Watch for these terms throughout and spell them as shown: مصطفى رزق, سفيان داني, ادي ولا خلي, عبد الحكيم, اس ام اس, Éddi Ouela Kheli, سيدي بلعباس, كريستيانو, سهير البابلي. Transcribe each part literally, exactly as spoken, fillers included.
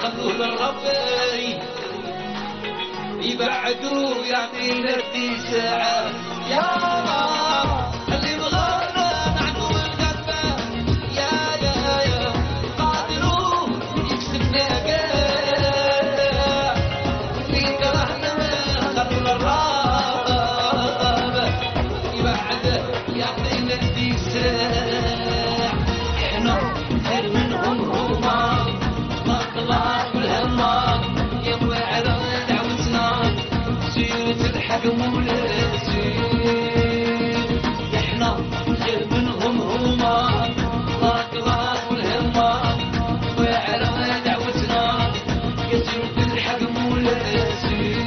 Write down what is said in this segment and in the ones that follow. خلونا ربي يبعدوا يعطينا نردي ساعة يا الله اللي بغارنا نعدو الغفة يا يا يا قادروا يكسبنا قاع اللي كرهنا خلونا الرابة يبعد يعطينا نردي ساعة احنا خير من عمره ما طلع كل همك يا احنا خير منهم هما ضاق ضاق والهمة وعلى دعوتنا يصير بالحق مولازين.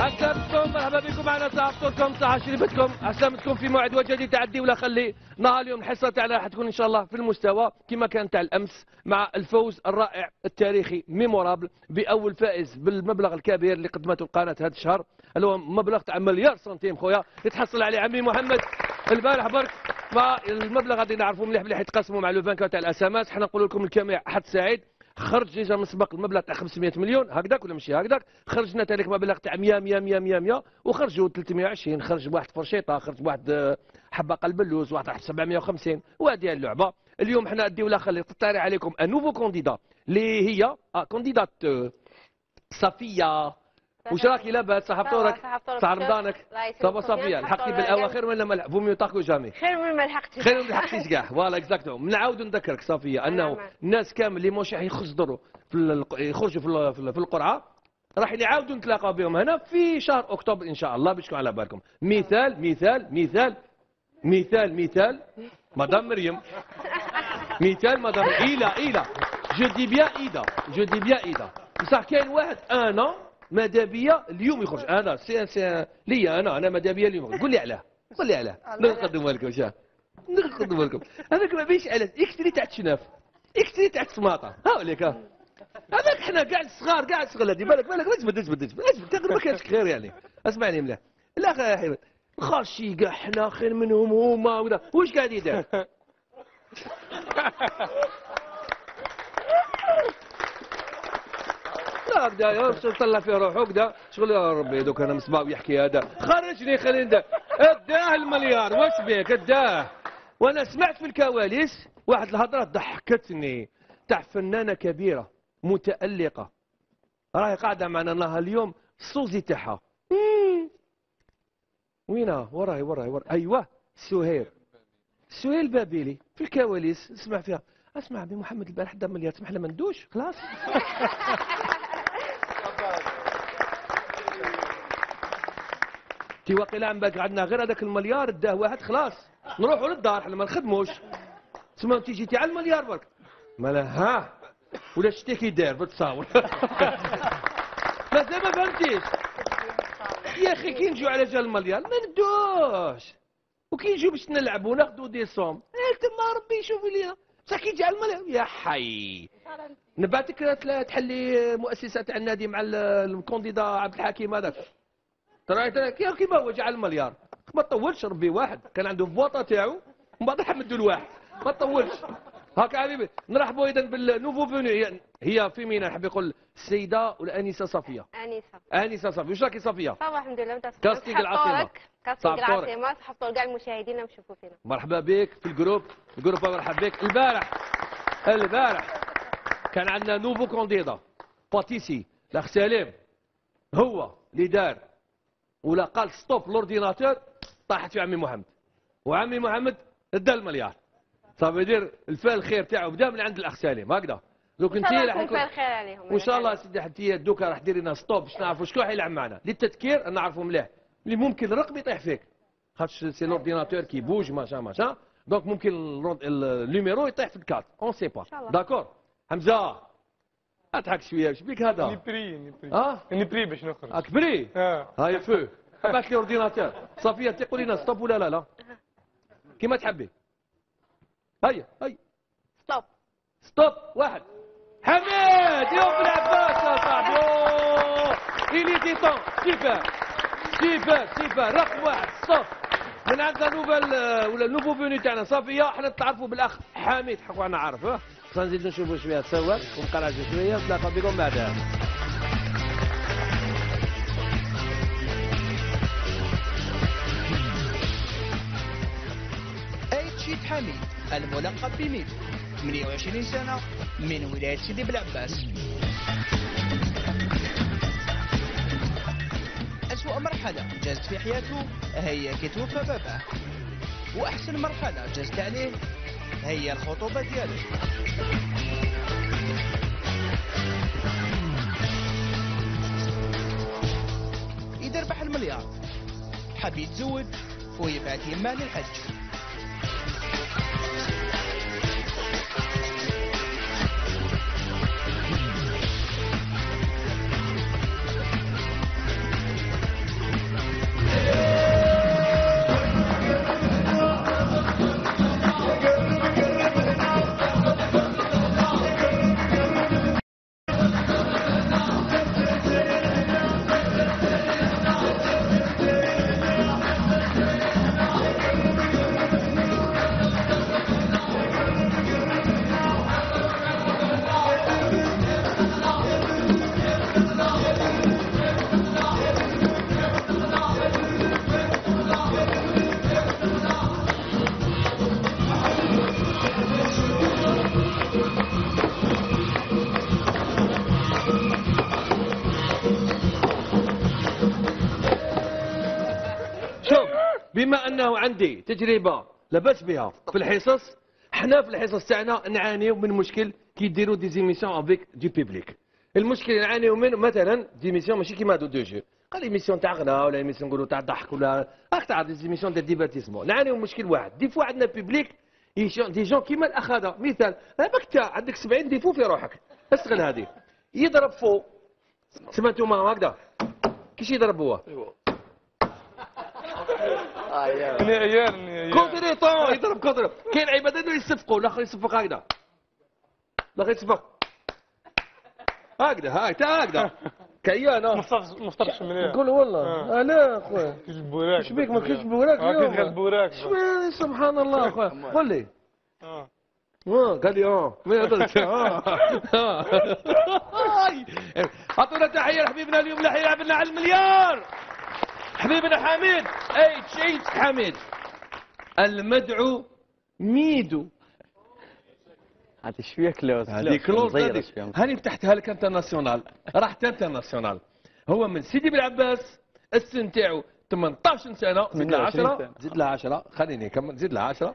اكرمكم مرحبا بكم معنا صحبتكم صحة شريفتكم اسلامتكم في موعد وجديد تعدي ولا خلي. نهار اليوم الحصه تاعنا حتكون ان شاء الله في المستوى كما كان تاع الامس مع الفوز الرائع التاريخي ميمورابل باول فائز بالمبلغ الكبير اللي قدمته القناه هذا الشهر اللي هو مبلغ تاع مليار سنتيم خويا يتحصل عليه عمي محمد البارح برك. فالمبلغ غادي نعرفوا مليح مليح يتقسموا مع لو فانكور تاع الاس ام اس. حنا نقول لكم الجميع حد سعيد خرج جيجا من سباق المبلغ تاع خمسمية مليون هكذاك ولا ماشي هكذاك. خرجنا تاريخ مبلغ تاع مية مية مية مية وخرجوا ثلاثمية وعشرين خرج بواحد فرشيطه خرج بواحد حبه قلب اللوز واحد سبعمية وخمسين وهذه اللعبه. اليوم حنا أدي ولا خلي تطري عليكم ان نوفو كونديدا اللي هي اه كونديدات صفيه. واش راكي لاباس صحاب طورك تاع رمضانك صافا صافيه لحقتي بالاواخر ولا ما لحقتي فوميو تاكو جامي خير من ما لحقتيش خير من ما لحقتيش كاع فوالا اكزاكتو. نعاود نذكرك صافيه انه الناس كامل اللي موش راح يخسروا يخرجوا في في القرعه راح نعاودوا نتلاقاو بهم هنا في شهر اكتوبر ان شاء الله باش تكون على بالكم. مثال مثال مثال مثال مثال مدام مريم مثال مدام ايلا ايلا جو دي بيان ايدا جو دي بيان ايدا بصح كاين واحد انا ماذا بيا اليوم يخرج انا سي سي ليا انا انا ماذا بيا اليوم قول لي علاه قول لي علاه نقدمها لكم شاه نقدمها لكم هذاك ما بيش على اكسري تاع الشناف اكسري تاع السماطه ها عليك هذاك حنا كاع الصغار كاع الصغار هذه بالك بالك ما تبدلش ما تبدلش تقريبا ما كانش خير يعني اسمعني مليح لا خير خاشي كاع حنا خير منهم هما واش قاعد يدير هكذا طلع في روحه هكذا شغل يا ربي دوك انا مصباوي يحكي هذا خرجني خليني اداه المليار واش بيك اداه. وانا سمعت في الكواليس واحد الهضره ضحكتني تاع فنانه كبيره متالقه راهي قاعده معنا نهار اليوم السوزي تاعها وينها وراي وراي وراي ايوه سهير سهيل بابيلي في الكواليس اسمع فيها اسمع بي محمد البارح حدا مليار سمح لنا ما ندوش خلاص تي واقيلا عم باقي عندنا غير هذاك المليار داه واحد خلاص نروحوا للدار حنا ما نخدموش تسمى تي جيتي على المليار برك مالا ها ولا شتي كي داير بتصاور مازال ما فهمتيش يا اخي كي نجيو على جال المليار ما ندوش وكي نجيو باش نلعبوا وناخذوا دي صوم تما ربي يشوف ليا بصح كي يجي على المليار يا حي نباتك تحلي مؤسسه تاع النادي مع الكونديدا عبد الحكيم هذاك ترى كيما هو جا على المليار ما طولش ربي واحد كان عنده فواطه تاعو من بعد حمدوا الواحد ما طولش هاكا حبيبي. نرحبوا اذا بالنوفو فوني هي فيمينا نحب نقول السيده والانسه صفيه انسه انسه صفيه. واش راكي صفيه؟ صافا الحمد لله وانت كاستيك العاصمه كاستيك العاصمه صحاب طول كاع المشاهدين اللي مشوفوا فينا مرحبا بك في الجروب الجروب مرحبا بك. البارح البارح كان عندنا نوفو كونديدا باتيسي الاخ سليم هو اللي دار ولا قال ستوب لورديناتور طاحت في عمي محمد وعمي محمد ادا المليار صافي يدير الفال الخير تاعو بدا من عند الاخ سليم هكذا. دوك انت راح يكون الخير عليهم وان شاء الله سيدي حتى دوك راح دير لنا ستوب باش نعرفوا شكون حيلعب معنا للتذكير نعرفوا مليح اللي ممكن الرقم يطيح فيك خاطش سي لورديناتور كي بوج ماشا ماشا دونك ممكن النيميرو يطيح في الكارت اون سي با داكور. حمزه اضحك شويه واش بيك هذا نبري نبري اه نبري باش نخرج اكبري اه هاي فو بعث لي اورديناتور صافيه تقولي لنا ستوب ولا لا لا كيما تحبي هيا هيا ستوب ستوب واحد حميد يوم العباس يا صاحبي إلي دي طون سوبر سوبر سوبر رقم واحد ستوب من عندنا نوفال ولا نوفو فوني تاعنا صافيه، احنا تعرفوا بالاخ حميد حقو انا عارفه، نزيد نشوفوا شويه سوا ونقراو شويه ونتلاقاو بكم بعدها. أيتشيد حميد الملقب بميدو ثمانية وعشرين سنه من ولايه سيدي بلعباس. أسوأ مرحلة جازت في حياته هي كي توفى باباه، وأحسن مرحلة جازت عليه هي الخطوبة دياله. إذا ربح المليار حب يتزوج ويبعث يماه للحج. بما انه عندي تجربه لبس بها في الحصص، حنا في الحصص تاعنا نعانيو من مشكل كي يديروا ديزيميسيون افيك دي بيبليك. المشكل نعانيو منه مثلا ديزيميسيون ماشي كيما دو دو جو، قال ايميسيون تاع غنى ولا ايميسيون نقولوا تاع ضحك ولا راك تعرف ديزيميسيون تاع ديفارتيسمون، نعانيو مشكل واحد، دي فوا عندنا بيبليك دي جون كيما الاخ هذا، مثال هذاك تاع عندك سبعين ديفو في روحك، استغل هذه يضرب فوق، سمعتوا ما هكذا كيش يضرب هو؟ كونتيني طون يضرب كونتيني، كاين عباد هذو يصفقوا، الاخر يصفق هكذا، الاخر يصفق هكذا هاك تا هكذا كيان. ما نفطرش مليح نقول والله انا اخويا كيجبوراك، واش بيك ما كيجبوراك اليوم كيجبوراك سبحان الله اخويا. قول لي اه اه قال لي اه ما يهضرش اه اه. عطونا تحيه لحبيبنا اليوم اللي حيلعب لنا على المليار، حبيبنا حميد اي شيء حميد المدعو ميدو. هذه شويه كلوز، هذه كلوز هاني فتحتها لك انترناسيونال، راحت انترناسيونال. هو من سيدي بلعباس، السن تاعو ثمنطاش سنه، زيد لها عشرة، زيد لها عشرة خليني نكمل، زيد لها عشرة.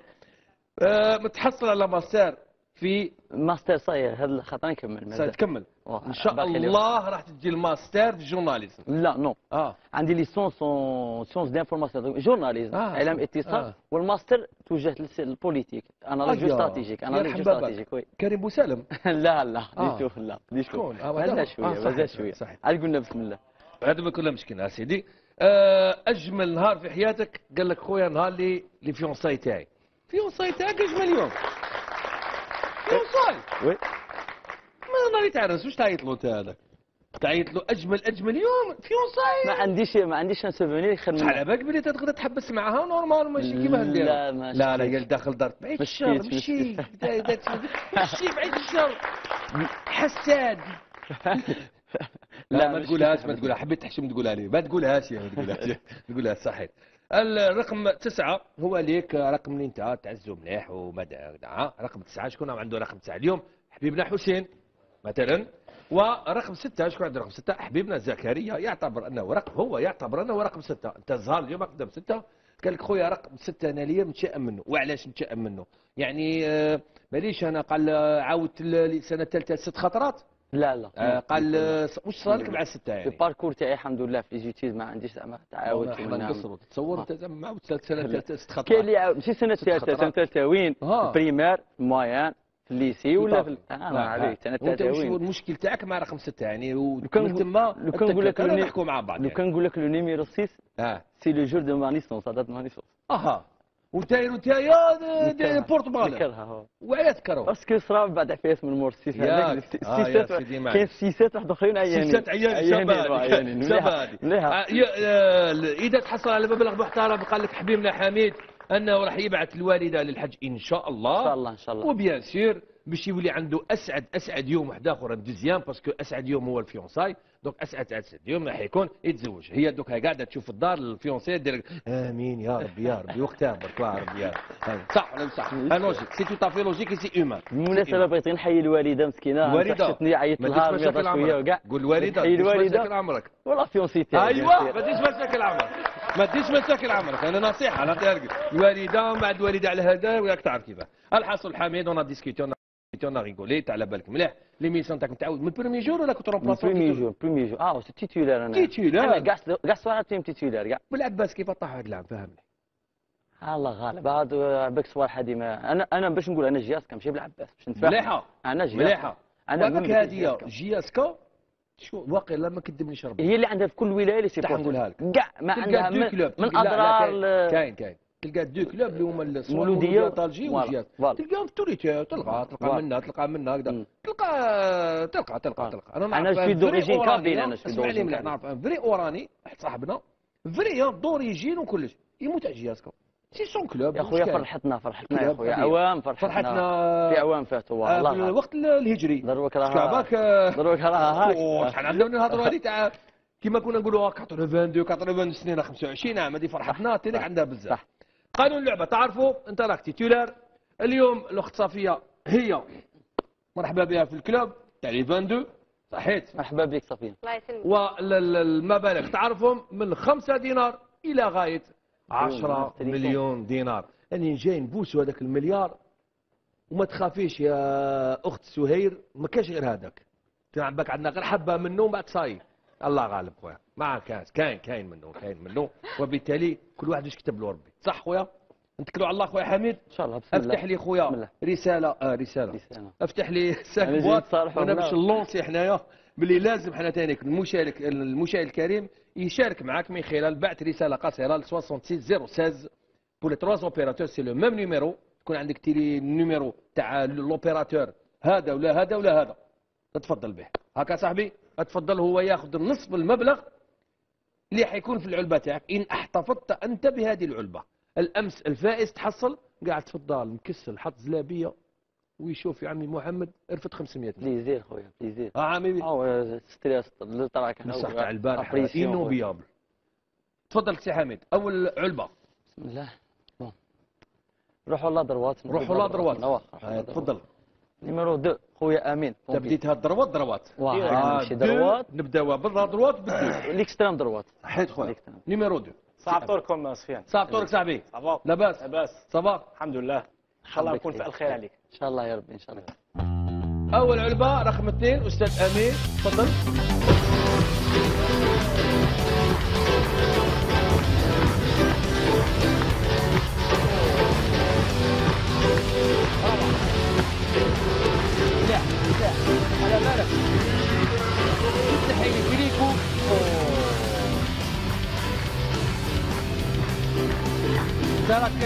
أه متحصل على ماستر في ماستر صاير هذا الخطر نكمل صاير تكمل ان شاء الله راح تجي الماستر في الجورناليزم. لا نو آه. عندي ليسونس اون سيونس دانفورماسيون جورناليزم آه. اعلام اتصال آه. والماستر توجهت للبوليتيك انا جو استراتيجيك انا جو استراتيجيك وي. كريم بوسالم لا لا ديتو لا ديتو هذا شويه هذا شويه عاد قلنا بسم الله هذا ما كلها مشكله سيدي. اجمل نهار في حياتك قال لك خويا نهار اللي لي فيونساي تاعي، فيونساي تاعك اجمل يوم فيونساي وي ما ناري تعرس واش تعيط له انت هذاك؟ تعيط له اجمل اجمل يوم فيونساي. ما عنديش ما عنديش ان سوفونير خير من شحال على بالك بلي تقدر تحبس معاها نورمال ماشي كيما هنديرها. لا ما لا لا هي لداخل دار بعيد الشر مشي مشي بعيد الشر حساد. لا ما تقولهاش ما تقولها، حبيت تحشم تقولها لي ما تقولهاش، ما تقولهاش تقولها صحيح. الرقم تسعة هو ليك رقم اللي انت تعزو مليح وما رقم تسعة. شكون عنده رقم تسعة اليوم؟ حبيبنا حسين مثلا. ورقم ستة شكون عنده رقم ستة؟ حبيبنا زكريا، يعتبر انه رقم هو يعتبر انه رقم ستة. انت الزهر اليوم اقدم ستة، قال لك خويا رقم ستة انا ليا متشائم منه. وعلاش متشائم منه؟ يعني ماليش انا قال عاودت السنه الثالثه ست خطرات. لا لا آه قال واش صار لك مع الستة يعني؟ الباركور تاعي الحمد لله في ايزيتيز ما عنديش زعما تعاود نقصروا. تصور انت زعما عاودت سنه ثالثه ست خطرات. كاين اللي ماشي سنه ثالثه سنه ثالثه وين؟ بريمير مويان في الليسي ولا في اه عليك سنه ثالثه وين؟ وانت المشكل تاعك مع رقم ستة يعني وكان تما لو كان نقول لك نحكوا مع بعض لو كان نقول لك لو نيميرو ستة سي لو جور دو ما نيسونس هذا ما نيسونس اها وداير نتايا البرتغال وعلاش كرهو؟ باسكو صرا من بعد عفايس من مور السيسات هذاك السيسات كاين السيسات واحد اخرين عيانين السيسات عيانين شابه مليحه. اذا تحصل على مبلغ محترم قال لك حبيبنا حميد انه راح يبعث الوالده للحج ان شاء الله ان شاء الله ان شاء الله وبيان سير باش يولي عنده اسعد اسعد يوم واحد اخر دوزيام باسكو اسعد يوم هو الفيونساي دونك اسعد اسعد يوم راح يكون يتزوج. هي دوك قاعده تشوف الدار الفيونساي دير امين يا ربي يا ربي وقتها برك يا ربي يا ربي صح ولا صح لوجيك سي تو افي لوجيك سي هيومان. بالمناسبه بغيت نحيي الوالده مسكينه حشتني عيطت لها مشاكل عمرك قول الوالده مشاكل عمرك ولا فيونسي تاعك ايوا ما تديش مشاكل عمرك ما تديش مشاكل عمرك انا نصيحه نعطيها لك الوالده ومن بعد الوالده على هذا وياك تعرف كيفاه. الحاصل حميد ونا ديسكوتيون انا ريغوليت على بالك مليح ليميسيون تاعك متعود من برومي جور ولا كنت رومبلاسون؟ برومي جور برومي جور اه سي تيتولار انا تيتولار انا كاع كاع صوالح تيم تيتولار كاع. والعباس كيف طاح هذا العام فهمني؟ الله غالب هاد باك صوالح هادي انا انا باش نقول انا جياسكا ماشي بالعباس باش نتفاهم مليحه انا جياسكا مليحه انا هذيك هاديه جياسكا شو واقيلا ما كذبنيش ربي هي اللي عندها في كل ولايه لي سيبورت نقولها لك كاع ما عندها من اضرار كاين كاين تلقى دو كلوب اللي هما المولوديه وطالجي وجيات تلقاهم في توريتيا تلقى تلقى منا تلقى منا هكذا تلقى تلقى تلقى تلقى انا نعرف انا في دوريجين كابيل انا في دوريجين مليح نعرف فري اوراني واحد صاحبنا فري دوريجين وكلش يموت على جياسكا سي سون كلوب يا خويا فرحتنا فرحتنا يا خويا عوام فرحتنا في عوام فاتوا والله الوقت الهجري دروك راها دروك راها شحال عندنا نهضروا هذه تاع كيما كنا نقولوا اثنين وثمانين ثمانين سنين خمسة وعشرين عام هذه فرحتنا تينك عندها بزاف. قانون اللعبه تعرفوا انت راك تيتولار اليوم الاخت صفيه هي مرحبا بها في الكلوب تاع لي اثنين وعشرين صحيت مرحبا بك صفيه الله يسلمك والمبالغ تعرفهم من خمسة دينار الى غايه عشرة مليون دينار. اني جاي نبوسوا هذاك المليار وما تخافيش يا اخت سهير ما كاش غير هذاك تاع باك عندنا غير حبه منه ومن بعد صايي الله غالب خويا ما كاس كاين كاين منه كاين منه وبالتالي كل واحد واش كتب له ربي صح خويا نتكلوا على الله خويا حميد ان شاء الله بسم الله. افتح لي خويا رساله اه رساله بسنة. افتح لي ساك بواط انا باش نلونسي حنايا باللي لازم حنا تانيك المشارك المشاهد الكريم يشارك معاك من خلال بعث رساله قصيره ل ستة وستين صفر واحد ستة بور لي ثلاثة اوبيراتور سي لو ميم نيميرو تكون عندك تيلي النيميرو تاع لوبيراتور هذا ولا هذا ولا هذا تفضل به هكا صاحبي اتفضل هو ياخذ نصف المبلغ اللي حيكون في العلبه تاعك ان احتفظت انت بهذه العلبه. الامس الفائز تحصل قاعد تفضل مكسل حط زلابيه ويشوف يا عمي محمد رفد خمسمية بليزير خويا بليزير اه عمي اه ستريس طلعك انا تاع البارح انوبيابل. تفضل سي حميد اول علبه بسم الله بون روحوا لا دروات روحوا لا دروات تفضل نيميرو اثنين خويا امين بديت هاد دروات دروات واه دروات نبداوها بالدروات والاكستريم دروات حيت خويا نيميرو اثنين صافطوركم سفيان صافطورك صاحبي لاباس لاباس صباح الحمد لله ان شاء الله نكون في الخير عليك ان شاء الله يا ربي ان شاء الله. اول علبه رقم اثنين استاذ امين تفضل راك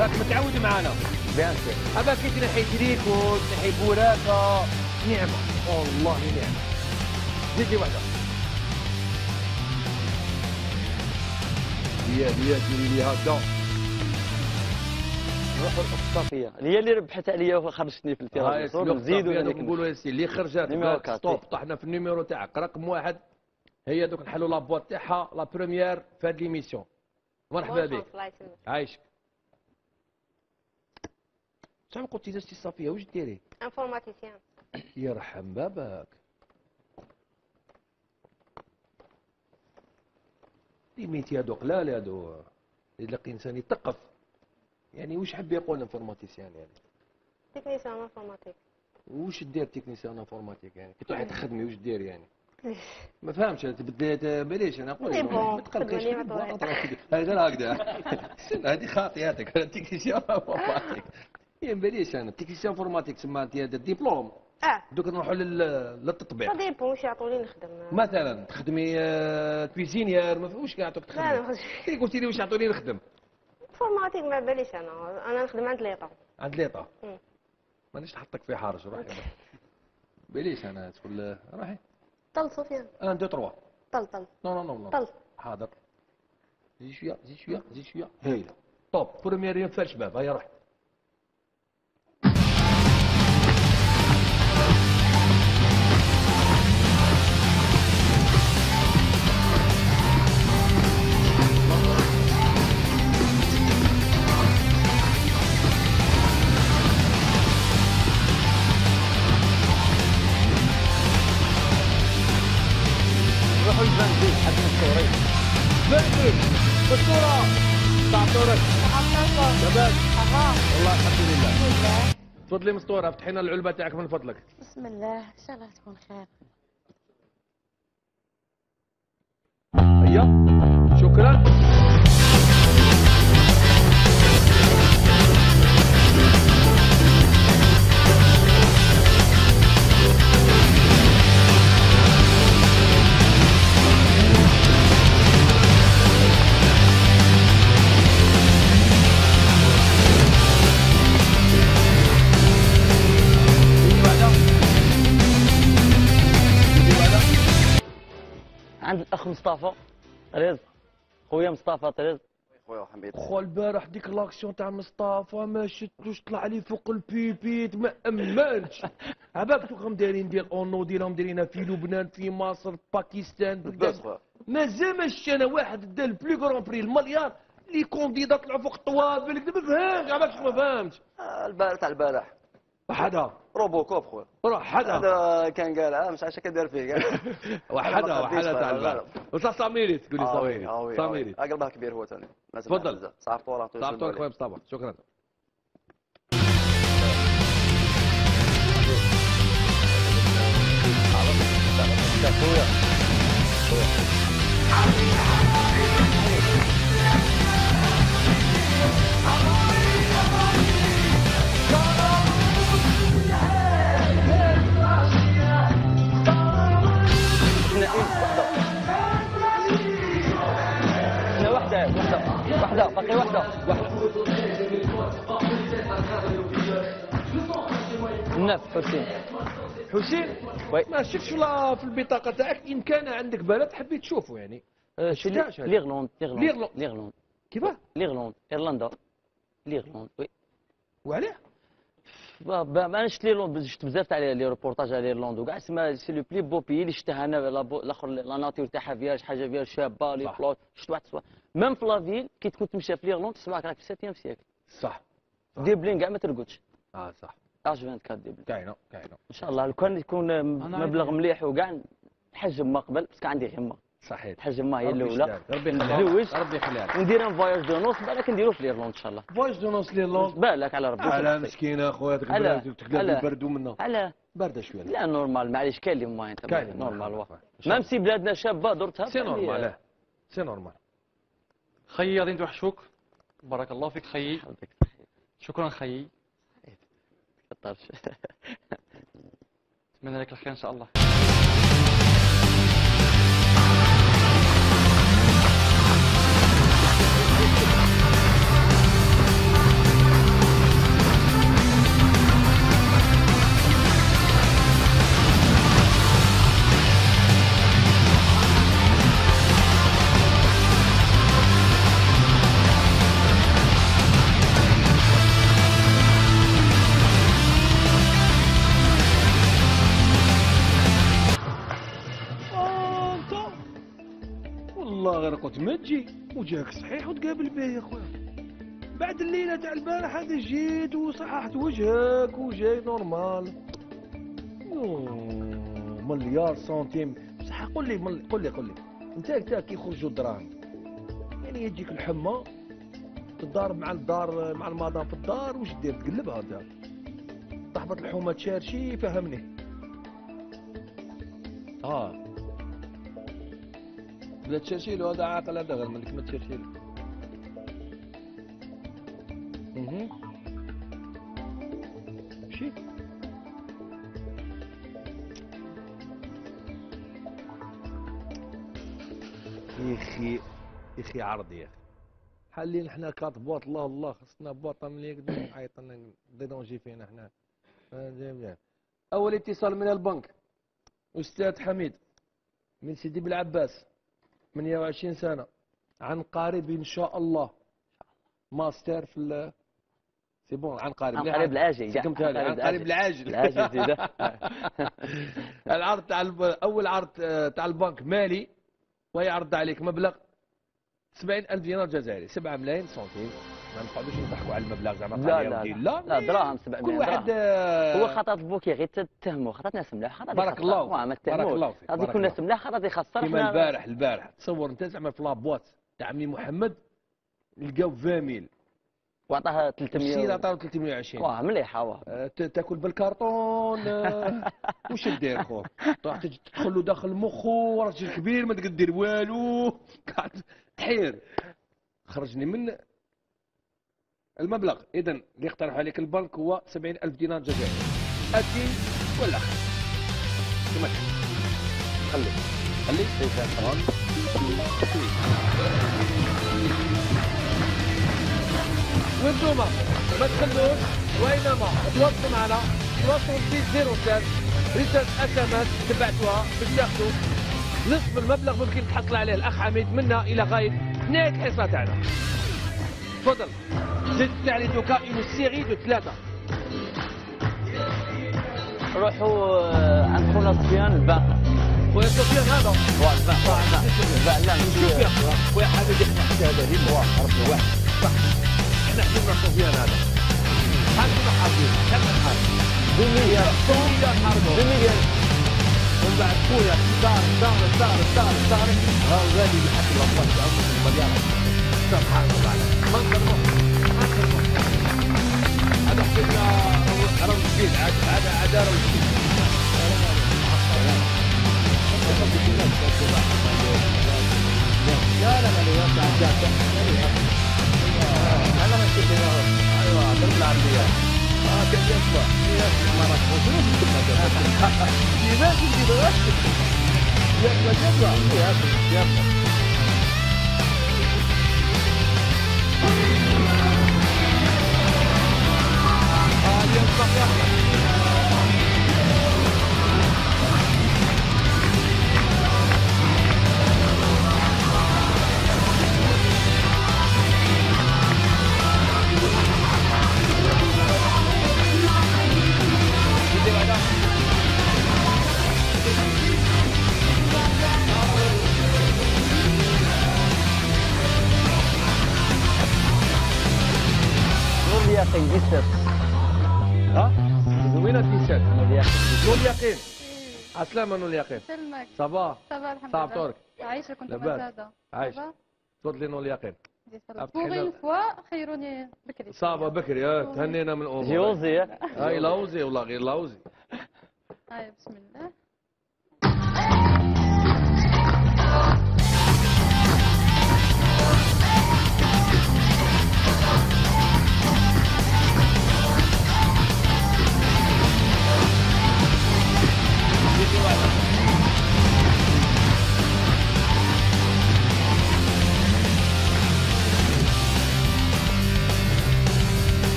راك متعود معانا بيان سير ابا كي تنحي شريكو تنحي بوراكا نعمه والله نعمه. زيد لي وحده هي هي ديري لي هكا نروحوا للاخت صفيه هي اللي ربحت عليا وخرجتني في التيراج نزيدوا هذيك نقولوا يا سي اللي خرجت ستوب طحنا في النيميرو تاعك رقم واحد هي دوك نحلوا لا بواط تاعها لا بروميير في هاد ليميسيون. مرحبا بك عايشك شحال قلتي زوجتي صفيه واش ديري؟ انفورماتيسيان يرحم باباك ليميت هادو قلال هادو يلقى انسان يتقف يعني واش حاب يقول انفورماتيسيان يعني؟ تكنيسيان انفورماتيك واش دير تكنيسيان انفورماتيك يعني؟ كي تروحي تخدمي واش دير يعني؟ ما فهمتش انا تبدلت بلاش انا نقول ما تقلقش هذا هكذا هذه خاطياتك تكنيسيان انفورماتيك يا بلاش انا تكنيسيان انفورماتيك تسمى انت هذا الدبلوم اه دوك نروحوا للتطبيق ما ديبون واش يعطوني نخدم مثلا تخدمي كويزينيير ما فيهوش كاع يعطوك تخدم كي قلتي لي واش يعطوني نخدم انفورماتيك ما باليش انا، انا نخدم عند ليطا. عند ليطا؟ مانيش نحطك في حرج، روحي. باليش انا تقول روحي. طل سفيان. انا دو تروا. طل طل. نو نو نو. طل. حاضر. زيد شويه زيد شويه زيد شويه. هايله. طوب بروميير يوم فال شباب، هيا روحي. روحوا للبنزين حتى نصورين. بنزين بالصورة تعطورك. مرحبا شباب. مرحبا. والله الحمد لله. الحمد لله. تفضلي مسطورة، فتحي لنا العلبة تاعك من فضلك. بسم الله، إن شاء الله تكون خير. هيا شكرا. عند الاخ مصطفى رزق، خويا مصطفى رزق، خويا حميد. خو البارح ديك لاكسيون تاع مصطفى ما شفتوش، طلع لي فوق البيبيت ما امنتش. عباك توكم دايرين ديال اونو، ديالهم دايرينها في لبنان، في مصر، باكستان، بغداد. مازال ما شفتش انا واحد دا البلو كرون بري المليار لي كونديدا طلعوا فوق الطوابل. ما فهمتش، عباك ما فهمتش. البارح تاع البارح وحدها روبوكوب خويا، وحدها هذا كان قالها مش عارف كدير فيه قال وحدها وحدها تاع البارح. وصا ساميريت تقول لي ساميريت ساميريت قلبها كبير هو ثاني. تفضل صافطوره صافطوره خويا مصطفى، شكرا. واحدة باقي واحدة واحدة. الناس حسين حسين ما شفتش ولا في البطاقة تاعك، إن كان عندك بلد حبيت تشوفه يعني. شفتهاش ليغلوند ليغلوند ليغلوند كيفاه؟ ليغلوند إيرلندا ليغلوند وي. وعلاه؟ أنا شفت ليغلوند، شفت بزاف تاع لي روبورتاج على ليغلوند وكاع. سما سي لو بلي بو بيي اللي شفتها أنا. الآخر لا ناتور تاعها فياج حاجة فياج شابة لي بلوت. شفت واحد ميم في لافيل كي تكون تمشى في ليغلوند تسمعك راك في الساتيام سيكل. صح. ديبلين كاع ما ترقدش. اه صح. اش أربعة وعشرين ديبلين. كاينه كاينه. ان شاء الله لو كان يكون مبلغ مليح وكاع نحجب ما قبل، باسكو عندي يما. صحيح. نحجب ما هي الاولى. ربي يخليها لك. ربي يخليها لك. وندير ان فواياج دو نوس بالك نديرو في ليغلوند ان شاء الله. فواياج دو نوس ليغلوند. بالك على ربي. على مسكينه خويا تقلب تقلب البرد ومنا. علاه؟ بارده شويه. لا نورمال معليش كاين اللي ماين تما نورمال واه. ميم سي بلادنا شابه درتها. سي نورمال سي نورمال. خيي غادي نتوحشوك، بارك الله فيك خيي. شكرا خيي. الطرش. نتمنى لك الخير ان شاء الله. قلت ما تجي وجهك صحيح وتقابل به يا خويا. بعد الليله تاع البارح هذا جيت وصححت وجهك وجاي نورمال. مليار سنتيم بصح. قول لي قول لي قول لي انت تا كي يخرجوا الدراهم يعني يجيك الحمى تضارب مع الدار مع المدام في الدار واش دير؟ تقلبها انت تحبط الحومه تشارشي فهمني. اه لا تشرشيل هذا عاقل، هذا غير منك ما تشرشيل. اها مشي يا اخي يا اخي عرض يا اخي حالين احنا كاطبوط الله الله خصنا بوطه ملي يقدر يعيط لنا ديدونجي فينا احنا. جميل. اول اتصال من البنك استاذ حميد من سيدي بلعباس ثمانية وعشرين سنه عن قريب ان شاء الله ماستر في سي بون عن قريب عن قريب العاجل عن قريب العاجل العاجل زيد العرض تاع اول عرض تاع البنك مالي ويعرض عليك مبلغ سبعين ألف دينار جزائري سبعة ملايين سنتيم. ما نقعدوش نضحكوا على المبلغ زعما لا لا لا لا دراهم سبعة ملايين كل واحد هو خطأ البوكي غير تتهموا خطأ ناس ملاح بارك الله فيك بارك الله فيك غادي يكون ناس ملاح خطأ يخسر كيما البارح البارح تصور انت زعما في لابواط تاع عمي محمد لقاو فاميل وعطاها ثلاثمية السيد عطاها ثلاثمية وعشرين واه مليحه واه تاكل بالكرتون واش دير خويا راح تدخل له داخل مخو راجل كبير ما تقدر والو قاعد تحير خرجني من المبلغ. اذا اللي اقترح عليك البنك هو سبعين ألف دينار جزائري اتي ولا تمك خلي خلي وانتوما ما تخلوش وينما تواصلوا معنا تواصلوا في صفر ستة رسالة اس ام اس تبعتوها باش تاخذوا نصف المبلغ ممكن تحصل عليه الاخ حميد منا الى غايه نهايه الحصه تاعنا. تفضل زد تعليتك اون سيري دو ثلاثه روحوا عند خونا سفيان الباقي خويا سفيان هذا واه الباقي الباقي لا خويا حميد يحكي هذا هي واحد احنا حنا سفيان هذا حنا حاضرين حنا حاضرين بالمليار بالمليار حربوا بالمليار ومن بعد خويا دار دار دار دار دار راه غادي يحط الابطال تاعهم في المليار سبحان الله ما نقدروا ما نقدروا هذا حنا راه جديد عاد عاد عاد راه جديد لا لا لا لا أنا ما شفت أيوة ضرب العربية آه كان يسمع يسمع ما راح يسمع يسمع يسمع يسمع يسمع آه يسمع يسمع عسلامة نور اليقين. سلمك. صباح. صباح الحمد لله. صباح طارق. عايشة كنت مزادة. عايشة. تفضلي نور اليقين. بوغي فوا خيروني بكري. صعبة بكري اه تهنينا من الأمور. جوزي هاي لاوزي والله غير لاوزي. هاي بسم الله.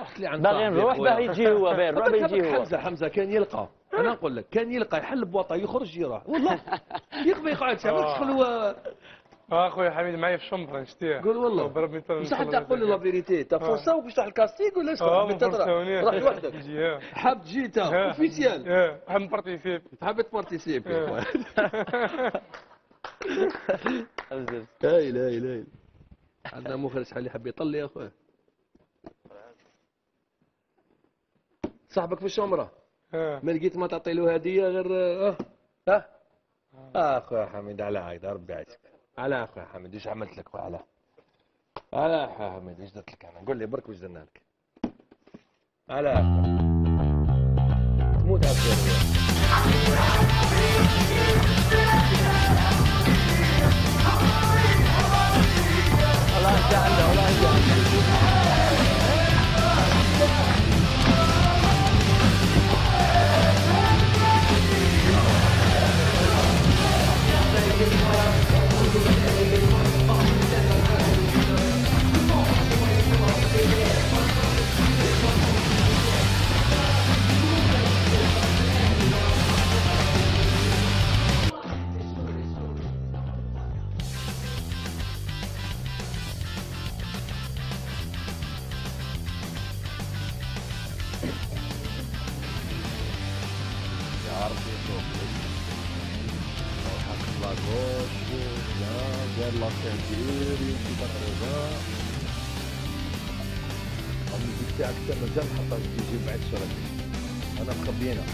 رحت لي عن باغي نروح باغي يجي هو باغي نروح يجي هو حمزه حمزه كان يلقى انا نقول لك كان يلقى يحل بواطه يخرج يروح والله يقبل يقعد ساعه ويدخل هو اه خويا حميد معايا في الشمطه نشتيه قول والله ضربني بصح انت تقول لي لا فيريتي تا فرصه وبشرح الكاستيك ولا شنو انت راح لوحدك حاب تجي انت اوفيسيال حاب نبارتيسيبي حاب تبارتيسيبي هايل هايل هايل عندنا مخرج شحال اللي حاب يطلي يا خويا صاحبك في الشمره ما لقيت ما تعطي له هديه غير اه اه اه اخويا حميد على عايده ربي يعيشك على اخويا حميد ايش عملت لك على على اخويا حميد ايش درت لك انا قول لي برك واش درنا لك على اخويا تموت على الخير الله يرجع عنده الله يرجع عنده Thank you. Pérola Ferreira e o Tubarão. الموسيقى تاعك تا مازال حاطها في الدي جي مع الشرك، أنا مخبيينها.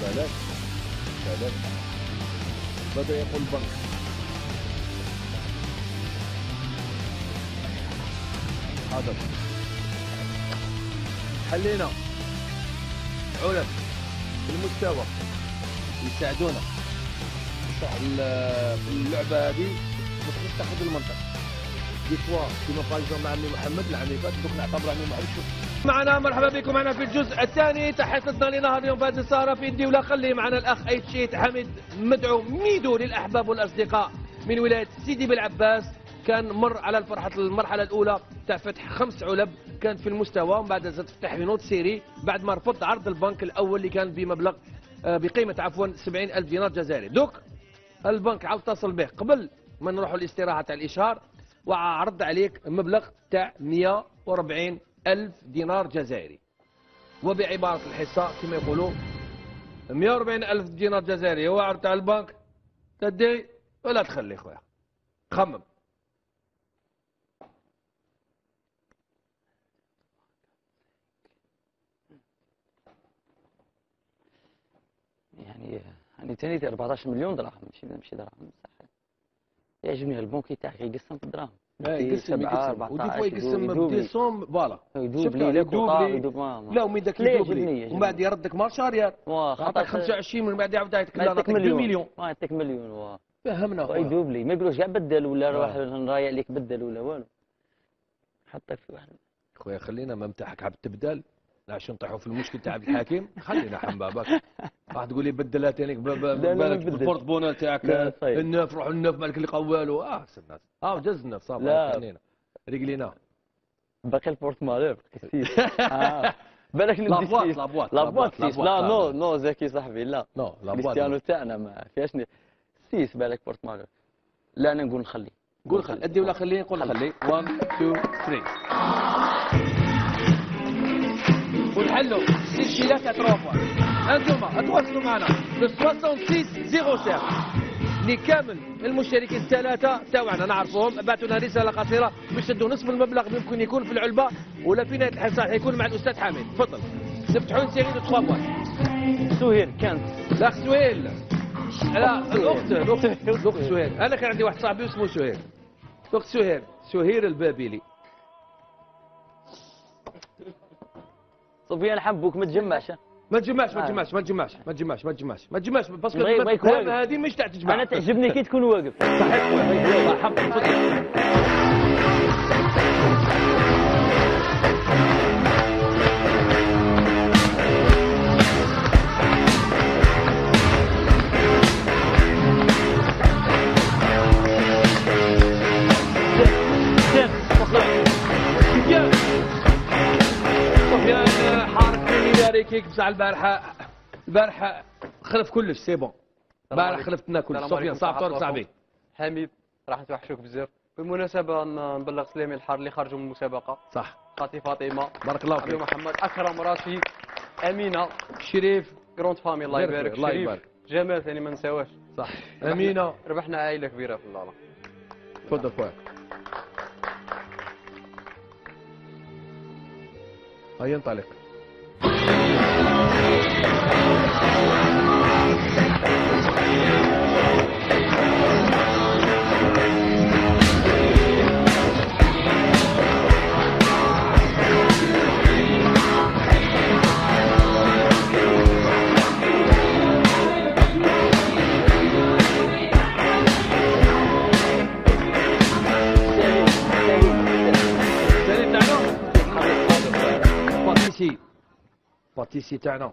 بالك بالك بدأ يقول بنك. حاضر. خلينا علم بالمستوى يساعدونا في اللعبة هذه باش تاخذ المنطق. دي فوا كيما باغ مع عمي محمد العام فات دوك نعتبر عمي محمد شوف معنا. مرحبا بكم معنا في الجزء الثاني تاع حصتنا لنهار اليوم في هذه السهره في إيدي ولا خلي. معنا الاخ ايتشيت حميد مدعو ميدو للاحباب والاصدقاء من ولايه سيدي بلعباس. كان مر على الفرحه المرحله الاولى تاع فتح خمس علب كانت في المستوى، ومن بعد زاد فتح في نوت سيري بعد ما رفض عرض البنك الاول اللي كان بمبلغ بقيمه عفوا سبعين ألف دينار جزائري. دوك البنك عاود اتصل به قبل ما نروحوا الاستراحه تاع الاشهار وعرض عليك مبلغ تاع مئة وأربعين ألف دينار جزائري، وبعبارة الحصة كما يقولوا مئة وأربعين ألف دينار جزائري هو عرض على البنك. تدي ولا تخلي خويا خمم. يعني يعني ثاني أربعطاش مليون دراهم ماشي ماشي دراهم صح. يعجبني البنكي تاعك يقسم في الدراهم يقسم يقسم وديك يقسم بديسوم فوالا يدوب لي يدوب لا ومن داك اللي يدوب لي ومن بعد يردك مارشاريال عطاك خمسة وعشرين ومن بعد يعاود يعطيك لا مليون ما يعطيك مليون واه فهمنا ويدوب لي ما يقولوش كاع بدل ولا روح نرايع لك بدل ولا والو حطك في واحد. خويا خلينا ما نتاعك عبد تبدل عشان نطيحوا في المشكل تاع عبد الحكيم خلينا حمبابك راح تقول لي بدلها ثاني بالك البورتبونال تاعك الناف روحوا الناف مالك اللي قوالو اه سنات اه جز الناف صافي خلينا رجلينا باقي البورتمالير كسيس اه بالك لابواط لابواط لابواط لا نو نو زكي صاحبي لا نو كريستيانو تاعنا ما فيهاش سيس بالك بورتمالير لا انا نقول نخلي قول خلي ادي ولا خلي نقول خلي واحد اثنين ثلاثة ونحلوا السلسله تاع تروفا. انتوما تواصلوا معنا ب ستة وستين صفر سبعة لكامل المشاركين الثلاثه تاعنا نعرفوهم. ابعثوا لنا رساله قصيره باش تدوا نصف المبلغ ممكن يكون في العلبه ولا في نهايه الحصه حيكون مع الاستاذ حامد. تفضل نفتحوا سيري دو تخوا بواط. سهير كانت الاخ سهيل لا الاخت الاخت سهيل. انا كان عندي واحد صاحبي اسمه سهيل الاخت سهيل سهير البابلي. سفيان حبوك ما تجمعش ما تجمعش ما تجمعش ما تجمعش ما تجمعش ما تجمعش ما تجمعش باسكو هذه مش تاع تجمع. انا تعجبني كي تكون واقف صحيح الله يحفظك. كيك بصح البارحه البارحه خلف كلش سي بون البارح خلفت لنا كلش. سفيان صافطور صاحبي حميد راح نتوحشوك بزاف. بالمناسبه نبلغ سلامي الحار اللي خرجوا من المسابقه صح خالتي فاطمه بارك الله فيك محمد اكرم راشد امينه شريف كروند فامي الله يبارك الله يبارك جمال ثاني ما نساواش صح امينه ربحنا عائله كبيره في الله. تفضل خويا هيا ننطلق. باتيسي تاعنا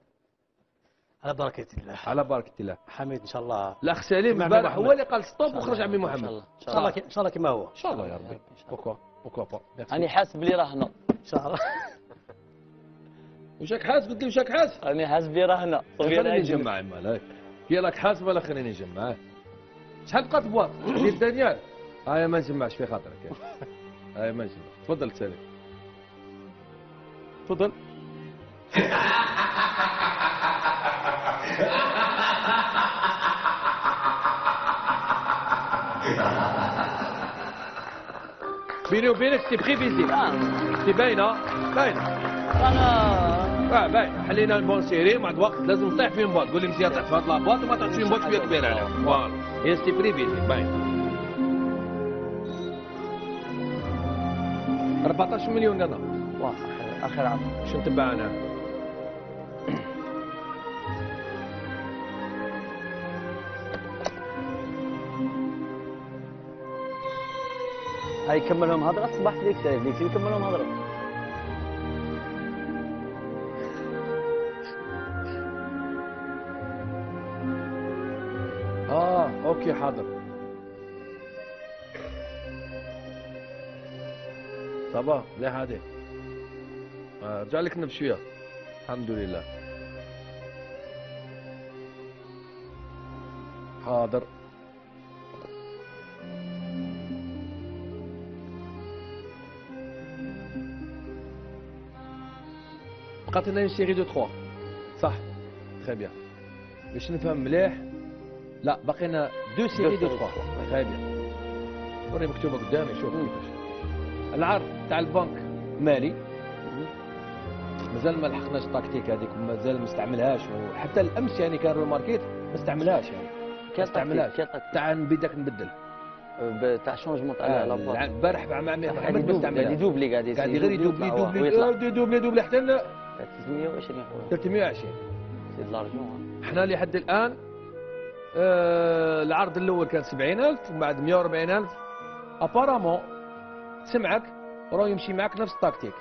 على بركة الله على بركة الله حميد ان شاء الله. الاخ سليم البارح هو اللي قال ستوب وخرج عمي محمد ان شاء الله ان شاء الله كما هو ان شاء الله يا ربي. بوكوا با. أنا حاسس بلي رهنا إن شاء الله. وشك حاسس قلت لي وشك حاسس؟ أنا حاسس بلي رهنا. خليني نجمع المال هي راك حاسس ولا خليني نجمع؟ شحال بقات بواط ديال دانيال؟ هايا ما نجمعش في خاطرك. هايا ما نجمعش. تفضل سالم. تفضل. بيني وبينك سي بريفيزي سي باينه باينه اه باينه حلينا البون سيري مع الوقت لازم نطيح في مباط قول لي مزيان طيح في هاد لاباط وما تعطيش مباط شويه كبيره عليها فوالا هي سي بريفيزي باينه أربعطاش مليون هذا واه اخر عام باش نتبع انا هاي كملهم هضره صباح ليك تايب ليك كملهم هضره اه اوكي حاضر صباح مليح هادي آه رجع لك نفس شويه الحمد لله حاضر بقات لنا سيري دو تخوا صح تري بيان باش نفهم مليح لا باقينا دو سيري دو تخوا تري بيان وري مكتوبه قدامي شوف كيفاش العرض تاع البنك مالي مازال ما لحقناش التكتيك هذيك مازال ما استعملهاش وحتى الامس يعني كان الماركيت ما استعملهاش يعني كان استعملهاش تاع نبداك نبدل تاع شونجمون تاع لا بلاصه البارح مع محمد ما استعملهاش قاعد يدوبلي قاعد يدوبلي يدوبلي يدوبلي يدوبلي حتى ثلاثمية وعشرين ثلاثمية وعشرين سي دلارجون احنا لحد الان آه العرض الاول كان سبعين ألف ومن بعد مية وأربعين ألف ابارامون سمعك راه يمشي معك نفس التكتيك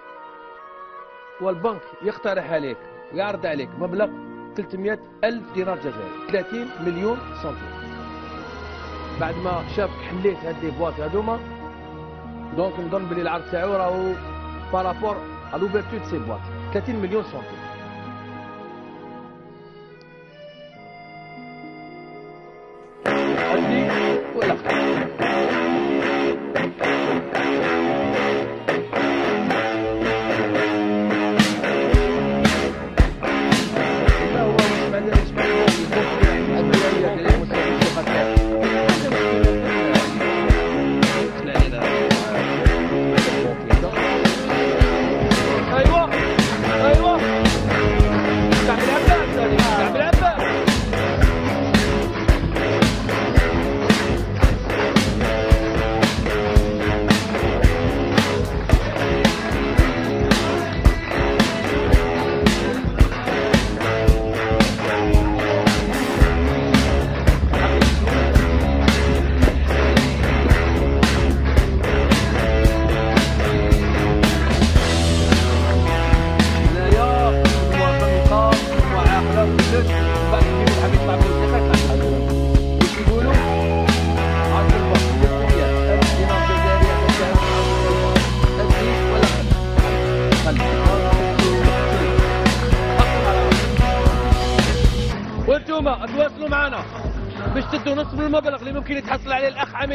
والبنك يقترح عليك ويعرض عليك مبلغ ثلاثمية ألف دينار جزائري ثلاثين مليون سنتيم بعد ما شافك حليت هاد لي بواط هادوما دونك نظن بلي العرض تاعو راهو بارابور ا لوفيرتو دو سي بواط ثلاثين مليون سنتيم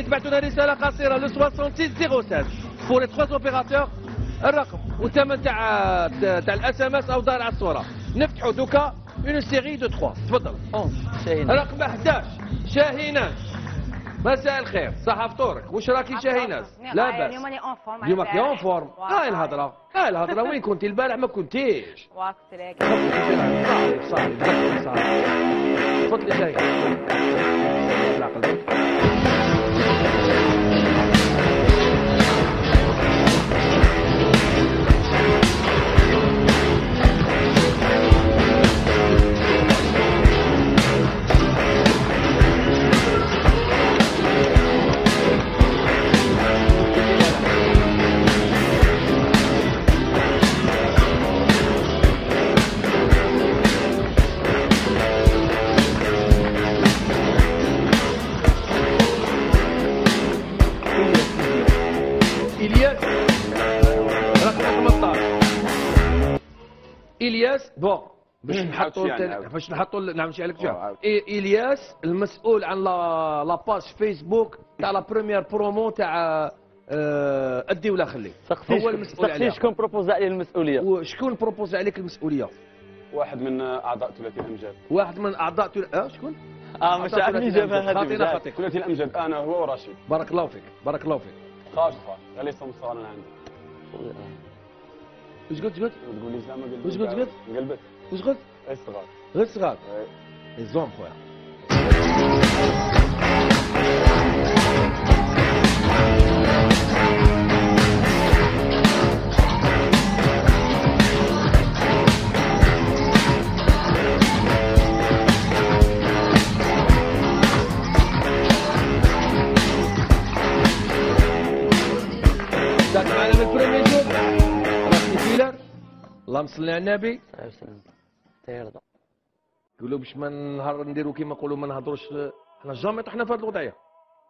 بعثونا رسالة قصيرة ل ستة ستة صفر ستة فور ثلاثة اوبيراتور الرقم والثمن تاع تاع الاس ام اس او دار على الصورة نفتحوا دوكا اون سيري دو ثلاثة تفضل شاهينان رقم أحد عشر شاهينان مساء الخير صحة فطورك واش راكي شاهينان لا باس اليوم راني اون فورم اليوم راكي اون فورم هاي الهضرة هاي الهضرة وين كنتي البارح ما كنتيش واقف تراك صاحبي صاحبي صاحبي تفضلي شاهينان Yes. الياس بون باش نحطوا باش نحطوا نعم شي عليك شويه. الياس المسؤول عن لاباج فيسبوك تاع لا بروميير برومو تاع أدي ولا خلي، هو المسؤول عليها. شكون بروبوز عليه المسؤوليه؟ وشكون بروبوز عليك المسؤوليه؟ واحد من اعضاء ثلاثي الامجاد. واحد من اعضاء ثلاثي اه شكون؟ اه مش عارف مين جابها هذه. ثلاثي الامجاد انا هو ورشيد. بارك الله فيك، بارك الله فيك. خارج خارج، غير يصوم الصغار انا عندي. واش قلت قلت؟ تقول لي زعما قلبت. واش قلت قلت؟ قلبت. واش قلت؟ غير الصغار. غير الصغار. الزوم خويا. اللهم صل على النبي صلى الله عليه وسلم. حتى يرضى. يقولوا باش ما نهار نديروا كيما نقولوا ما نهضروش، حنا جامي طحنا في هذه الوضعيه.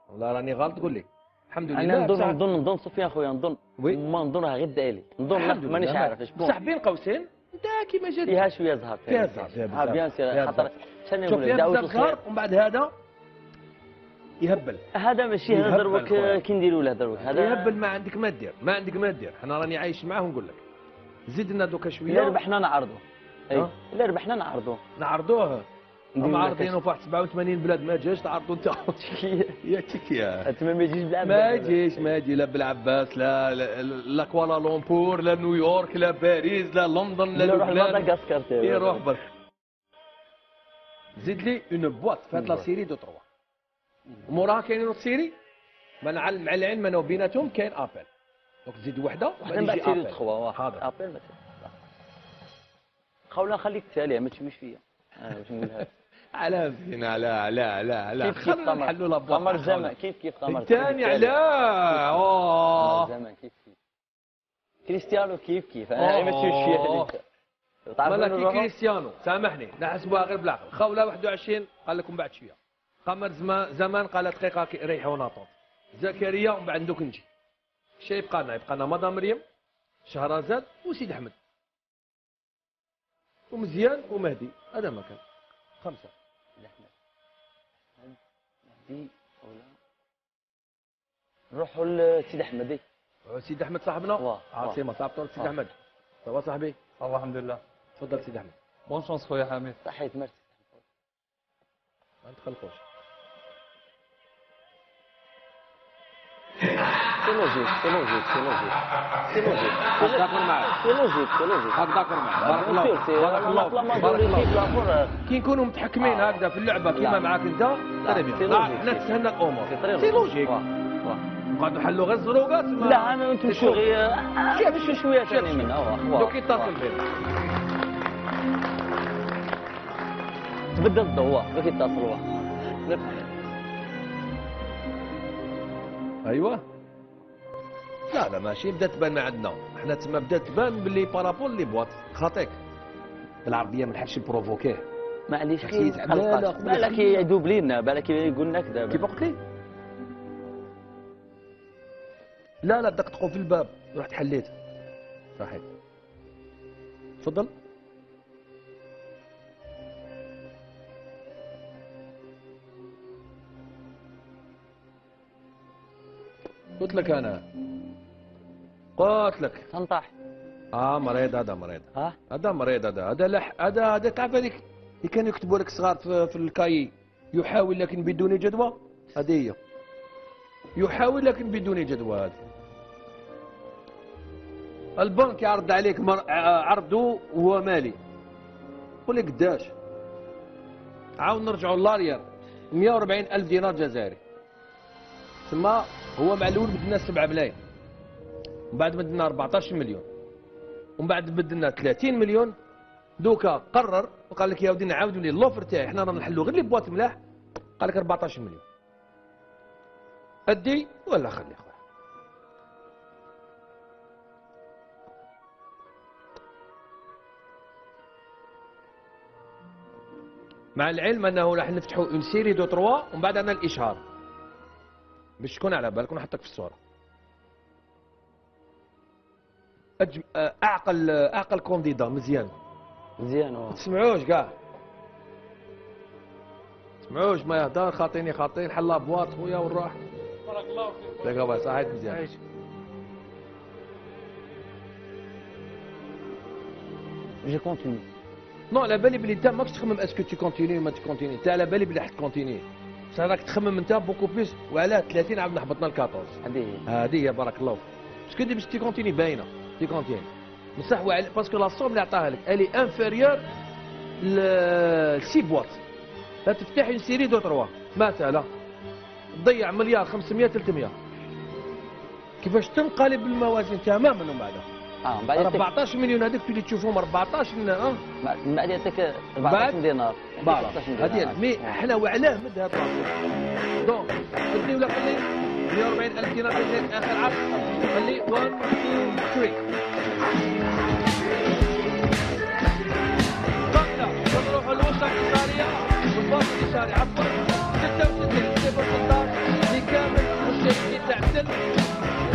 والله راني غلط تقول لي. الحمد لله. انا نظن نظن نظن سفيان خويا نظن. ما نظن غير دالي. نظن مانيش عارف اش بصح بين قوسين انت كيما جات. فيها شويه زهر. فيها زهر. اه بيان سير خاطر شنو نقول لك دعوة الخير ومن بعد هذا يهبل. هذا ماشي هذا دروك كي نديروا له دروك هذا. يهبل ما عندك ما دير، ما عندك ما دير، حنا راني عايش معاه ونقول لك. زدنا دوكا شويه. الا ربحنا نعرضوه. اي الا ربحنا نعرضوه. نعرضوه هما عارضينه في واحد سبعة وثمانين بلاد ما جاش تعرضو انت. يا تيكيا. تما ما يجيش بالعباس. ما يجيش ما يجي لا بالعباس لا لا كوالالومبور لا نيويورك لا باريس لا لندن لا لبنان. يروح مدغاسكار تاعو. يروح برك. زيد لي اون بواط فات لا سيري دو تروا. وموراها كاينين اون سيري. ما نعلم على العلم انا وبيناتهم كاين ابل. دونك تزيد وحده وبعدين تجي ابل حاضر ابل مثلا خوله خليك تاليه ما تشمش فيا انا واش نقول هذا على فينا لا لا لا لا كيف كيف نحلوا لابواب قمر زمان كيف كيف قمر الثاني على اوه زمان كيف كيف كريستيانو كيف كيف انا ما تشمش فيا هذيك مالك كريستيانو سامحني نحسبوها غير بالعقل خوله واحد وعشرين قال لكم بعد شويه قمر زمان قال دقيقه ريحونا طوط زكريا ومن بعد دوك نجي شي يبقى لنا يبقى لنا مدام مريم شهرزاد وسيد احمد ومزيان ومهدي هذا ما كان خمسه احمد مهدي ولا نروحوا لسيد احمد سيد احمد صاحبنا عاصمه صاحبته سيد احمد صباح صاحبي الله الحمد لله تفضل سيد احمد بون شونس خويا حميد صحيت مرسي ما تقلقوش C'est logique, c'est logique, c'est logique. C'est logique. C'est logique, c'est logique. هكذاكر معاك. بارك الله فيك. بارك الله فيك. كي نكونوا متحكمين هكذا في اللعبه كيما معاك انت سي لوجيك. حنا تسهلنا الامور. سي لوجيك. نقعدوا نحلوا غير الزروقات. لا انا وانتم شو غير شويه شويه ثاني منها. دوك يتصل بك. تبدل الضوء، دوك يتصل هو. ايوه. لا لا ماشي بدات تبان ما عندنا، حنا تما بدات تبان باللي بارابول لي بواط خاطيك بالعربيه ما نحبش نبروفوكيه معليش كي تقلقاش بالك يدوب لينا بالك يقول لنا كذا كيف قلت لي لا لا دقدقوا في الباب رحت حليت صحيت تفضل قلت لك انا قلت لك تنطح اه مريض هذا مريض ها هذا مريض هذا هذا لح هذا هذا تعرف هذيك اللي كانوا يكتبوا لك صغار في, في الكاي يحاول لكن بدون جدوى هذه هي يحاول لكن بدون جدوى هذه البنك يعرض عليك مر... عرضه وهو مالي قول لي قداش عاود نرجعوا للاريال مئة وأربعين ألف دينار جزائري ثم هو مع الاول بدلنا سبعة ملايين ومن بعد بدلنا أربعطاش مليون ومن بعد بدلنا ثلاثين مليون دوكا قرر وقال لك يا ودي نعاودوا لي اللوفر تاعي حنا رانا نحلوا غير لي بواط ملاح قال لك أربعطاش مليون أدي ولا خلي خويا مع العلم انه راح نفتحوا اون سيري دو تروا ومن بعد عندنا الاشهار باش تكون على بالك ونحطك في الصوره أجب... اعقل اعقل كونديدا مزيان مزيان اه. تسمعوش كاع. تسمعوش ما يهدر خاطيني خاطين حلا بواط خويا ونروح. بارك الله فيك. ياك الله صحيت مزيان. جي كونتيني. نو على بالي بلي انت ماكش تخمم اسكو تي كونتيني وما تي كونتيني، انت على بالي بلي راح تكونتيني. بصح راك تخمم انت بوكو بليس وعلاه ثلاثين عاود هبطنا ل أربعطاش. هذه هي. هذه هي بارك الله فيك. باسكو دي باش تي كونتيني باينه، تي كونتيني. بصح باسكو لا سوم اللي عطاها لك الي انفيريور ل ستة بواط. لا تفتح اون سيري دو تروا مثلا تضيع مليار خمسمية ثلاثمية. كيفاش تنقلب الموازين تماما من بعد. اه من بعد أربعطاش مليون هذوك اللي تشوفهم أربعطاش من اه من بعد يعطيك أربعطاش دينار فوالا هذه مي احنا وعلاه مد هاد الراسو دونك قلت ولا قال لي مية وأربعين ألف دينار اخر عرض قال لي واحد اثنين ثلاثة قلنا نروحوا للوسطى الإشارية والباص الإشاري عبر ستة وستين صفر ستة اللي كامل المشتركين تاع التل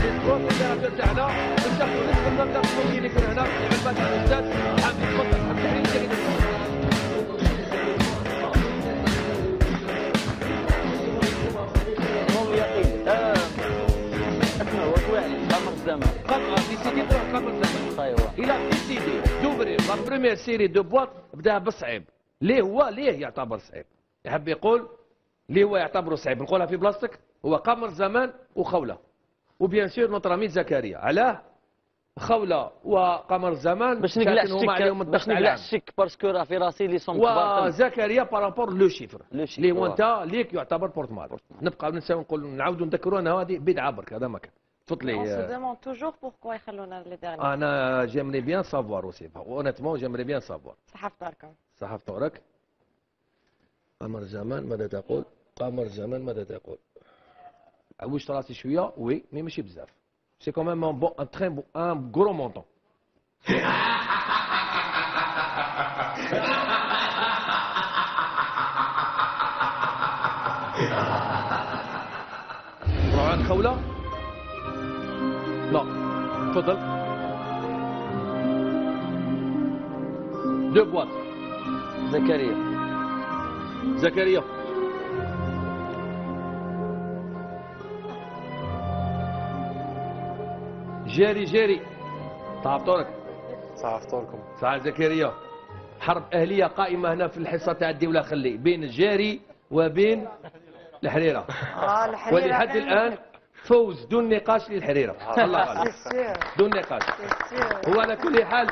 البروف الديريكتور تاعنا نشوفوا نفس المبلغ اللي يكون هنا لعبات الاستاذ حميد خضر التحرير الجديد قطعة في سيدي تروح قبل زمان. ايوه. إلا في سيدي دوبري لا بروميير سيري دو بواط بداها بالصعيب. ليه هو ليه يعتبر صعيب؟ يحب يقول ليه هو يعتبره صعيب؟ نقولها في بلاصتك هو قمر زمان وخولة. وبيان سور نوتر امي زكريا. علاه؟ خولة وقمر زمان باش نقلع الشك باش نقلع الشك باسكو راه في راسي لي سون كبار. وزكريا بارابور لو شيفر. اللي هو انت ليك يعتبر بورتمال. نبقى نساو نقول نعاودوا نذكروا أنه هذه بدعة برك هذا ما كان. On se demande toujours pourquoi ils ont les derniers. J'aimerais bien savoir aussi. Honnêtement, j'aimerais bien savoir. صحاف داركم. صحاف دارك. قمر زمان ماذا تقول؟ قمر زمان ماذا تقول؟ عوجت راسي شوية، وي، مي ماشي بزاف. C'est quand même un bon, un très bon, un gros montant. نروحوا عند خولة؟ لا تفضل دو بواط زكريا زكريا جاري جاري صحفتورك صحفتوركم صح زكريا حرب اهليه قائمه هنا في الحصه تاع الدي ولا خلي بين الجاري وبين الحريره اه الحريره ولحد الان فوز دون نقاش للحريرة الله عليك دون نقاش هو على كل حال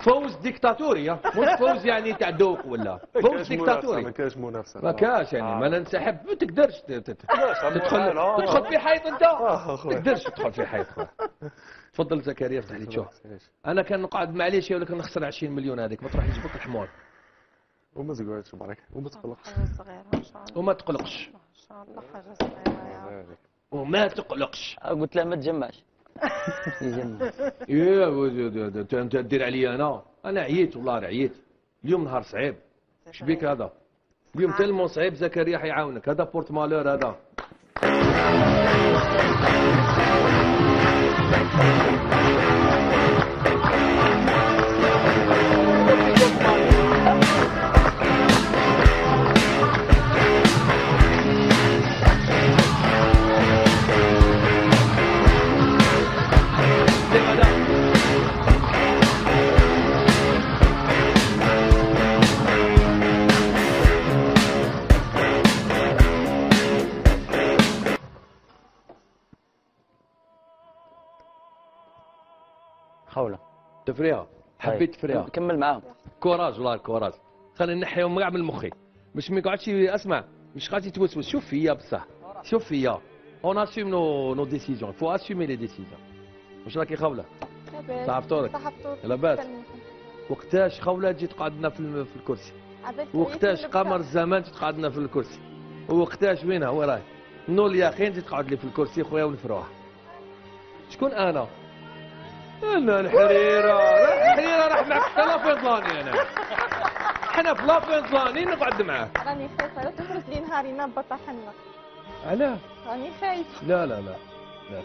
فوز ديكتاتوري مش فوز يعني تاع دوق ولا فوز ديكتاتوري ما كاش منافسة ما كاش يعني ما ننسحب ما تقدرش تدخل تدخل في حيط انت ما تقدرش تدخل في حيط تفضل زكريا افتح لي شوف انا كان نقعد معليش ولا كان نخسر عشرين مليون هذيك ما تروحش فوق الحمار وما تقعدش برك وما تقلقش حاجة صغيرة ان شاء الله وما تقلقش ان شاء الله حاجة صغيرة وما تقلقش قلت له ما تجمعش يجمع يا انت دير عليا انا انا عييت والله عييت اليوم نهار صعيب شبيك هذا اليوم تلمو صعيب زكريا حيعاونك هذا بورت مالور هذا تفريها حبيت تفريها كمل معاهم كوراج والله كوراج خلينا نحيهم كاع من مخي مش ما يقعدش اسمع مش غادي يتوسوس شوف فيا بصح شوف فيا اون اسيم نو نو ديسيزيون فو اسيمي لي ديسيزيون واش راكي خولة صحاب طورك لاباس وقتاش خولة تجي تقعدنا في في الكرسي وقتاش قمر زمان تقعدنا في الكرسي وقتاش وينها وين راهي نور اليقين تجي تقعد لي في الكرسي خويا ونفروح شكون انا انا الحريره الحريره راح معك حتى لافينزلاني انا احنا في لافينزلاني نقعد معاه راني خايفه لا تخرج لي نهاري نبطح حنا علاه راني خايفه لا لا لا لا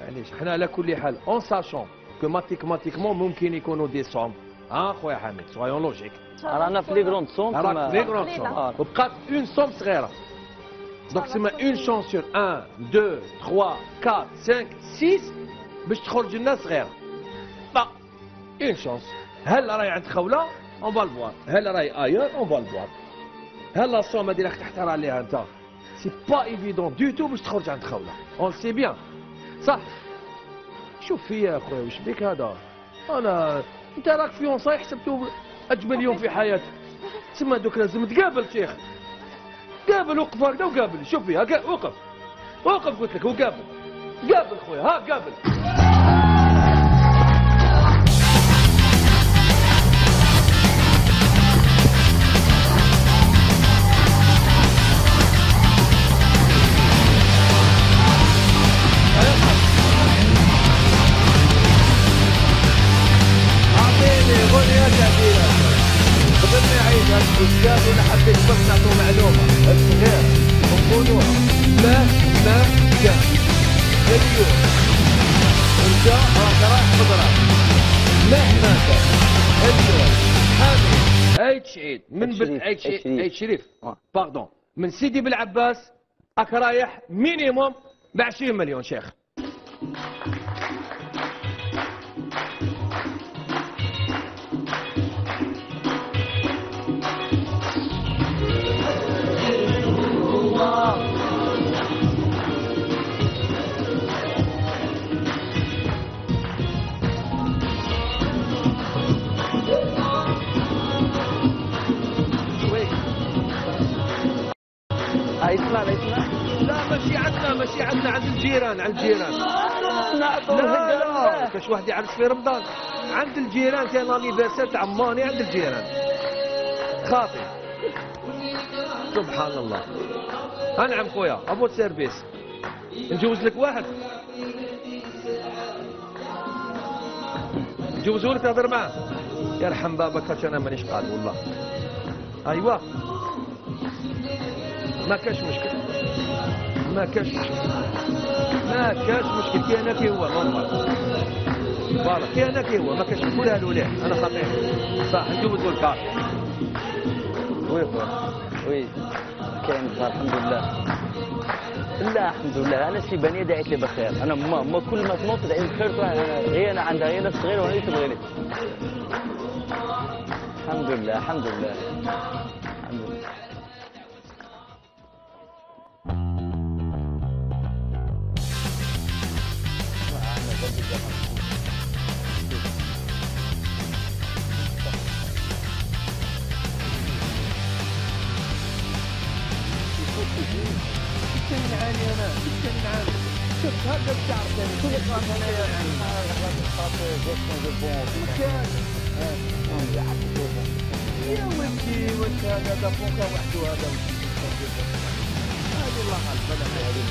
معليش حنا على كل حال اون ساشون كو ماتيكماتيكمون ممكن يكونوا دي سوم ها خويا حميد سوايون لوجيك رانا في لي غروند سوم رانا في لي غروند سوم وبقات اون سوم صغيره دونك تسمى اون شونس سور واحد اثنين ثلاثة أربعة خمسة ستة باش تخرج لنا صغيره با اون شونس هلا راهي عند خوله اون فوا لفوار هلا راهي ايور اون فوا لفوار هلا السوم هذه راك تحتار عليها انت سي با ايفيدون دو تو باش تخرج عند خوله اون سي بيان صح شوف فيا اخويا واش بك هذا انا انت راك فيونساي حسبتو اجمل يوم في حياتك تسمى دوك لازم تقابل شيخ قابل وقف هكذا وقابل شوف فيها وقف وقف قلت لك وقابل قابل خويا ها قابل ولا حبيت بس نعطوا معلومه الصغير ونقولوها ما ما كان اليوم انت راك رايح تضرب ما هناك اليوم حامد عيد شعيد من بنت عيد شريف عيد شريف باردون من سيدي بالعباس راك رايح مينيموم ب عشرين مليون شيخ لا ماشي عندنا ماشي عندنا عند الجيران عند الجيران لا كاش واحد يعرس في رمضان عند الجيران كان لانيفيرسير تاع ماني عند الجيران خاطي سبحان الله انعم خويا ابو السيرفيس نجوز لك واحد نجوزو لك تهضر معاه يرحم بابك خاطر انا مانيش قادر والله ايوا ما كاش مشكل ما كاش مشكل ما كاش مشكل كي انا كي هو نورمال فوالا كي انا كي هو ما كاش نقولها له ليه انا خطير صح نجوزو الكار وي وي كاين الحمد لله لا الحمد لله انا السيبانيه دعيت لي بخير انا ما, ما كل ما تنوض دعيت بخير هي انا عندها هي انا صغير وهي تبغيني الحمد لله الحمد لله الحمد لله يا ودي واش هذا دافونكا وحده هذا هذه الله البلد هذه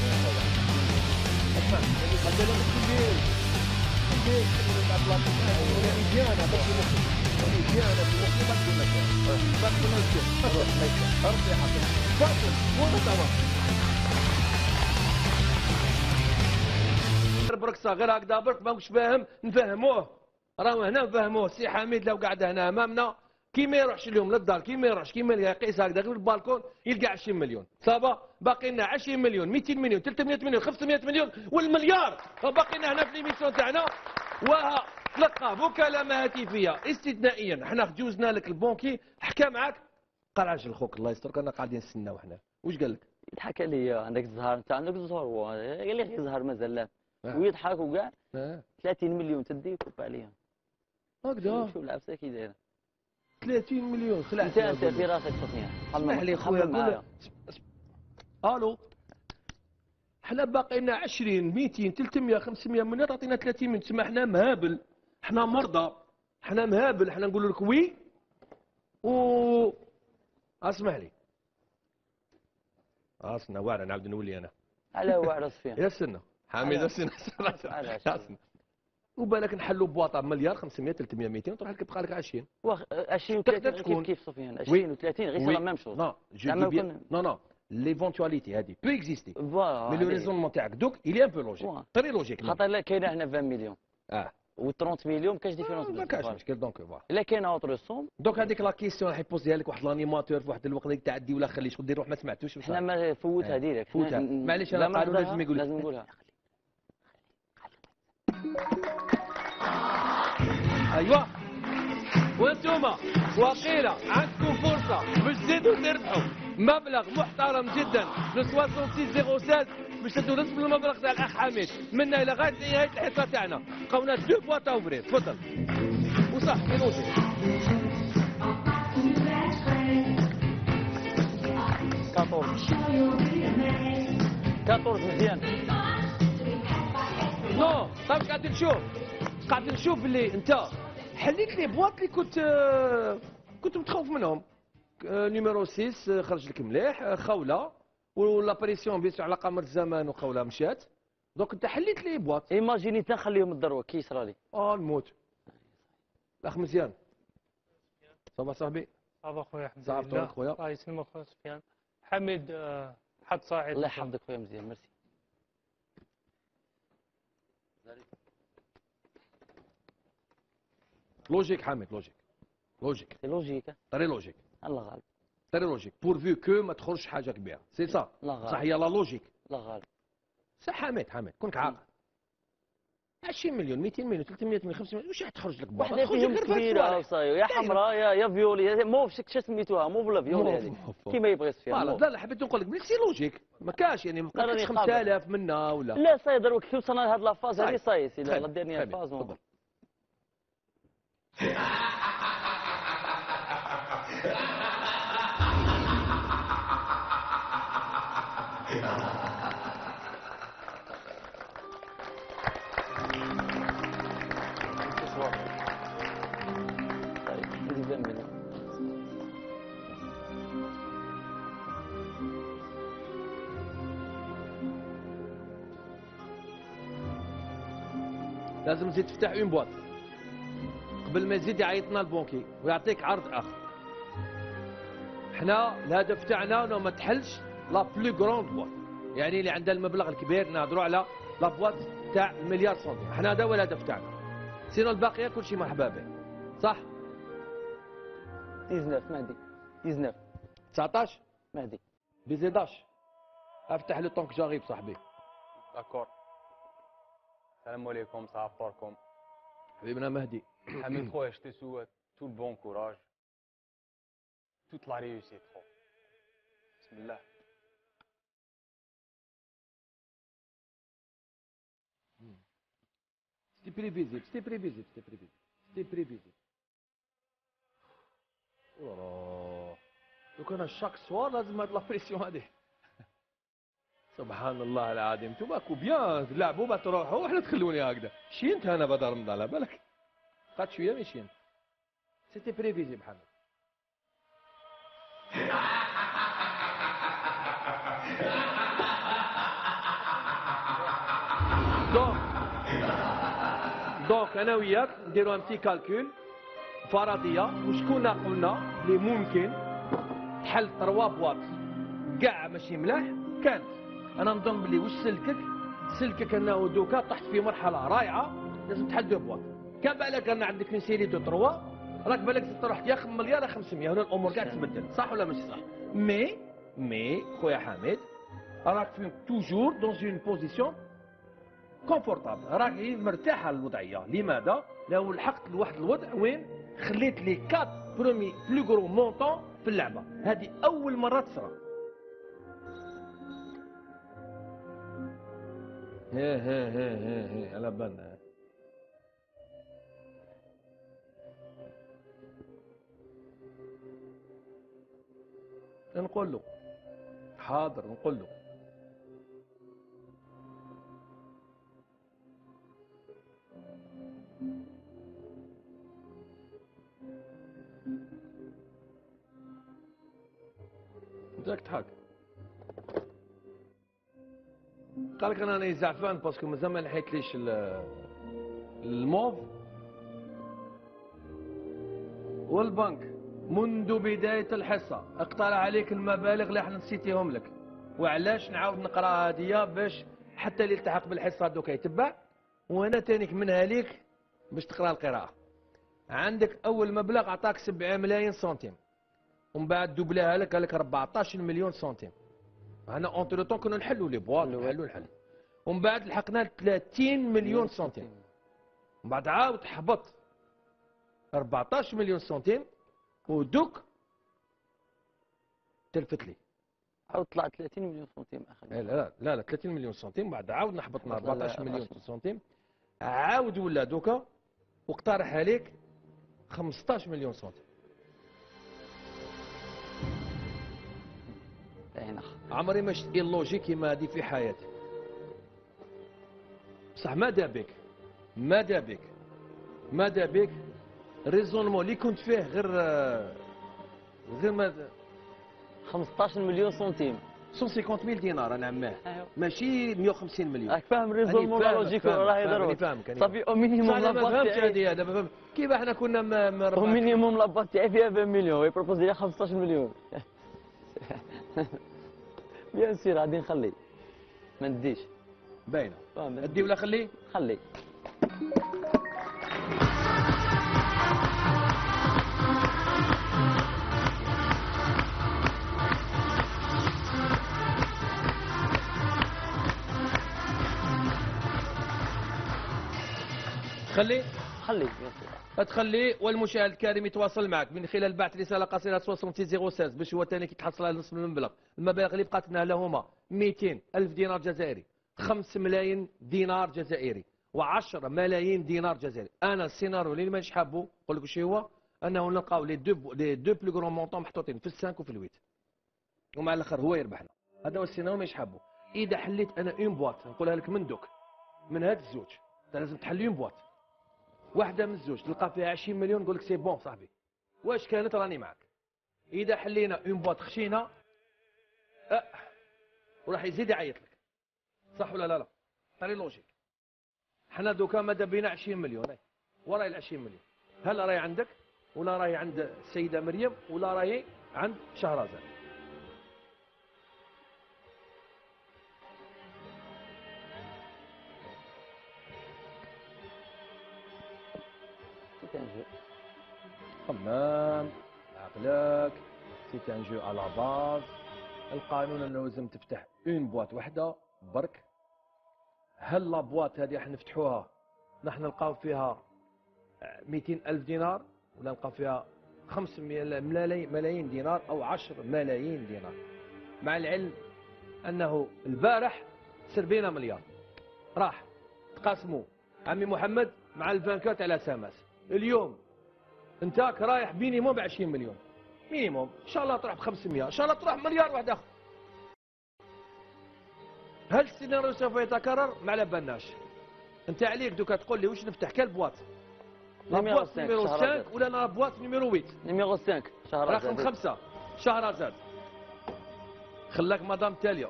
اسمع هذا لو كبير كبير الابلاط هذه مليانه باش نخرج مليانه بالمخطط المكان باش نمشي خلاص ارضي حاضر باطل ونطلع برك صغير هكذا برك ماكش فاهم نفهموه راهو هنا نفهموه سي حميد لو قعد هنا امامنا كي ما يروحش اليوم للدار كي ما يروحش كيما يقيس هكذا غير البالكون يلقى عشرين مليون صافا باقي لنا عشرين مليون مئتين مليون ثلاثمئة مليون خمسمئة مليون والمليار باقي لنا هنا في ليميسيون تاعنا وها تلقى مكالمه هاتفيه استثنائيا حنا جوزنا لك البونكي حكى معاك قال عجل خوك الله يسترك انا قاعدين نستناو حنا واش قال لك؟ حكى لي عندك الزهر انت عندك الزهر قال لي غير زهر مازال لا ويضحك وكاع ثلاثين مليون تدي وكب عليهم هكذا شوف العبسه كي دايره ثلاثين مليون خلعت انت في راسك تصنيع اسمح لي خويا الو حنا باقي لنا عشرين مئتين ثلاثمئة خمسمئة مليون تعطينا ثلاثين مليون تسمى حنا مهابل حنا مرضى حنا مهابل حنا نقول لك وي و اسمح لي اصنا واعره نعاود نولي انا على واعره صفيه يا سنه حميد السنة سنة وبالك نحلوا بواطه مليار خمسمئة ثلاثمئة مئتين تروح لك بقى لك عشرين عشرين تكون كيف سفيان عشرين و30 غير ميم شوز نو نو نو ليفونتواليتي هذه بو اكزيستي مي لو ريزونمون تاعك دوك الي ان بو لوجيك تري لوجيك خاطر لا كاينه هنا عشرين مليون اه و30 مليون ما كانش ديفيرونس بزاف. ما كانش مشكل دونك فوالا. الا كاين اوتر سوم دونك هذيك لا كيسيون راح يبوزيها لك واحد لانيماتور في واحد الوقت ديك تاع الدي ولا خلي شكون دير روح ما سمعتوش. حنا ما فوتها ديريكت فوتها معليش انا قالوا لازم يقول لازم نقولها. ايوا وانتوما وقيله عندكم فرصه باش تزيدوا تربحوا مبلغ محترم جدا ل ستة وستين صفر ستة باش تدوا نصف المبلغ تاع الاخ حميد منا الى غايه نهايه الحصه تاعنا. بقاونا دو فوا تاوفرير تفضل وصح كيلوجي. أربعطاش أربعطاش مزيان. نو صافي قاعد نشوف قاعد نشوف اللي انت حليت لي بواط اللي كنت كنت متخوف منهم. نيميرو ستة خرج لك مليح خوله والابريسيون بيسو على قمر الزمان وخوله مشات. دونك انت حليت لي بواط ايماجيني تنخليهم الذروه كي يصرالي. اه نموت. الاخ مزيان صباح صاحبي. صباح خويا حمد صباح خويا. الله يسلمك خويا سفيان. حميد حط صاعد الله يحفظك خويا مزيان ميرسي. لوجيك حامد لوجيك لوجيك لوجيك طري لوجيك الله غالب طري لوجيك بورفو كو ما تخرجش حاجه كبيره سي صا صح هي لا لوجيك الله غالب صح. حامد حامد كونك عاقل. عشرين مليون مئتين مليون ثلاثمائة مليون خمسين مليون واش راح تخرج لك بابا؟ واحد فيهم كبيره يا حمراء يا يا فيولي موف شنو سميتوها موف ولا فيولي هذيك كيما يبغي السفيان. لا لا حبيت نقول لك ملي سي لوجيك ما كاش يعني ما بقاش خمسة آلاف منا ولا لا صاي دروك كي وصلنا لهاد لافاز هذه صاي سي لا ديرني فاز. لازم تزيد تفتح اون بواط قبل ما يزيد يعيطنا البونكي ويعطيك عرض اخر. حنا الهدف تاعنا انه ما تحلش لا بلو كروند بواط يعني اللي عندها المبلغ الكبير نهضروا على لا بواط تاع المليار سنتيم. حنا هذا هو الهدف تاعنا سينو الباقيه كل شيء مرحبا به صح. تسعطاش مهدي تسعطاش تسعطاش مهدي بزيداش افتح لو طونك جاريب صاحبي. داكور السلام عليكم صافا باركم حبيبنا مهدي. حميد خويا je te souhaite tout le bon courage toute la réussite خو بسم الله. c'était prévisible c'était prévisible c'était prévisible c'était prévisible. والله لو كان شاك سوار لازم هاد لابريسيون هادي سبحان الله العظيم. انتم راكو بيان تلعبوا باه تروحوا وحنا تخلوني هكذا شينت انا بدار نضل على بالك قعدت شويه مي شينت. سيتي بريفيزي بحال دونك دونك انا وياك نديرو ان بتي كالكول فرضيه وشكون قلنا اللي ممكن تحل تروا بواط كاع ماشي ملاح كانت. انا نظن بلي واش سلكك سلكك انه دوكا طحت في مرحله رائعه لازم تحل دو بواط. كان بالك انا عندك من سيري دو تروا راك بالك تروح يا مليار خمسمية هنا الامور كاع تبدل صح ولا ماشي صح. مي مي خويا حميد راك في توجور دون اون بوزيسيون كونفورتابل راك مرتاحه للوضعيه. لماذا؟ لو لحقت لواحد الوضع وين خليت لي كات برومي بلو كرو مونطون في اللعبه. هذه اول مره تصرى. ها ها ها ها ها على بالنا نقول له حاضر نقول له بدك تحاك قال لك انا راني زعفان باسكو مازال ما لحقتليش الموف والبنك منذ بدايه الحصه اقترح عليك المبالغ اللي احنا نسيتيهم لك وعلاش نعاود نقراها هاديه باش حتى اللي التحق بالحصه دوكا يتبع وانا تانيك منها ليك باش تقرا القراءه. عندك اول مبلغ عطاك سبعة ملايين سنتيم، ومن بعد دوبلاها لك قال لك أربعطاش مليون سنتيم. انا اونتر لو طون كنا نحلوا لي بوا نحلوا نحل، ومن بعد لحقنا ثلاثين مليون سنتيم، ومن بعد عاود هبط أربعطاش مليون سنتيم، ودوك تلفت لي عاود طلع ثلاثين مليون سنتيم اخر. لا لا لا, لا ثلاثين مليون سنتيم، بعد عاودنا هبطنا أربعطاش مليون سنتيم، عاود ولا دوكا واقترح عليك خمسطاش مليون سنتيم. عمري ما شفت اللوجي كيما هذه في حياتي. بصح ماذا بك ماذا بك ماذا بك الريزونمون اللي كنت فيه غير غير ماذا خمسطاش مليون سنتيم مئتين وخمسين ألف دينار انا عماه، ماشي مئة وخمسين مليون. راك فاهم الريزونمون لوجيك راه يضرب صافي او مينيموم. لا ما فهمتش هذه دابا فهم كيف احنا كنا مربعين او مينيموم لا باك تاعي فيها مئة مليون يبروبوز لي خمسطاش مليون. بيان سير غادي نخلي ما نديش باينه. ادي ولا خلي خلي خلي خلي تخلي. والمشاهد الكريم يتواصل معك من خلال بعث رساله قصيره ستة ستة صفر واحد ستة باش هو ثاني كيتحصل على نصف المبلغ. المبالغ اللي بقات لنا هما مئتين ألف دينار جزائري، خمسة ملايين دينار جزائري، وعشرة ملايين دينار جزائري. انا السيناريو اللي مانيش حابه نقول لك واش هو، انه نلقاو لي دو لي دو بلو غرون مونطون محطوطين في الخمسة وفي الثمانية، ومع الاخر هو يربحنا. هذا هو السيناريو مانيش حابه. اذا حليت انا اون بواط نقولها لك من دوك، من هاد الزوج انت لازم تحل اون بواط واحدة من الزوج تلقى فيها عشرين مليون نقول لك سي بون صاحبي واش كانت راني معاك. إذا حلينا اون بواط خشينا أه وراح يزيد يعيط لك، صح ولا لا؟ لا طري لوجيك. حنا دوكا ماذا بينا عشرين مليون راهي وراي ال عشرين مليون، هل راهي عندك ولا راهي عند السيدة مريم ولا راهي عند شهرزاد؟ تمام عقلك سي ان جو على باز. القانون انه لازم تفتح اون بواط وحده برك. هل لا بواط هذه راح نفتحوها نحن نلقاو فيها مئتين ألف دينار ولا نلقاو فيها خمسة ملايين دينار او عشرة ملايين دينار؟ مع العلم انه البارح سربينا مليار راح تقاسموا عمي محمد مع الفانكات على سامس. اليوم انتاك رايح مينيموم ب عشرين مليون مينيموم، ان شاء الله تروح ب خمسمية، ان شاء الله تروح مليار واحد اخر. هل السيناريو سوف يتكرر؟ ما على بالناش. انت عليك دوكا تقول لي واش نفتح كال بواط؟ بواط نيميرو خمسة ولا بواط نيميرو ثمانية؟ نيميرو خمسة شهرزاد رقم خمسة شهرزاد. خلاك مدام تاليا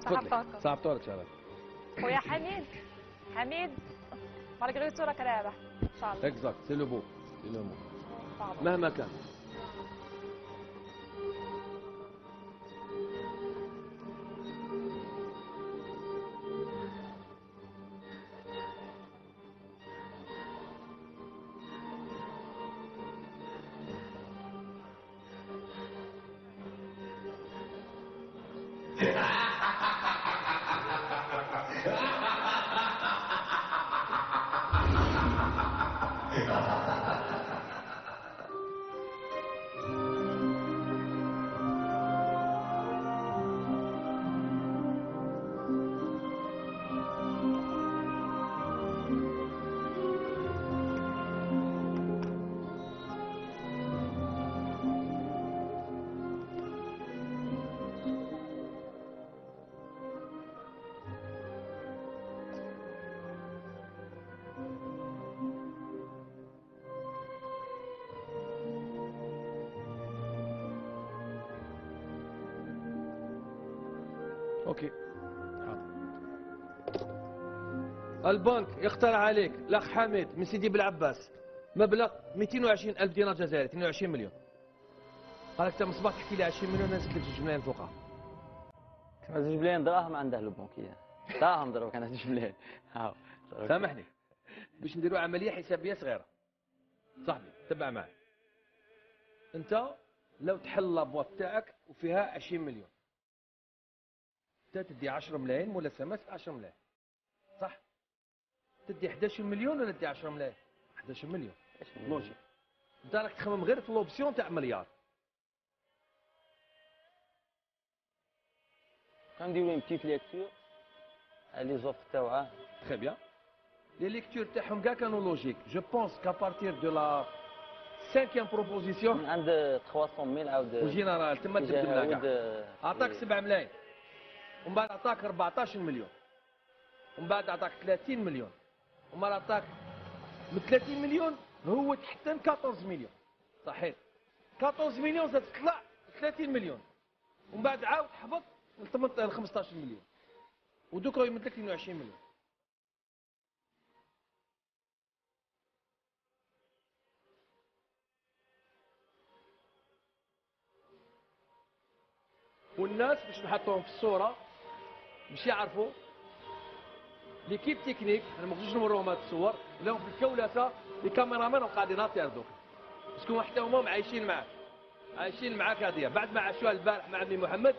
تفضلي صعبتولك شهرزاد. خويا حميد حميد مالغريتو راك رابح ان شاء الله. اكزاكت سي لو بو سي لو مو مهما كان. اوكي حاضر. البنك يخترع عليك الاخ حميد من سيدي بلعباس مبلغ مئتين وعشرين ألف دينار جزائري، اثنين وعشرين مليون. قال لك انت من الصباح تحكي لي عشرين مليون انا نسيت لك جوج ملايين فوقها. جوج ملايين دراهم عنده البنكيه دراهم دروك انا جوج ملايين. سامحني باش نديروا عمليه حسابيه صغيره. صاحبي تبع معايا. انت لو تحل لابواط تاعك وفيها عشرين مليون، انت تدي عشرة ملايين ولا سماس عشرة ملايين، صح؟ تدي احد عشر مليون ولا تدي عشرة ملايين؟ احد عشر مليون. لوجيك. انت راك تخمم غير في لوبسيون تاع مليار. غنديروا une petite lecture على لي زوفر تاعها. Très bien. Les lectures تاعهم كاع كانوا لوجيك. Je pense qu'à partir de la cinquième proposition من عند ثلاثمية ألف عاود وجينيرال تما تبدلنا كاع. عطاك سبعة ملايين. ومن بعد عطاك أربعة عشر مليون. ومن بعد عطاك ثلاثين مليون. ومن بعد عطاك من ثلاثين مليون هو تحتم أربعة عشر مليون. صحيح. أربعة عشر مليون زاد تطلع ثلاثين مليون. ومن بعد عاود حبط ل خمسة عشر مليون. ودوك راهو يمدلك اثنين وعشرين مليون. والناس باش نحطوهم في الصوره باش يعرفوا ليكيب تكنيك، انا ما نقدرش نوريهم هاد الصور لهم في الكولاسه، لي كاميرامان قاعدين على دوك باسكو حتى هما عايشين معاك عايشين معاك هاديه. بعد ما عاشوها البارح مع عمي محمد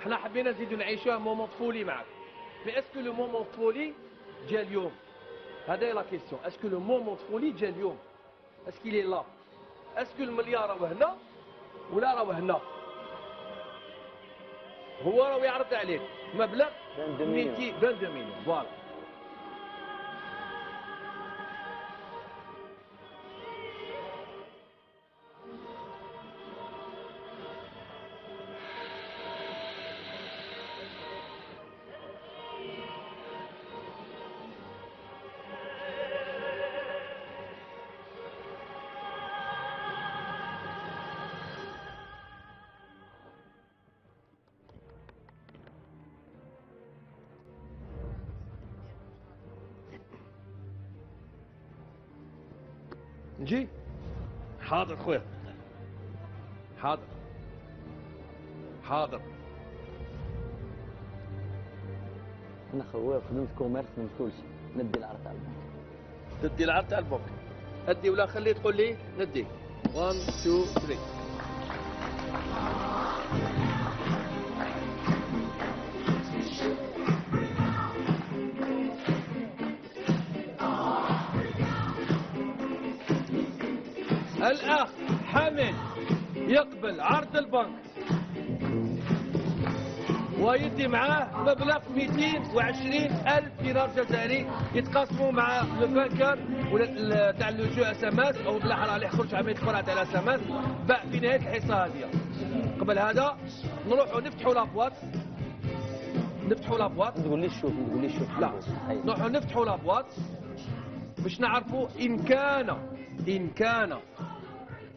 حنا حبينا نزيدو نعيشوها مومون طفولي معاك، مي اسكو لو مومون طفولي جا اليوم؟ هذا هي لا كيسيون. اسكو لو مومون طفولي جا اليوم؟ اسكو لي لا اسكو المليار راهو هنا ولا راهو هنا؟ هو راهو يعرض عليك مبلغ مئتين واثنين وعشرين مليون. فوالا نجي؟ حاضر خويا، حاضر حاضر. انا خويا خدمت كوميرس من كل شيء، ندي العرض على البنك. تدي العرض على البنك؟ ادي ولا خلي تقول لي ندي. واحد اثنين ثلاثة. الأخ حامد يقبل عرض البنك ويدي معاه مبلغ مئتين وعشرين ألف دينار جزائري يتقاسموا مع البنكر تاع اللجوء اس ام اس او بالله عليه خرج عمليه قرعه تاع الاس ام اس في نهايه الحصه هذه. قبل هذا نروحوا نفتحوا لابواط نفتحوا لابواط تقول لي شوف تقول لي شوف لا نروحوا نفتحوا لابواط باش نعرفوا ان كان ان كان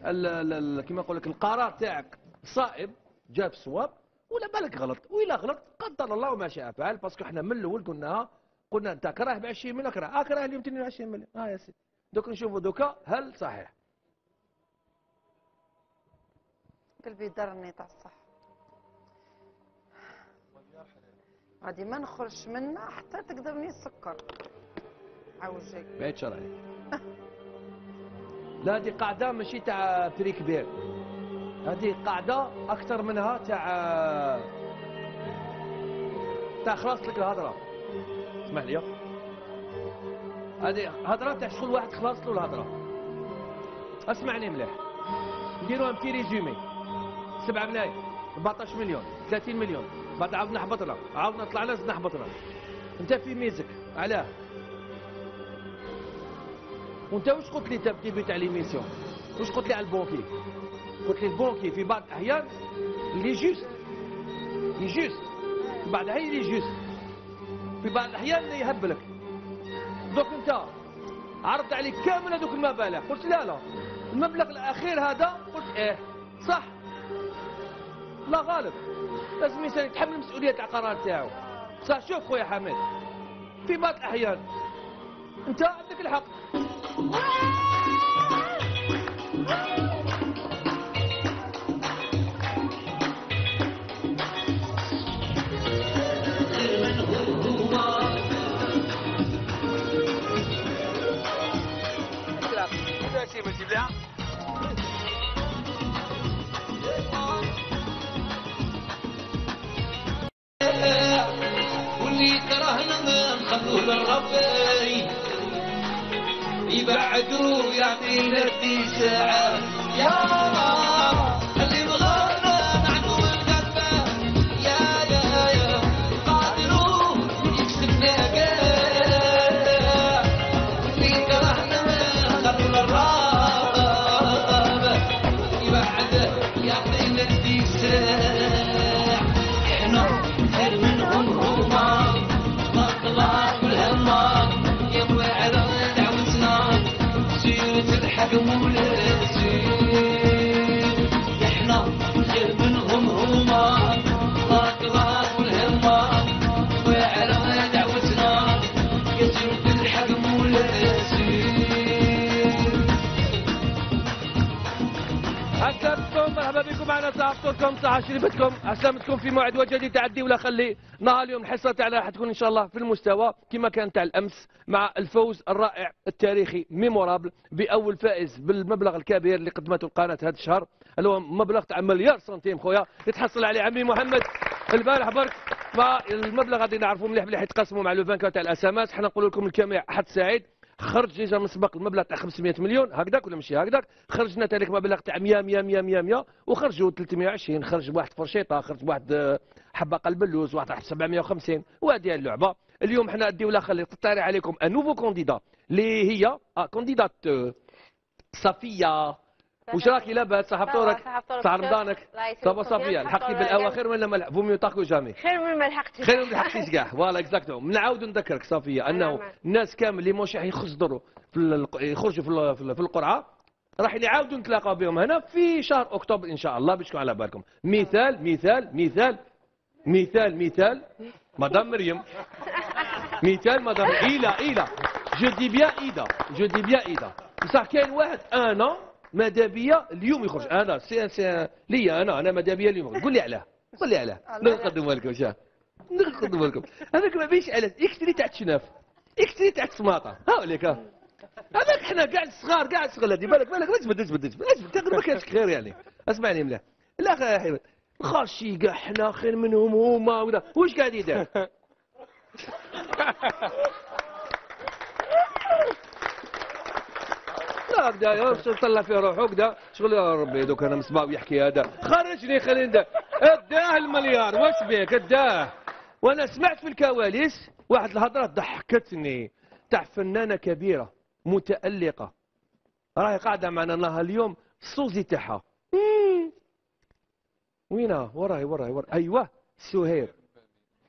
كما نقول لك القرار تاعك صائب جاب الصواب ولا بالك غلط، وإلا غلط قدر الله وما شاء فعل. باسكو حنا من الاول قلناها، قلنا انت كراه ب عشرين مليون كراه، اكراه اليوم اثنين وعشرين مليون. اه يا سيدي دوك نشوفوا دوكا هل صحيح. قلبي درني تاع الصح، غادي ما نخرجش منها حتى تقدرني تسكر. عوجيك بعيد شر عليك. لا هذه قاعدة ماشي تاع بري كبير، هذه قاعدة أكثر منها تاع تاع خلاص لك الهضرة. اسمح لي، هذه هضرة تاع شغل واحد خلاص له الهضرة. اسمعني مليح، نديروها بتي ريزومي. سبعة ملايين، أربعة عشر مليون، ثلاثين مليون، بعد عاودنا هبطنا، عاودنا طلعنا زدنا هبطنا. أنت في ميزك، علاه؟ وانت واش قلت لي تبديبي تاع ليميسيون؟ واش قلت لي على البونكي؟ قلت لي البونكي في بعض الاحيان لي جوست لي جوست بعد هي لي جوست في بعض الاحيان اللي يهبلك. دوك انت عرضت عليك كامل هذوك المبالغ، قلت لا لا المبلغ الاخير هذا قلت ايه صح. لا غالب، لازم الانسان يتحمل المسؤوليه تاع القرار تاعو. صح. شوف خويا حميد، في بعض الاحيان انت عندك الحق. اقول لربي يبعدوا ويعطينا الساعة يا الله اللي مغرب عنهم الغفا يا يا يا قادروا يكسبنا قال اللي كرهنا خلوا للرابة يبعد ويعطينا الساعة احنا خير من عمرهم ما طلع كل همام يا وعرة تلحقوا للزين احنا خير منهم هما طاقرات والهمات وعلى دعوتنا يصير تلحقوا للزين. هكا بكم مرحبا بكم معنا تعاطفكم تعاشربتكم اسلامتكم في موعد وجدي تعدي ولا خلي. نهار اليوم الحصه تاعنا راح تكون ان شاء الله في المستوى كما كان تاع الامس مع الفوز الرائع التاريخي ميمورابل باول فائز بالمبلغ الكبير اللي قدمته القناه هذا الشهر اللي هو مبلغ تاع مليار سنتيم خويا يتحصل عليه عمي محمد البارح برك. فالمبلغ غادي نعرفوا مليح مليح يتقاسموا مع لو فانكور تاع الاسامات. حنا نقول لكم الجميع حد سعيد خرج ديجا من سبق المبلغ تاع خمسمية مليون هكذاك ولا ماشي هكذاك. خرجنا تاريخ مبلغ تاع مية مية مية مية وخرجوا ثلاثمية وعشرين خرج بواحد فرشيطه خرج بواحد حبه قلب اللوز واحد سبعمية وخمسين. وهذه اللعبه اليوم حنا أدي ولا خلي تطلع عليكم ان نوفو كونديدا اللي هي اه كونديدات صفيه. واش راكي لاباس صاحب طورك صاحب رمضانك صافا صافيه لحقتي بالاواخر ولا ما فو ميو تاكو جامي خير من ما لحقتيش خير من ما لحقتيش كاع فوالا اكزاكتوم. نعاود نذكرك صافيه انه الناس كامل اللي ماشي يخسروا في يخرجوا في في القرعه راح نعاودوا نتلاقاو بهم هنا في شهر اكتوبر ان شاء الله باش تكون على بالكم. مثال مثال مثال مثال مثال مدام مريم مثال مدام ايلا ايلا جو دي بيان ايدا جو دي بيان ايدا بصح كاين واحد انا ماذا بيا اليوم يخرج انا سي سي ليا انا انا ماذا بيا اليوم قول لي علاه قول لي علاه نقدمها لكم شاه نقدمها لكم هذاك ما بيش على اكتري تاع الشناف اكتري تاع السماطه ها وليك هذاك حنا كاع الصغار كاع الصغار هذه بالك بالك ما تبدلش ما تبدلش تقريبا ما كانش خير يعني اسمعني مليح لا يا حبيبي خاشي كاع حنا خير منهم هما واش قاعد يدير هكذا طلع في روحه هكذا شغل يا ربي دوك انا مصباوي يحكي هذا خرجني خليني اداه المليار واش بيك اداه. وانا سمعت في الكواليس واحد الهضره ضحكتني تاع فنانه كبيره متالقه راهي قاعده معنا نهار اليوم السوزي تاعها وينها وراي وراي وراي ايوه سهير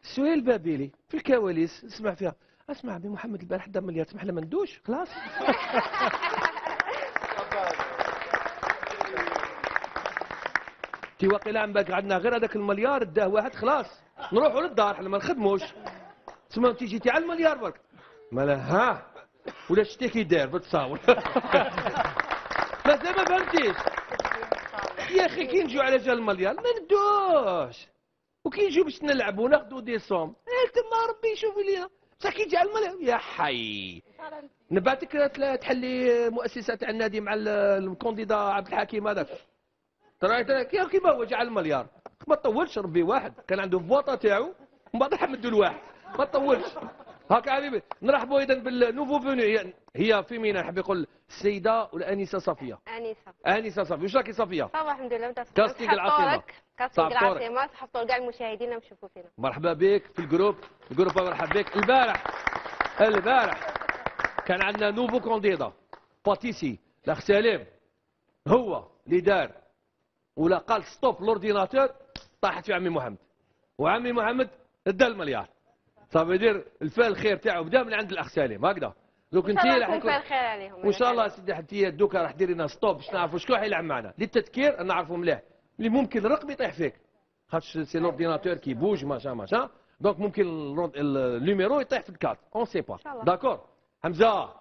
سهير بابيلي في الكواليس اسمع فيها اسمع عمي محمد البارح دا مليار تسمح لنا ما ندوش خلاص تي واقيلا عم باك عندنا غير هذاك المليار داه واحد خلاص نروحوا للدار حنا ما نخدموش تسمى انت جيتي على المليار برك مالا ها ولا شتي كي داير بالتصاور مازال ما فهمتيش يا اخي كي نجيو على جال المليار ما ندوش وكي نجيو باش نلعبوا وناخذوا دي صوم تما ربي يشوف لينا بصح كي يجي على المليار يا حي نباتك تحلي مؤسسه تاع النادي مع الكونديدا عبد الحكيم هذاك ترى كيما هو جا على المليار ما طولش ربي واحد كان عنده فواطه تاعو ومن بعد حمدوا الواحد ما طولش هاكا حبيبي. نرحبوا اذا بالنوفو فوني هي في مينا نحب نقول السيده والانسه صفيه انسه انسه صفيه. واش راكي صفيه؟ صافا الحمد لله متاسفه كاستيك العاصمه كاستيك العاصمه صحاب طول كاع المشاهدين اللي مشوفوا فينا مرحبا بك في الجروب الجروب مرحبا بك. البارح البارح كان عندنا نوفو كونديدا باتيسي الاخ سليم هو اللي دار ولا قال ستوب لورديناتور طاحت في عمي محمد وعمي محمد ادا المليار صافي يدير الفال الخير تاعو بدا من عند الاخ سليم هكذا. دوك انت راح يكون الفال خير عليهم وان شاء الله سيدي حتى دوكا راح دير لنا ستوب باش نعرفوا شكون حيلعب معنا للتذكير نعرفوا مليح اللي ممكن الرقم يطيح فيك خاطش سي لورديناتور كي بوج ماشا ماشا دونك ممكن النيميرو يطيح في الكارت اون سي با داكور. حمزه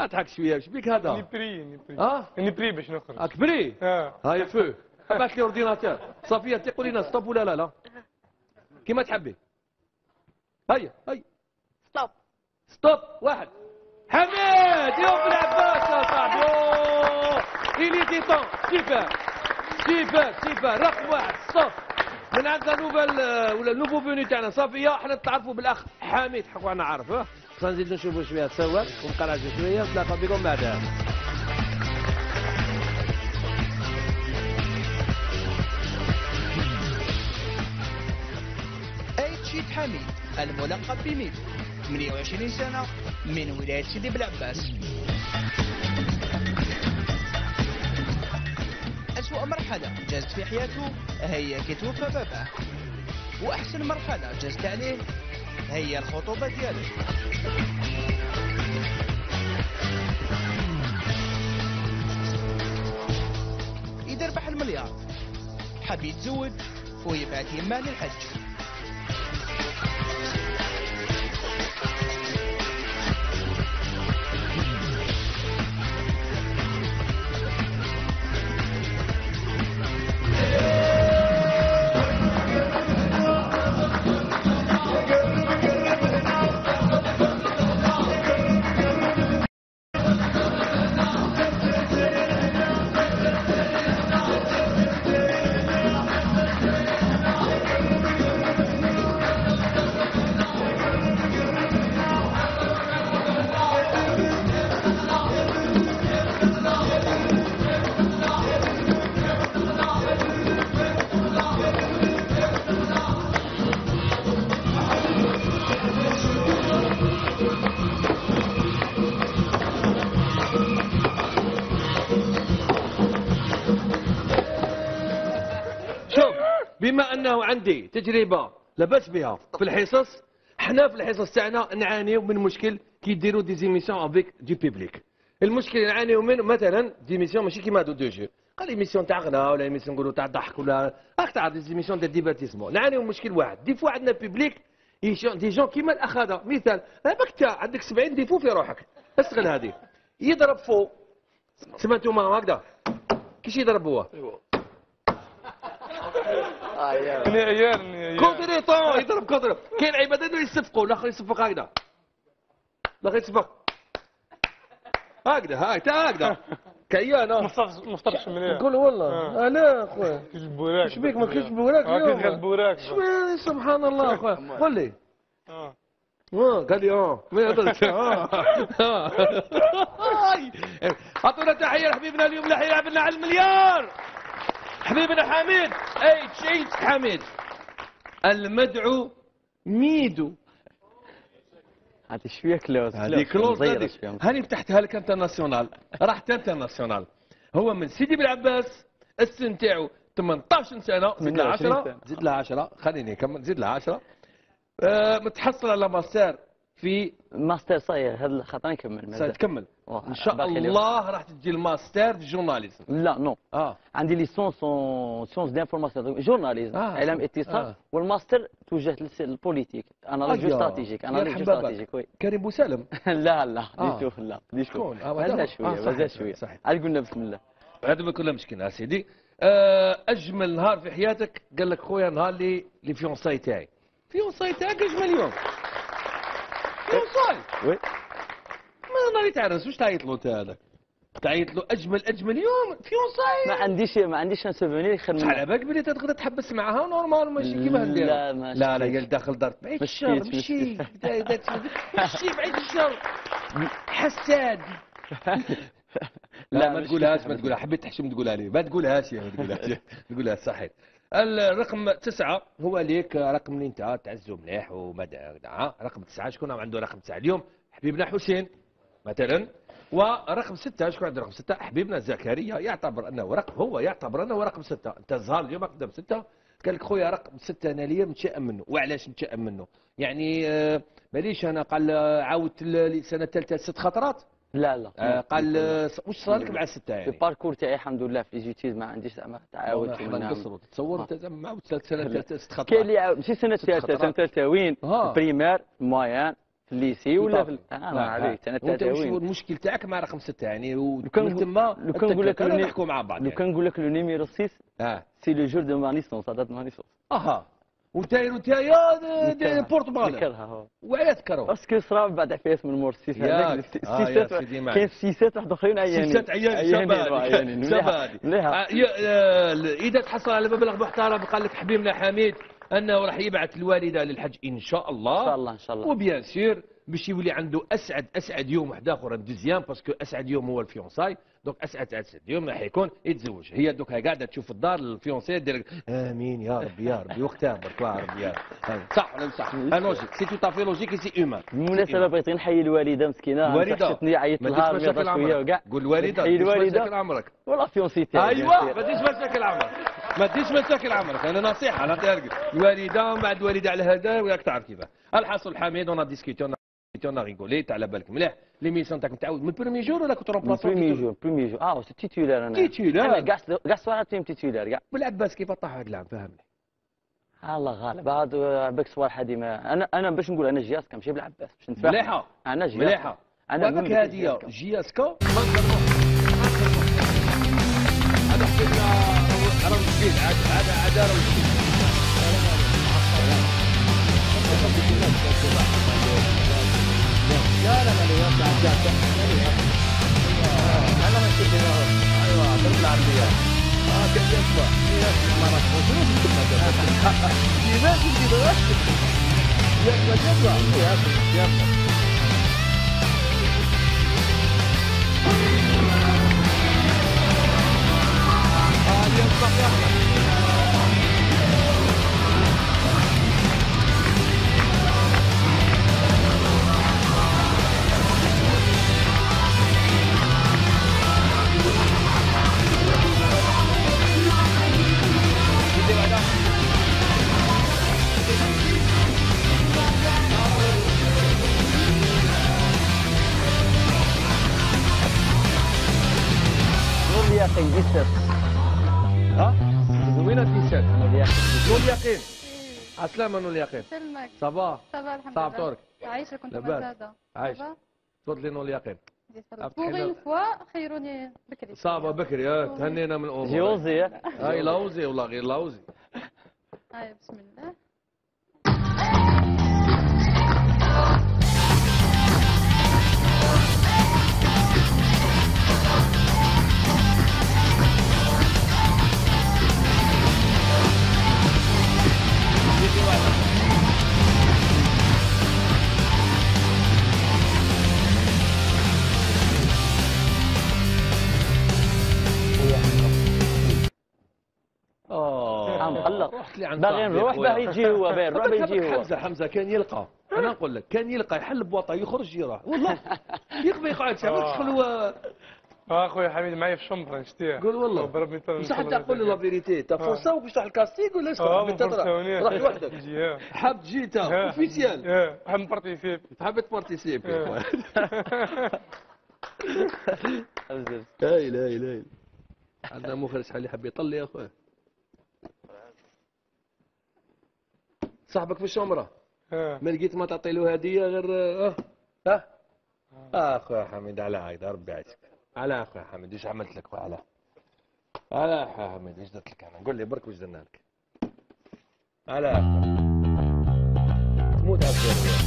اضحك شويه واش بيك هذا نبري نبري اه نبري باش نخرج اكبري اه هاي فو بعث لي اورديناتور صافيه تقول لنا ستوب ولا لا لا كيما تحبي هيا هيا ستوب ستوب واحد حميد يوم العباس يا صاحبي إلي تيتون سوبر سوبر سوبر رقم واحد ستوب من عندنا نوفال ولا نوفو فوني تاعنا صافيه، احنا تعرفوا بالاخ حميد حقوا انا عارفه، نزيد نشوفوا شويه تصور ونقراو شويه ونتلاقى بكم بعدها. أيتشيد حميد الملقب بميد ثمانية وعشرين سنه من ولايه سيدي بلعباس. أسوأ مرحلة جازت في حياته هي كي توفى باباه، وأحسن مرحلة جازت عليه هي الخطوبة دياله. إذا ربح المليار حب يتزوج ويبعث يماه للحج. بما انه عندي تجربه لبس بها في الحصص، حنا في الحصص تاعنا نعانيو من مشكل كي يديروا ديزيميسيون افيك دي بيبليك. المشكل اللي نعانيو منه مثلا ديميسيون ماشي كيما دو دو جو، قال ايميسيون تاع غناء ولا ايميسيون نقولوا تاع ضحك ولا راك تاع ديزيميسيون تاع ديباتيسمون، نعانيو من مشكل واحد، دي فوا عندنا بيبليك دي جون كيما الاخ هذا، مثال هذاك تاع عندك سبعين ديفو في روحك، استغل هذه يضرب فوق، سمعتوا ما هكذا كيش يضرب هو؟ كونتري طون يضرب كونتري. كاين عباد هذو يصفقوا، الاخر يصفق هكذا، الاخر يصفق هكذا هكذا هكذا كيان مصطفش مليح. نقول والله انا اخويا كيش بوراك، اش بيك ما كاينش بوراك اليوم، غير بوراك سبحان الله اخويا. قول لي اه اه قال لي اه ما يهضرش اه اه عطونا تحيه لحبيبنا اليوم اللي يلعب لنا على المليار، حبيبنا حميد اي شيء حميد المدعو ميدو. هذه شويه كلوز، هذه كلوز هاني فتحتها لك انترناسيونال، راحت انترناسيونال. هو من سيدي بلعباس، السن تاعو ثمنطاش سنه، زيد لها عشرة، زيد لها عشرة، خليني نكمل، زيد لها عشرة. أه متحصل على ماستر في ماستر صاير هذا الخطأ نكمل صاير تكمل ان شاء الله راح تجي الماستر في الجورناليزم. لا نو آه. عندي ليسونس اون سيونس دانفورماسيون جورناليزم آه. اعلام اتصال آه. والماستر توجهت للبوليتيك، انا جو استراتيجيك، انا جو استراتيجيك وي كريم بوسالم. لا لا ديتو آه. لا ديتو شكون هذا شويه هذا شويه عاد قلنا بسم الله هذا ما كنا مسكين سيدي. اجمل نهار في حياتك قال لك خويا نهار لي لي فيونساي تاعي، فيونساي تاعك اجمل يوم فيونساي وي ما نهار يتعرس واش تعيط له انت هذاك؟ تعيط له اجمل اجمل يوم فيونساي. ما عنديش ما عنديش ان سوفونير خير من. شحال على بالك بلي تقدر تحبس معاها نورمال ماشي كيما هندير. لا ما لا لا هي لداخل دارت بعيد الشر، ماشي ماشي بعيد الشر، حساد. لا ما تقولهاش ما تقولها، حبيت تحشم تقولها لي، ما تقولهاش يا ما تقولهاش تقولها صحيح. الرقم تسعة هو ليك رقم اللي انت تعزو مليح ومدى رقم تسعة. شكون عنده رقم تسعة اليوم؟ حبيبنا حسين مثلا. ورقم ستة شكون عنده رقم ستة؟ حبيبنا زكريا، يعتبر انه رقم هو يعتبر انه رقم ستة. انت الزهر اليوم قدام ستة، قال لك خويا رقم ستة انا ليا متشائم منه. وعلاش متشائم منه؟ يعني ماليش انا قال عاودت السنه الثالثه ست خطرات. لا لا آه قال واش صارلك مع الستة يعني؟ الباركور تاعي الحمد لله في ليزيتيز ما عنديش زعما تعاود تنقصروا. تصور انت زعما عاودت ثلاث سنوات ست خطرات. كاين اللي ماشي سنه ثالثه، سنه ثالثه وين؟ بريمير مويان في الليسي ولا في انا عليك سنه ثالثه وين؟ المشكل تاعك مع رقم ستة يعني وكان تما لو كان نقول لك نحكوا مع بعض. لو كان نقول لك لو نيميرو ستة سي لو جور دو مانيسونس، هذا مانيسونس. اها وداير نتايا البرتغال وعلاش كرهوا؟ باسكو صرا من بعد عفايات من مور السيسات هذاك السيسات كاين سيسات واحد اخرين عيانين سيسات عيانين شباب شباب مليحه. اذا تحصل على مبلغ محترم قال لك حبيبنا حميد انه راح يبعث الوالده للحج ان شاء الله ان شاء الله ان شاء الله وبيان سير باش يولي عنده اسعد اسعد يوم واحد اخر دوزيام باسكو اسعد يوم هو الفيونساي دوك اسعد اسعد يوم راح يكون يتزوج. هي دوك قاعده تشوف الدار الفيونساي دير امين يا ربي يا ربي وقتها برك يا ربي يا ربي صح ولا صح لوجيك سي تو افي لوجيك سي هيومان. بالمناسبه بغيت نحيي الوالده مسكينه وحشتني عيطت لها مشاكل عمرك قول الوالده مشاكل عمرك ولا فيونسيتي ايوا ما تديش مشاكل عمرك ما تديش مشاكل عمرك انا نصيحه نعطيها لك الوالده ومن بعد الوالده على هذا وياك تعرف كيفاه. الحاصل حميد ونا ديسكوتيون انا ريغوليت على بالك مليح ليميسيون تاعك متعود من بريمي جور ولا كنت رومبلاسون بريمي جور بريمي جور اه سي تيتولار انا تيتولار انا كاع كاع صوالح تيم تيتولار كاع بلعب باس كيف طاح هذا اللاعب فهمني الله غالب هذا باك صوالح ديما انا انا باش نقول انا جياسكا ماشي بلعب باس باش نتفاهم مليحه انا جياسكا مليحه انا بالك هذه جياسكا هذا حكينا راهو جديد عاد عاد عاد راهو جديد لا لا لا لا لا أنا ما شفت هنا أيوة ضرب العربية آه كيف يطلع كيف ما راح تقول كيف ما تجي بلاش كيف ما تطلع كيف كيف آه يطلع يطلع ها وين التيشيرت؟ نور اليقين عسلامة نور اليقين سلمك صباح صباح الحمد لله صباح طورك عايشك كنت مزاده عايش تفضلي نور اليقين بوغين فوا خيروني بكري صباح بكري تهنينا من الامور جوزي هاي لاوزي والله غير لاوزي هاي بسم الله اه مقلق باغي نروح باغي يجي هو باغي نروح يجي هو حمزه حمزه كان يلقى انا نقول لك كان يلقى يحل بواطه يخرج يروح والله يقبل يقعد ساعه شغل هو اه خويا حميد معايا في الشمطره نشتيها قول والله بصح انت قول لي لا فيريتي تا فرصه وباش تروح الكاستيك ولا اش راح وحدك حاب تجي انت اوفيسيال حاب نبارتيسيبي حاب تبارتيسيبي هايل هايل هايل عندنا مخرج شحال اللي حاب يطلي يا خويا صاحبك في الشمره ما لقيت ما تعطي له هديه غير اه اه اه خويا حميد على عايد ربي يعيشك علاه اخويا حميد ايش عملت لك علاه علاه اخويا حميد ايش درت لك انا قول لي برك واش درنا لك علاه تموت على الخير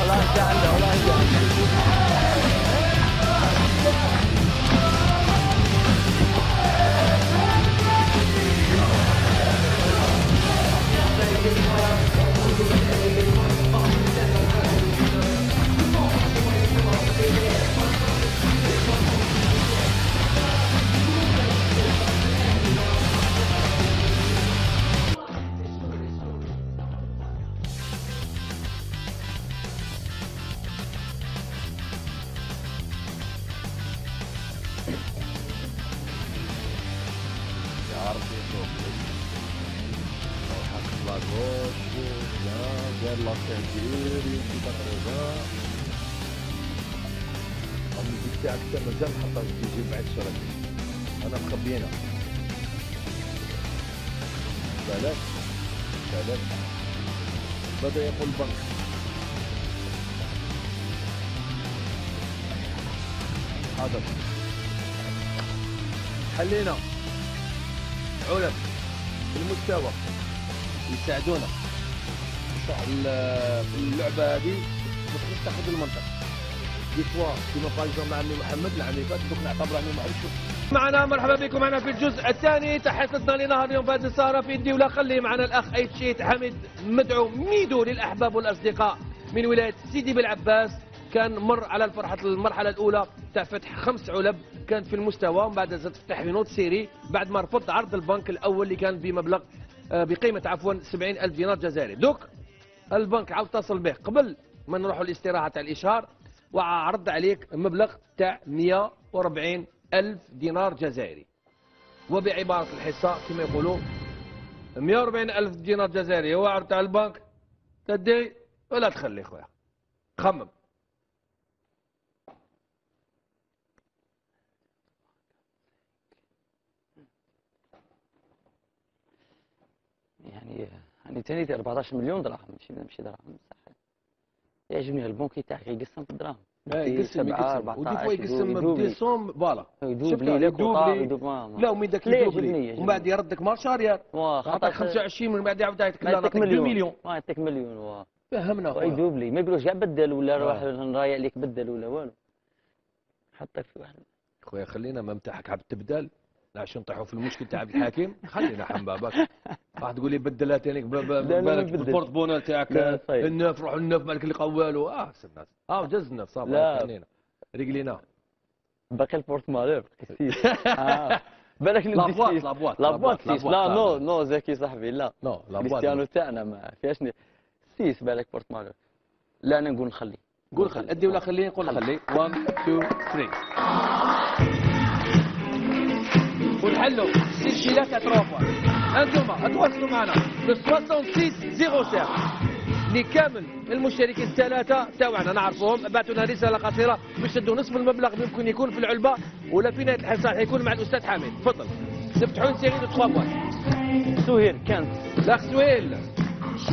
والله انت عنده والله انت عنده خلينا علم المستوى يساعدونا في اللعبه هذه باش نتاخذ المنطق دي فوا كيما باغ مع عمي محمد العنيفات دوك نعتبر عمي محمد شوف معنا. مرحبا بكم معنا في الجزء الثاني تاع حصتنا لنهار اليوم بهذه السهره في إيدي ولا خلي. معنا الاخ ايتشيت حميد مدعو ميدو للاحباب والاصدقاء من ولايه سيدي بالعباس، كان مر على الفرحة المرحلة الأولى تاع فتح خمس علب كانت في المستوى، ومن بعد زاد فتح في نوت سيري بعد ما رفض عرض البنك الأول اللي كان بمبلغ بقيمة عفوا سبعين ألف دينار جزائري. دوك البنك عاود اتصل به قبل ما نروحوا الاستراحة تاع الإشهار وعرض عليك مبلغ تاع مئة وأربعين ألف دينار جزائري، وبعبارة الحصة كما يقولوا مئة وأربعين ألف دينار جزائري هو عرض تاع البنك. تدي ولا تخلي خويا خمم. يعني يعني تاني أربعطاش مليون دراهم ماشي ماشي دراهم صح. يعجبني البنك تاعك يقسم في الدراهم. يقسم يقسم ودي فوا يقسم ديسمبر فوالا. يدوب لي يدوب لا ومن ذاك يدوب لي ومن بعد يردك مارشار ريال. عطاك خمسة وعشرين من بعد يعاود يعطيك عطاك مليون. يعطيك مليون فهمنا. ويدوب لي ما يقولوش كاع بدل ولا روح نرايع لك بدل ولا والو. حطك في واحد. خويا خلينا ما نتاعك عبد تبدل. عشان طاحوا في المشكل تاع عبد الحكيم خلينا حنبابك راح تقول لي بدلها تانيك بالك البورتبونال تاعك الناف روحوا الناف مالك اللي قوالو اه الناس اه جز الناف صافي خلينا رجلينا باقي البورتمالير اه بالك لابواط لابواط لابواط لا نو نو زكي صاحبي لا نو لابواط كريستيانو تاعنا ما فيهاش سيس بالك بورتمالير لا انا نقول نخلي قول خلي ادي ولا خلي نقول خلي واحد اثنين ثلاثة ونحلوا السلسله ثلاثة فوا انتوما تواصلوا معنا ب ستة ستة صفر سبعة اللي كامل المشتركين الثلاثه تاعنا نعرفوهم بعثوا لنا رساله قصيره باش يدوا نصف المبلغ اللي ممكن يكون في العلبه ولا في نهايه الحصه حيكون مع الاستاذ حميد. تفضل تفتحوا سيري دو ثلاثة فوا سهيل كانت لا سهيل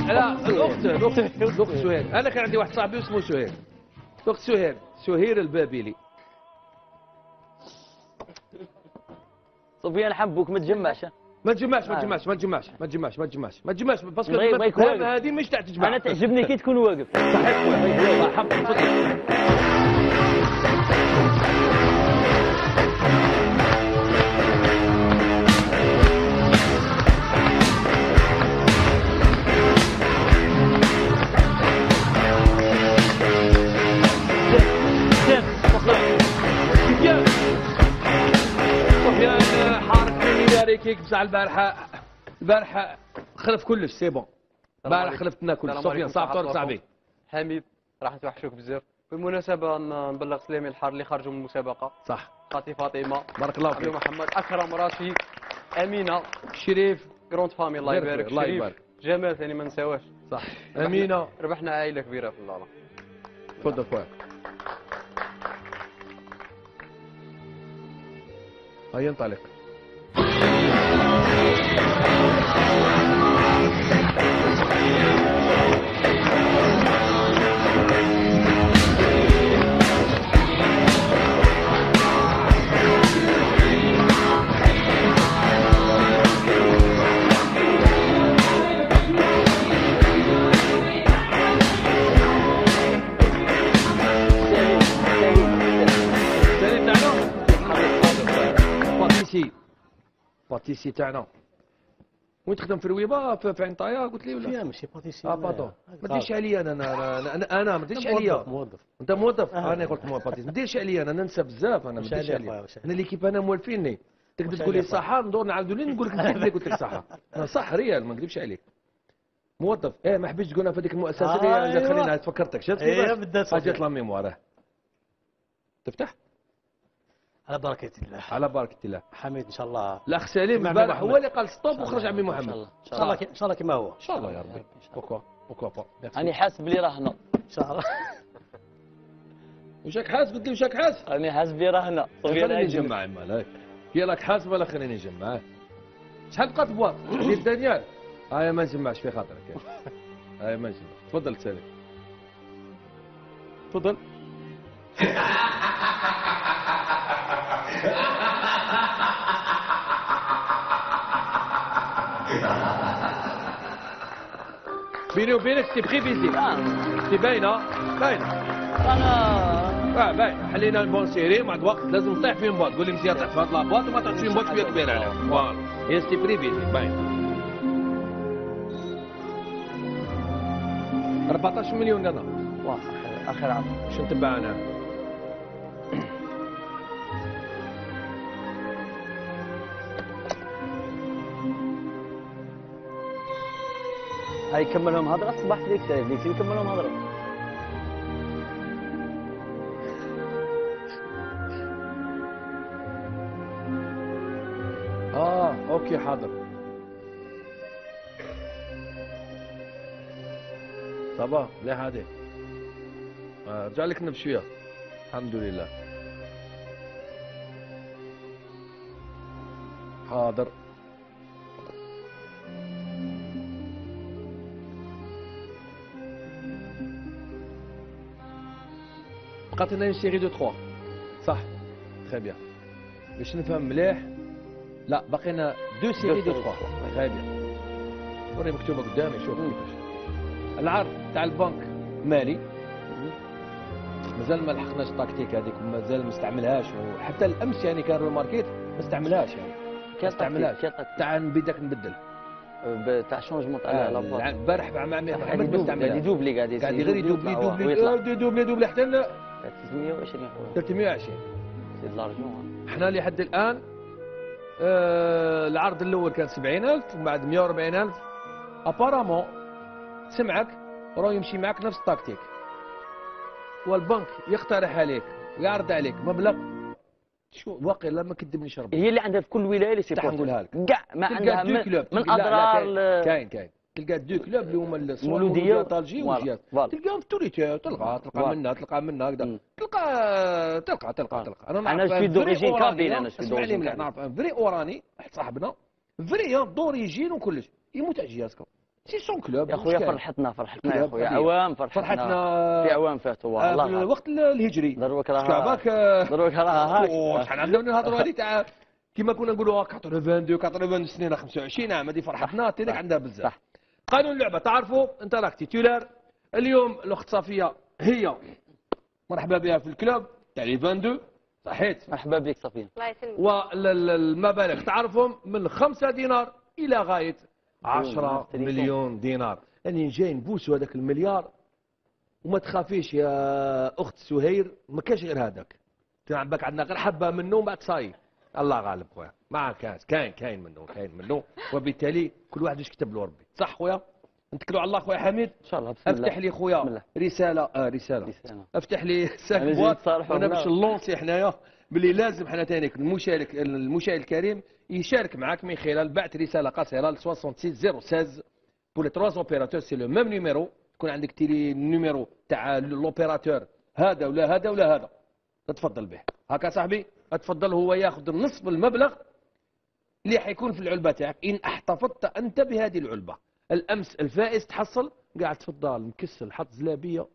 لا الاخت الاخت سهيل. انا كان عندي واحد صاحبي اسمه سهيل الاخت سهيل سهير البابلي. سفيان حبوك ما تجمعش ما تجمعش ما تجمعش ما تجمعش ما تجمعش ما تجمعش ما تجمعش باسكو هذه مش تاع تجمع. انا تعجبني كي تكون واقف صحيح والله حبك كيك بصح البارحه البارحه خلف كلش سي بون البارح خلفتنا كلش سفيان صافطور صاحبي حميد راح توحشوك بزاف. بالمناسبه نبلغ سلامي الحار اللي خرجوا من المسابقه صح خالتي فاطمه بارك الله فيك محمد اكرم راشد امينه شريف كروند فامي الله يبارك الله يبارك جمال ثاني ما نساواش صح امينه ربحنا عائله كبيره في الله. تفضل خويا هيا نطلق باتيسي تاعنا وين تخدم في رويبه في عين طايا قلت لي ولا فيها ماشي باتيسي اه باتون ما تديرش عليا انا انا انا ما تديرش عليا موظف انت موظف انا قلت باتيسي ما تديرش عليا انا ننسى بزاف انا ما تديرش عليا انا ليكيب انا موالفيني تقدر تقول لي صحه ندور نعاودوا لي نقول لك اللي قلت لك صحه انا صح ريال ما نكذبش عليك موظف اه ما حبيتش تقولها في هذيك المؤسسه اللي تخليني تفكرتك جاتك جات لا ميموار تفتح على بركة الله على بركة الله حميد ان شاء الله. الاخ سليم البارح هو اللي قال ستوب وخرج عمي محمد ان شاء الله ان شاء الله كما هو ان شاء الله يا ربي بوكو بوكو با راني حاسس بلي راه هنا ان شاء الله. واش راك حاسس قلت لي واش راك حاسس؟ راني حاسس بلي راه هنا خليني نجمع المال يا راك حاسس ولا خليني نجمع شحال بقات بواط ديال دانيال هايا ما نجمعش في خاطرك هايا ما نجمعش. تفضل سليم تفضل بيني وبينك سي بخي بيزي سي باينه باينه اه باينه حلينا البون سيري مع الوقت لازم نطيح في مبوط قول لي مزيان طيح في هاد لابواط وما تحطش في مبوط شويه كبيره عليها فوالا هي سي بخي بيزي باينه أربعطاش مليون انا واه اخر عام شنو نتبع انا هاي كملهم هضره صباح ديك تاع ديك نكملهم هضره اه اوكي حاضر صباح مليح هادي آه رجع لك نفس شويه الحمد لله حاضر بقات لنا شي غير دو تخوا صح تري بيان باش نفهم مليح لا باقينا دو سيري دو تخوا تري بيان وري مكتوبه قدامي شوف كيفاش العرض تاع البنك مالي مازال ما لحقناش التكتيك هذيك مازال ما استعملهاش وحتى الامس يعني كان روماركيت ما استعملهاش يعني ما استعملهاش تاع بداك نبدل تاع شونجمون تاع لا بوا البارح مع محمد ما استعملها قاعد يدوبلي قاعد يدوبلي قاعد يغير يدوبلي يدوبلي يدوبلي يدوبلي حتى ثلاثمية وعشرين ثلاثمية وعشرين سي دلارجون حنا لحد الان آه العرض الاول كان سبعين ألف ومن بعد مية وأربعين ألف ابارامون سمعك راه يمشي معك نفس التكتيك والبنك يقترح عليك ويعرض عليك مبلغ شو واقع لا ما كذبنيش ربي هي اللي عندها في كل ولايه لي سيبورت نقولها لك كاع ما عندها من اضرار كاين كاين تلقى دو كلوب اللي هما المولوديه والطالجي والجيات تلقاهم في توريتيا تلقى تلقى منا تلقى منا هكذا تلقى تلقى تلقى تلقى انا نعرف انا شوي دوريجين كابيل انا شوي دوريجين نعرف فري اوراني واحد صاحبنا فري دوريجين وكلش يموت على جياتكم سي سون كلوب يا خويا فرحتنا فرحتنا يا خويا عوام فرحتنا فرحتنا في عوام فاتوا والله الوقت الهجري دروك راها شعبك دروك راها هاك شحال عندنا نهضروا هذه تاع كما كنا نقولوا اثنين وثمانين ثمانين سنين خمسة وعشرين عام هذه فرحتنا تيلك عندها بزاف قانون اللعبه تعرفوا انت راك تيتولار اليوم الاخت صفيه هي مرحبا بها في الكلوب تاع لي اثنين وعشرين صحيت مرحبا بك صفيه الله يسلمك والمبالغ تعرفهم من خمسة دينار الى غايه عشرة مليون دينار يعني جاي نبوسوا هذاك المليار وما تخافيش يا اخت سهير ما كاش غير هذاك تلعب بالك عندنا غير حبه منه ومن بعد صاي الله غالب خويا ما كاش كاين كاين منه كاين منه وبالتالي كل واحد واش كتب له ربي صح خويا نتكلوا على الله خويا حميد ان شاء الله بسم الله افتح لي خويا رساله اه رساله, رسالة. افتح لي ساك بواط انا باش نلونسي حنايا باللي لازم حنا ثاني المشارك المشاهد الكريم يشارك معك من خلال بعث رساله قصيره ل ستة وستين صفر واحد ستة بور لي ثلاثة اوبيراتور سي لو ميم نيميرو تكون عندك تيلي النيميرو تاع لوبيراتور هذا ولا هذا ولا هذا تتفضل به هكا صاحبي تفضل هو ياخذ نصف المبلغ اللي حيكون في العلبه تاعك ان احتفظت انت بهذه العلبه الامس الفائز تحصل قاعد تفضل مكسل حط زلابيه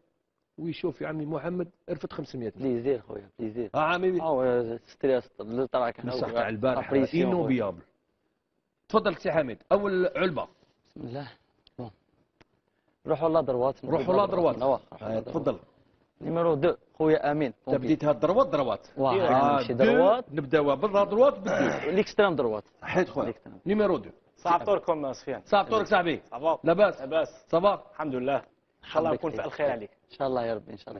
ويشوف يا عمي محمد رفد خمسمية مليون بليزير خويا بليزير اه عمي اه ستريس اللي طلعك هنا بصح تاع البارح انوبيابل تفضل سي حميد اول علبه بسم الله بون روحوا لا دروات روحوا لا دروات تفضل نيميرو اثنين خويا امين بديتها دروات دروات ماشي دروات نبداوها بالدروات ليكستريم دروات حيت خويا نيميرو اثنين صافطوركم سفيان صافطورك صاحبي لاباس لاباس صباح الحمد لله ان شاء الله يكون في الخير عليك ان شاء الله يا ربي ان شاء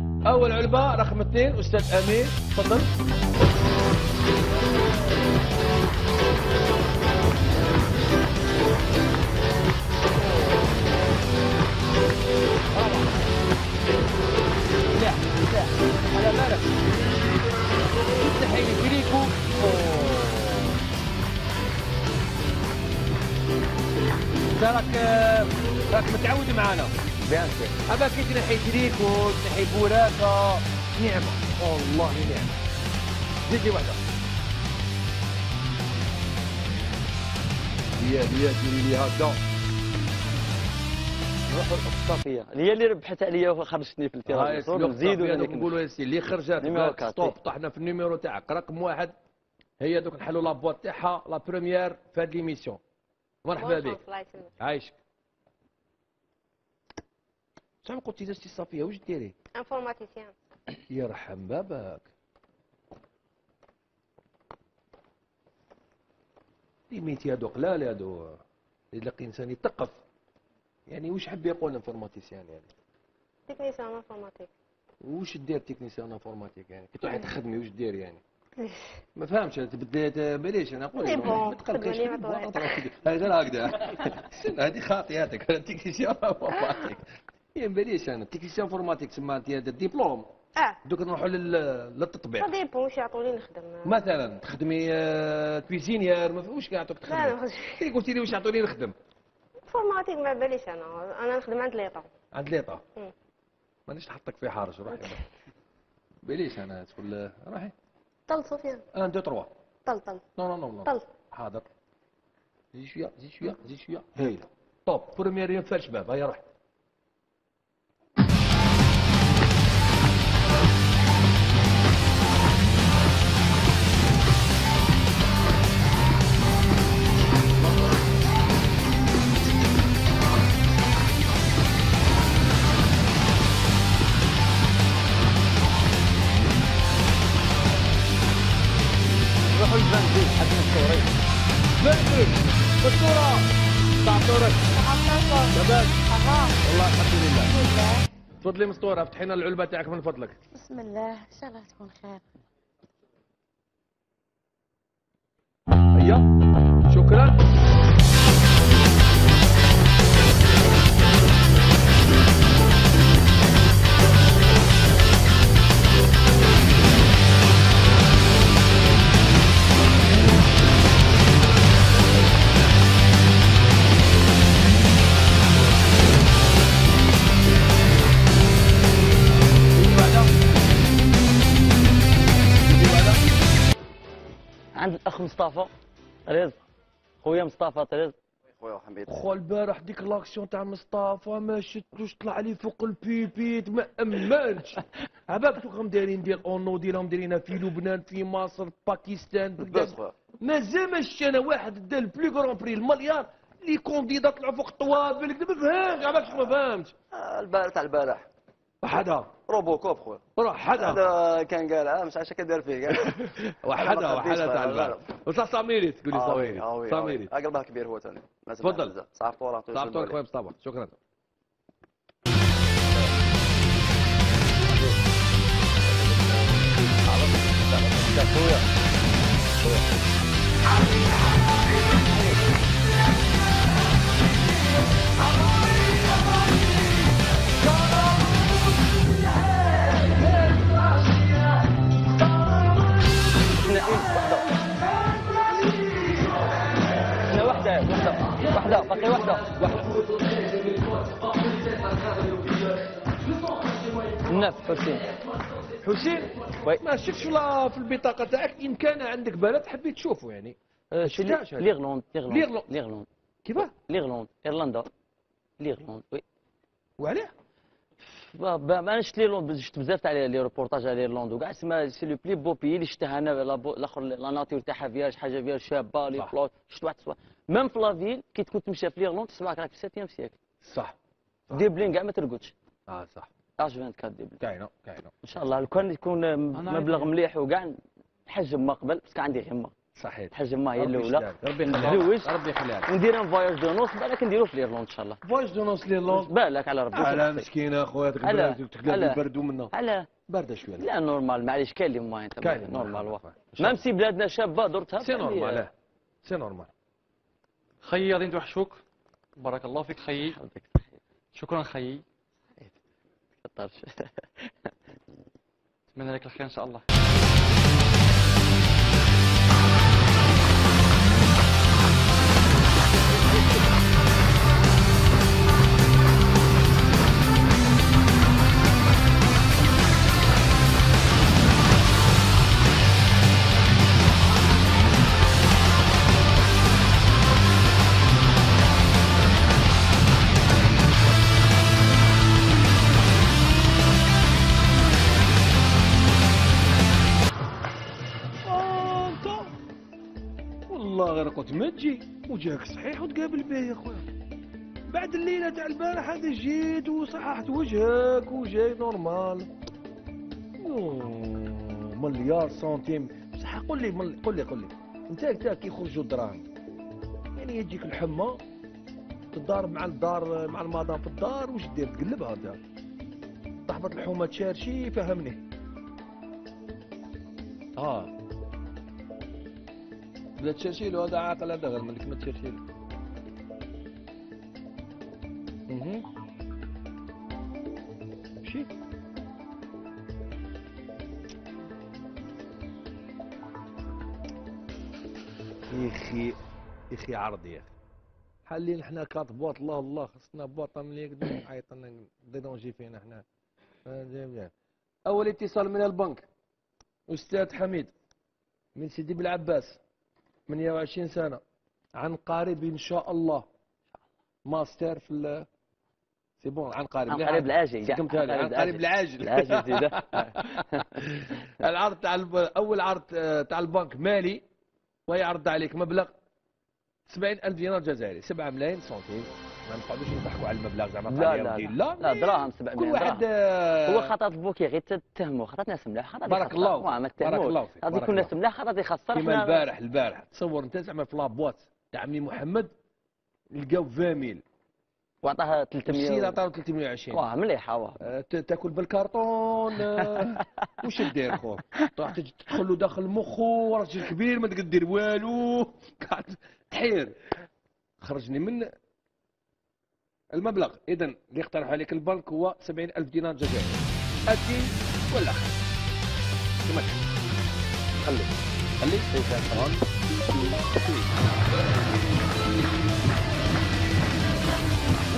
الله اول علبه رقم اثنين استاذ امين تفضل لا لا على بالك افتح لي فريكو ترك راك متعود معانا بيان سير أبا كي تنحي شريكو تنحي بوراكا نعمة والله نعمة زيد لي وحدة هي هي ديري لي هكا روحوا لأخت صفية هي اللي ربحت عليا وخرجتني في التيراج نزيدوا نقولوا يا سي اللي خرجت ستوب طحنا في النيميرو تاعك رقم واحد هي دوك نحلوا لابواط تاعها لا بروميير في هاد ليميسيون مرحبا بك عايشك شحال من قلتي لستي صفيه واش ديري؟ انفورماتيسيان. يرحم باباك. ديميتي هادو قلال هادو اللي تلقي انسان يتقف. يعني واش حب يقول انفورماتيسيان يعني؟ تكنيسيان انفورماتيك. واش دير تكنيسيان انفورماتيك يعني؟ كي تروحي تخدمي واش دير يعني؟ ما فهمتش بلاش انا نقول ما تقلقيش غير هكذا هذه خاطياتك تكنيسيان انفورماتيك يا بلاش انا تكنيسيان انفورماتيك تسمى انت هذا الدبلوم اه دوك نروحوا للتطبيق سا ديبون واش يعطوني نخدم مثلا تخدمي كويزينيير واش كيعطوك تخدمي؟ لا ما خدمتش قلتي لي واش يعطوني نخدم انفورماتيك ما باليش انا انا نخدم عند ليطا عند ليطا مانيش نحطك في حرج روحي بلاش انا تقول روحي طل صوفيان ان دو تروا طل طل نو نو نو طل حاضر زيد شويه زيد شويه زيد شويه هايله طوب بروميير يوم فال شباب هيا روح بالصورة تعطرك حطيتها شباب اها والله الحمد لله الحمد لله تفضلي مسطوره افتحي لنا العلبه تاعك من فضلك بسم الله ان شاء الله تكون خير هيا شكرا عند الاخ مصطفى رزق خويا مصطفى رزق خويا حميد خو البارح ديك لاكسيون تاع مصطفى ما شفتوش طلع لي فوق البيبيت ما امنتش عباك راهم دايرين ديال اونودي راهم دايرينها في لبنان في مصر باكستان بغداد مازال ما شفت انا واحد دا البلو كرون بري المليار لي كونديدا طلعوا فوق الطوابل ما فهمتش عباك ما فهمتش البارح تاع البارح وحدها روبوكوب خويا وحدها هذا كان قالها مش عارف كدير فيه وحدها وحدها تاع البارح وصا صاميريت تقول لي صاميريت صاميريت قلبها كبير هو ثاني تفضل صعبتو راه صعبتو خويا مصطفى شكرا واحدة باقي واحدة الناس حسين حسين ما شفتش ولا في البطاقة تاعك إن كان عندك بلد حبيت تشوفه يعني شفتهاش ليغلوند ليغلوند ليغلوند كيفاه؟ ليغلوند إيرلندا ليغلوند وي وعلاه؟ ما انا شفت ليغلوند شفت بزاف تاع لي ريبورتاج على ليغلوند وكاع سما سي لو بلي بو بيي اللي شفتها انا الاخر لا ناتور تاعها فياج حاجه فياج شابه لي بلوط شفت واحد ميم في لافيل كي تكون تمشى في ليغلوند تسمعك راك في الساتيام سيكل صح ديبلين كاع ما ترقدش اه صح اش أربعة وعشرين ديبلين كاينه كاينه ان شاء الله لو كان يكون مبلغ مليح وكاع نحجم ما قبل باسكو عندي غير ما صحيح الحجم ما هي الاولى ربي يخليك ربي يخليك وندير ان فواياج دو نوس بالك نديرو في ليرلوند ان شاء الله فواياج دو نوس ليرلوند بالك على ربي على مسكينه اخويا تقلب تقلب البرد ومنا علاه بارده شويه لا نورمال معليش كاين اللي ما انت نورمال واخا ميم سي بلادنا شابه درتها سي نورمال سي نورمال خيي غادي نتوحشوك بارك الله فيك خيي شكرا خيي الطرش نتمنى لك الخير ان شاء الله والله غير قلت ما تجي وجهك صحيح وتقابل به يا خويا بعد الليله تاع البارح هذا جيت وصححت وجهك وجاي نورمال. مليار سنتيم بصح قول لي قول لي قول لي انت تا كي يخرجوا الدراهم يعني يجيك الحمى تضارب مع الدار مع المدام في الدار واش دير؟ تقلبها انت تحبط الحومه تشارشي فهمني. اه لا تشارشي له هذا عاقل هذا غير منك ما تشارشي له. اها مشي يا اخي يا اخي عرض يا اخي بحال اللي حنا كاطبوط الله الله خصنا بوطه ملي يقدروا يعيط لنا ديدونجي فينا حنا. اول اتصال من البنك استاذ حميد من سيدي بلعباس ثمانية وعشرين سنه عن قريب ان شاء الله ماستر في ال سي بون عن قريب عن قريب العاجل عن قريب العاجل العاجل زيد. العرض تاع اول عرض تاع البنك مالي ويعرض عليك مبلغ سبعين ألف دينار جزائري سبعة ملايين سنتيم. ما نقعدوش نضحكوا على المبلغ زعما قال لا لا لا دراهم سبعة ملايين كل واحد هو خطأ بوكي غير تتهموا خطأ ناس ملاح خطأ بارك الله بارك الله فيك هذوك الناس ملاح خطأ يخسر كيما البارح البارح تصور انت زعما في لابواط تاع عمي محمد لقاو فاميل وعطاها ثلاثمية السيد عطاها ثلاثمية وعشرين واه مليحه واه تاكل بالكرتون وش دير خويا راح تدخل له داخل مخو راجل كبير ما تقدر دير والو قاعد تحير خرجني من المبلغ. اذا اللي اقترح عليك البنك هو سبعين ألف دينار جزائري أتي ولا كما تحب خليك خليك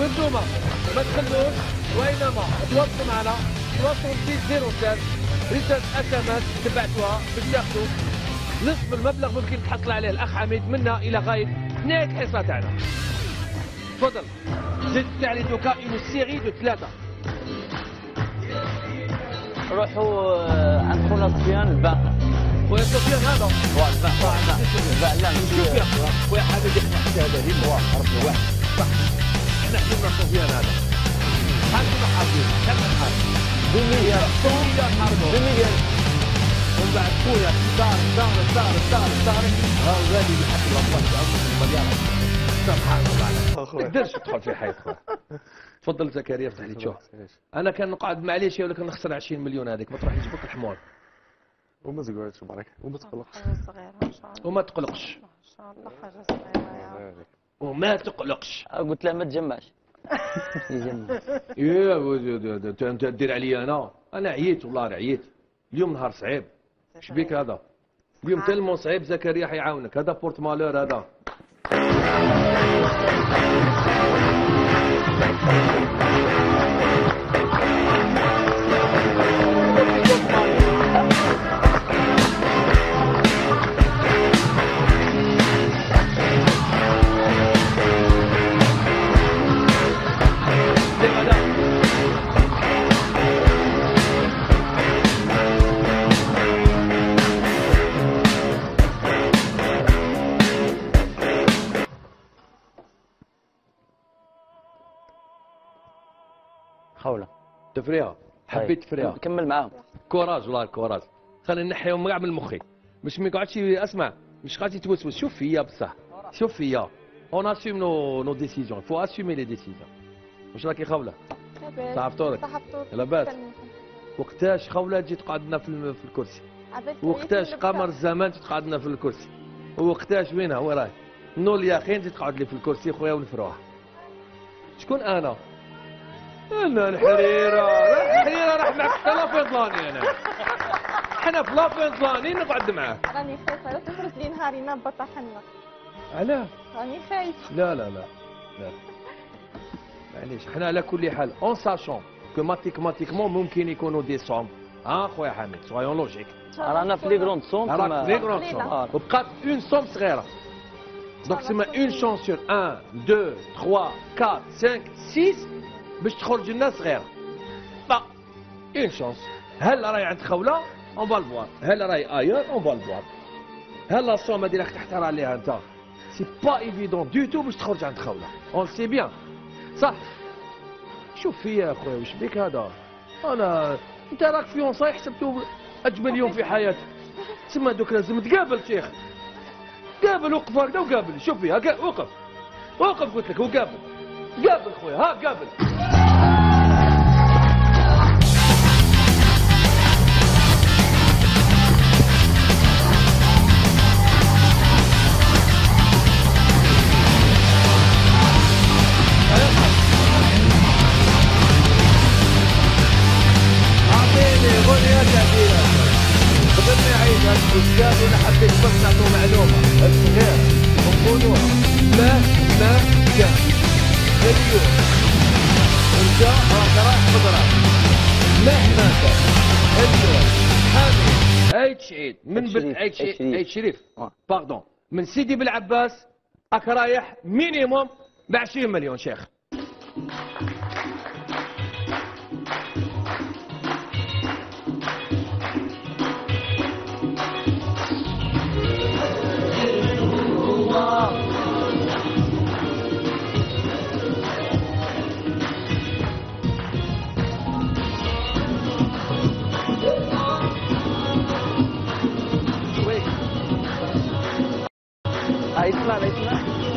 وانتوما ما تخلوش وينما تواصلوا معنا تواصلوا بصفر ستة رسالة اس ام اس تبعتوها باش تاخذوا نصف المبلغ ممكن تحصل عليه الاخ حميد منا الى غايه نهايه الحصه تاعنا. تفضل زد تعليتك اون سيري دو ثلاثه. روحوا عند خونا سفيان الباقي. خويا سفيان هذا واه الباقي الباقي لا نشوف يا خويا حميد يحكي هذا هي واه عرفوا واحد صح احنا حنا سفيان هذا حنا حاضرين حنا حاضرين دمياط دمياط حاضرين دمياط ومن بعد خويا صار صار صار صار صار ها غادي لحد الله تعطيك المليار سبحان الله ما تقدرش تدخل في حيط خويا. تفضل زكريا افتح لي تشوف انا كان نقعد معليش ولا كان نخسر عشرين مليون هذيك ما تروحش جبك الحمار وما تقعدش برك وما تقلقش صغيره ان شاء الله وما تقلقش ان شاء الله حاجه صغيره وما تقلقش قلت له ما تجمعش يجمع يا ودي انت دير عليا انا انا عييت والله عييت اليوم نهار صعيب شبيك هذا اليوم تلمو صعيب زكريا حيعاونك هذا بورت مالور هذا تفريها حبيت تفريها كمل معاهم كوراج والله كوراج خلينا نحيهم كاع من مخي باش ما يقعدش اسمع مش غادي يتوسوس. شوف فيا بصح شوف فيا اون اسيم نو نو ديسيزيون فو اسيمي لي ديسيزيون. واش راكي خوله؟ لاباس صحفتولك صحفتولك لاباس. وقتاش خوله تجي تقعدنا في الكرسي؟ وقتاش قمر الزمان تجي تقعدنا في الكرسي؟ وقتاش وينها وين راهي؟ نول يا اخي تجي تقعد لي في الكرسي خويا ونفروح. شكون انا؟ أنا الحريرة، الحريرة راح معك حتى لافينطلاني أنا. حنا في لافينطلاني نقعد معاه. راني خايفة لا تخرج لي نهاري نبطح حنا. علاه؟ راني خايفة. لا لا لا لا. معليش حنا على كل حال أون ساشون كو ماتيكماتيكمون ممكن يكونوا دي سوم. ها خويا حميد سوايون لوجيك. رانا في لي كروند سوم. راك في لي كروند سوم. وبقات أون سوم صغيرة. دونك سما أون شونس سور واحد، اثنين، ثلاثة، أربعة، خمسة، ستة. باش تخرج لنا صغيره با اون شونس. هلا راهي عند خوله اون بالفوار هلا راهي ايور اون بالفوار هلا الصومه اللي راك تحتار عليها انت سي با ايفيدون دو تو باش تخرج عند خوله اون سي بيان صح؟ شوف في يا اخويا وش بك هذا؟ انا انت راك في يوم صايح حسبته اجمل يوم في حياتي. تسمى دوك لازم تقابل شيخ. قابل وقف هكذا وقابل، شوف فيها وقف. وقف قلت لك وقابل. قابل خويا، ها قابل. ولا حبيت بس نعطو معلومة الصغير ونقولوها ما ما جا اليوم انت راك رايح خضرة مهما كان اليوم حامد عيد شعيد من بنت عيد شريف عيد شريف باردون من سيدي بالعباس راك رايح مينيموم ب عشرين مليون شيخ.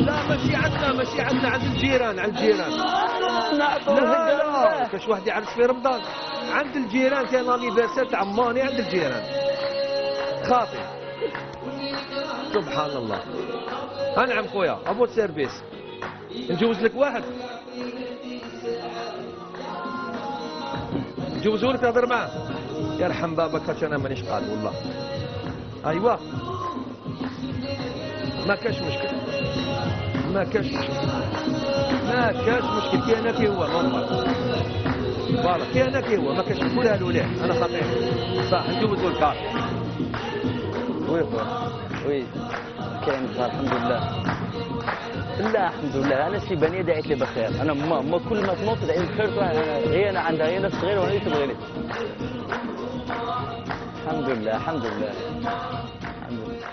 لا ماشي عندنا ماشي عندنا عند الجيران عند الجيران لا لا كاش واحد يعرس في رمضان عند الجيران كان لانيفيرسير عماني عند الجيران خاطي سبحان الله. ها نعم خويا ابو سيرفيس نجوز لك واحد نجوزو لك تهضر معاه يرحم بابك هاش انا مانيش قادر والله. ايوا ما كاش مشكل ما كاش مشكل ما كاش مشكل كي انا كي هو نورمال فوالا كي انا كي هو ما كاش نقولها لولاه انا خطير صح ندوزو الكار وي وي كاين الحمد لله لا الحمد لله انا شي بنيه دعيت لي بخير انا ما, ما كل ما تنوض دعيت بخير هي انا عندها هي ناس صغيره وهي تبغيني الحمد لله الحمد لله الحمد لله.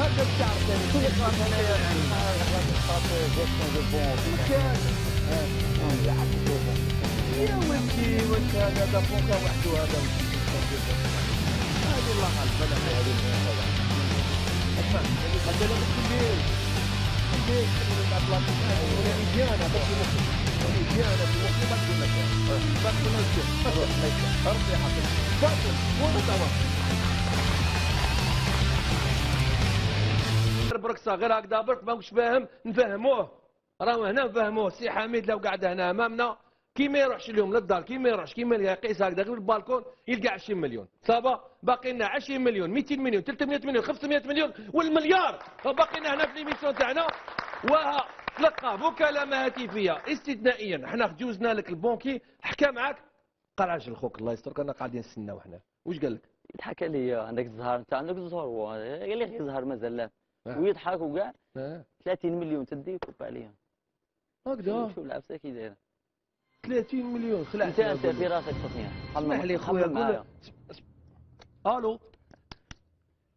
هذا الشعر ثاني كل اخراج هنايا يعني اخراج خاطر جيستون دو بون مكان يا ودي وانت هذا دافونك وحده هذا هذه الله على البلد هذه طبعا هذا لا كبير كبير الابلاط ولا مليانه باش يمشي مليانه في مخي ما تقول لك باش نمشي ارضي حقك فاضل ولا تمام بركسه غير هكذا برك ماكش فاهم نفهموه راهو هنا نفهموه سي حميد لو قعد هنا امامنا كي ما يروحش اليوم للدار كي ما يروحش كي ما يقيس هكذا غير بالبالكون يلقى عشرين مليون صافا باقي لنا عشرين مليون مئتين مليون ثلاثمئة مليون خمسمئة مليون والمليار باقي لنا هنا في ليميسيون تاعنا وها تلقى مكالمه هاتفيه استثنائيا حنا جوزنا لك البونكي حكى معاك قال عجل خوك الله يسترك انا قاعدين نستناو حنا واش قال لك؟ يضحك عليا عندك الزهر انت عندك الزهر قال لي غير زهر مازال ويضحك وكاع ثلاثين مليون تدي وكب عليهم هكذا شوف العفسه كي دايره ثلاثين مليون خلعت انت في راسك تصنيع اسمح لي خويا قول الو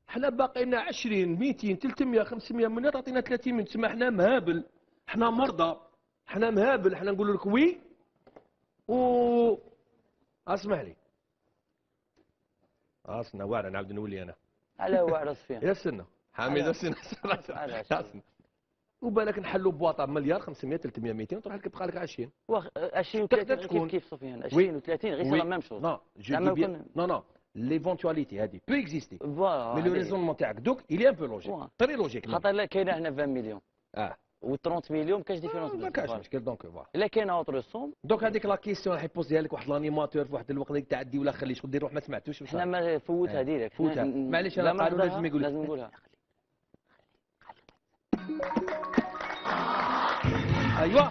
حنا باقي لنا عشرين مئتين ثلاثمئة خمسمئة مليون تعطينا ثلاثين مليون تسمى حنا مهابل حنا مرضى حنا مهابل حنا نقول لك وي و اسمح لي اصنا واعره نعاود نولي انا على واعره صفيه يا سنه حميد السنة سنة وبالك نحلوا بواطه مليار خمسمئة ثلاثمئة مئتين وتروح لك بقى لك عشرين واخ عشرين تكون كيف سفيان عشرين وثلاثين غير لا ميم شوز نو نو نو ليفونتواليتي هذه بو اكزيستي مي لو ريزونمون تاعك دوك الي ان بو لوجيك تري لوجيك خاطر كاينه هنا عشرين مليون اه و ثلاثين مليون ما كاش ديفيرونس ما كاش مشكل دونك فوالا الا كاينه اوتر سوم دوك هذيك لا كيسيون راح يبوزيها لك واحد لانيماتور في واحد الوقت تاع دي ولا خلي شغل دير روح ما سمعتوش حنا ما فوتها ديريكت فوتها معليش انا قالوا لازم يقول لازم نقولها ايوا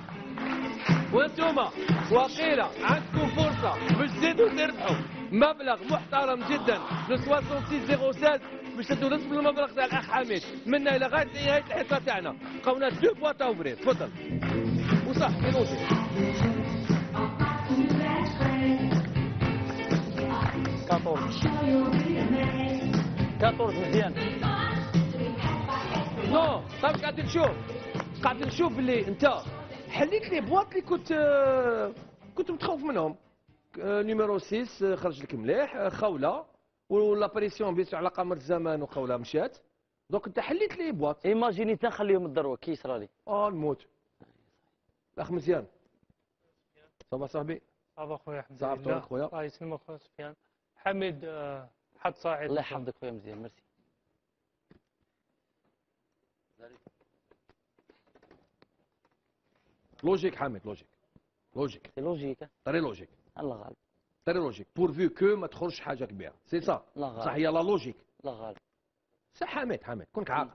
وانتوما وقيله عندكم فرصه باش تزيدوا تربحوا مبلغ محترم جدا ل ستة وستين ألف وستمائة وستة باش تدوا نصف المبلغ تاع الاخ حميد منا الى غايه نهايه الحصه تاعنا. قونا دو بوا تاوبري تفضل وصح كيلوجي. أربعطاش أربعطاش مزيان. نو طب قاعد نشوف قاعد نشوف اللي انت حليت لي بواط اللي كنت كنت متخوف منهم. نيميرو ستة خرج لك مليح خوله والابريسيون بيسو على قمر الزمان وخوله مشات. دونك انت حليت لي بواط ايماجيني تا نخليهم الدروه كي يصرى لي اه نموت. الاخ مزيان صباح صاحبي. صباح خويا حمزه صباح خويا الله يسلمك خويا سفيان. حميد حط صاعد الله يحفظك خويا مزيان ميرسي. لوجيك حامد لوجيك لوجيك لوجيك طري لوجيك الله غالب طري لوجيك بور فيو كو ما تخرجش حاجه كبيره سي صا صح هي لا لوجيك الله غالب صح. حامد حامد كونك عاقل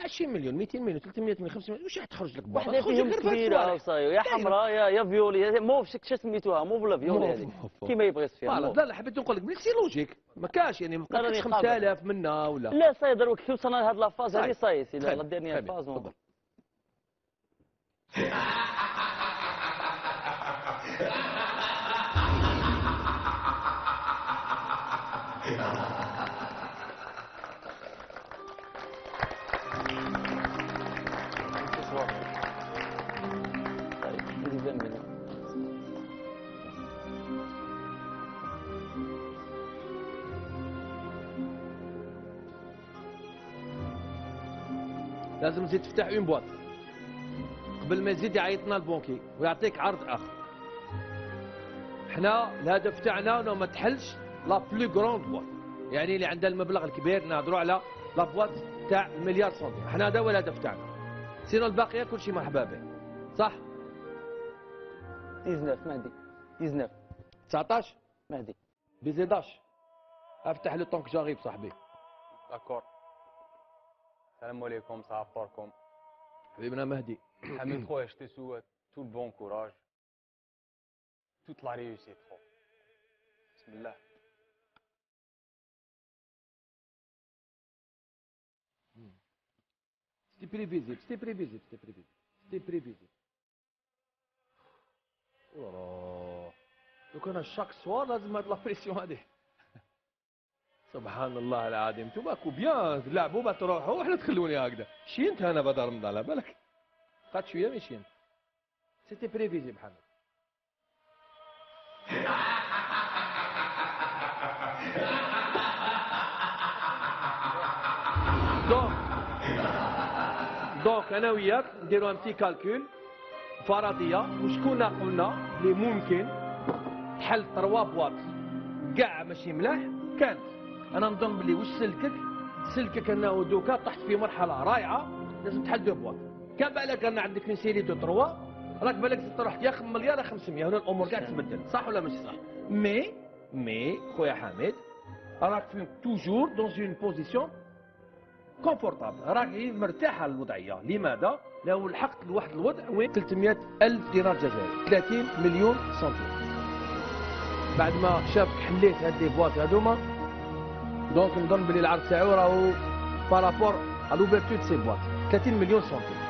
عشرين مليون مئتين مليون ثلاثمائة مليون خمسمائة مليون واش راح تخرج لك بواحد تخرج كبيره يا حمراء يا يا فيولي موف شو سميتوها موف ولا فيولي هذيك كيما يبغي السفيان. لا لا حبيت نقول لك بلي سي لوجيك ما كاش يعني ما كاش خمسة آلاف منا ولا لا صاي دروك كي وصلنا لهاد لافاز هذه صاي سي لا ديرني فاز تفضل. لازم تزيد تفتح اون بواط قبل ما يزيد يعيطنا البونكي ويعطيك عرض اخر. حنا الهدف تاعنا انه ما تحلش لا بلو كروند بواط، يعني اللي عندها المبلغ الكبير نهضروا على لا بواط تاع المليار سنتيم، حنا هذا هو الهدف تاعنا. سينو الباقيه كلشي مرحبا به. صح؟ تسعطاش مهدي تسعطاش تسعطاش مهدي بزيداش افتح لو طونك جاريب صاحبي. داكور. السلام عليكم صافاركم. حبيبنا مهدي. حميد خويا je te souhaite tout le bon courage. Toute la réussite خو. بسم الله. C'était prévisible, c'était prévisible, c'était prévisible. C'était prévisible. Oh. Donc انا chaque soir لازم هاد لا بريسيون هادي. سبحان الله العظيم. انتم راكو بيان تلعبوا باه تروحوا وحنا تخلوني هكذا شينت انا بدار رمضان على بالك قعدت شويه مي شينت سيتي بريفيزي بحال دونك دونك انا وياك نديرو ان بتي كالكول فرضيه وشكون قلنا اللي ممكن تحل تروا بواط كاع ماشي ملاح كانت. انا نظن بلي واش سلكك سلكك انه دوكا طحت في مرحله رائعه لازم تحل دو بواط. كان بالك ان عندك اون سيري دو تروا راك بالك تروح يا مليار يا خمسمائة هنا الامور كاع تبدل صح ولا ماشي صح؟ مي مي خويا حميد راك في توجور دون اون بوزيسيون كونفورتابل راك مرتاحه للوضعيه. لماذا؟ لو لحقت لواحد الوضع وين ثلاثمائة ألف دينار جزائري ثلاثين مليون سنتيم بعد ما شافك حليت هاد لي بواط هادوما. دونك نظن بلي العرض تاعو راهو بارابور على لوفيرتور سي بواط ثلاثين مليون سنتيم.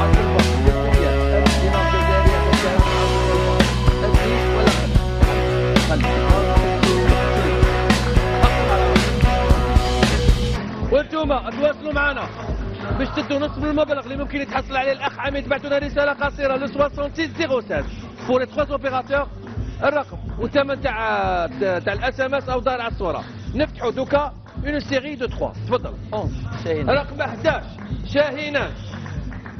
I'm اليوم تواصلوا معنا باش تدوا نصف المبلغ اللي ممكن يتحصل عليه الاخ عميد. بعثوا لنا رساله قصيره لو ستة ستة صفر واحد ستة فور ثلاثة اوبيراتور الرقم والثمن تاع تاع الاس ام اس او دار على الصوره. نفتحوا دوكا اون سيري دو ثلاثة. تفضل. شاهينان رقم أحد عشر. شاهينان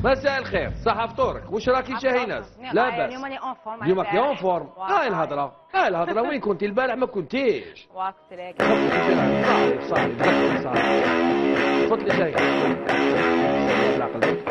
مساء الخير، صح فطورك، واش راكي شاهينان؟ لا باس، اليوم راني اون فورم. اليوم راكي اون فورم. هاي الهضره هاي الهضره، وين كنتي البارح؟ ما كنتيش. واك تريك صاحبي صاحبي صاحبي تفضلي شاهينان على قلبك.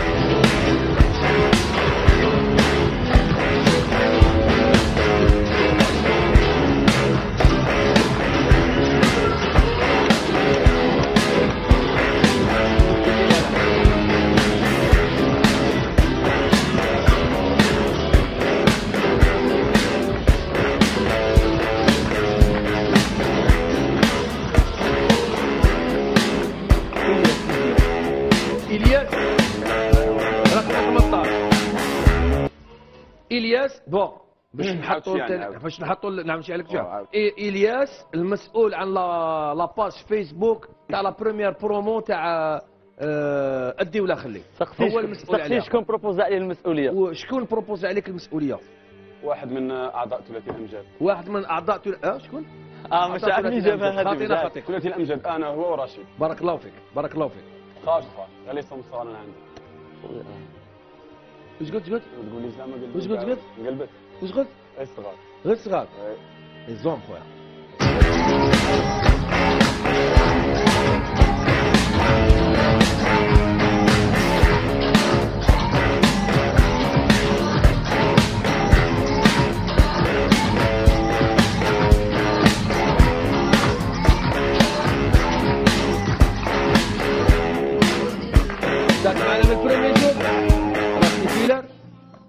الياس بون باش نحطوا باش نحطوا نعم نمشي عليك جهه. الياس المسؤول عن لا لاباج فيسبوك تاع لا بروميير برومو تاع أدي ولا خلي، هو المسؤول عليها. شكون بروبوزا عليه المسؤوليه؟ وشكون بروبوزا عليك المسؤوليه؟ واحد من اعضاء ثلاثي الامجاد. واحد من اعضاء ثلاثي أه شكون؟ اه مش عارف مين جابها هذه. ثلاثي الامجاد انا هو ورشيد. بارك الله فيك بارك الله فيك. خارج خارج غالي صوم الصغار انا عندي. واش قلت قلت؟ تقول لي زعما قلبت. واش قلت قلت؟ قلبت. واش قلت؟ غير صغار. غير صغار. اي زون خويا.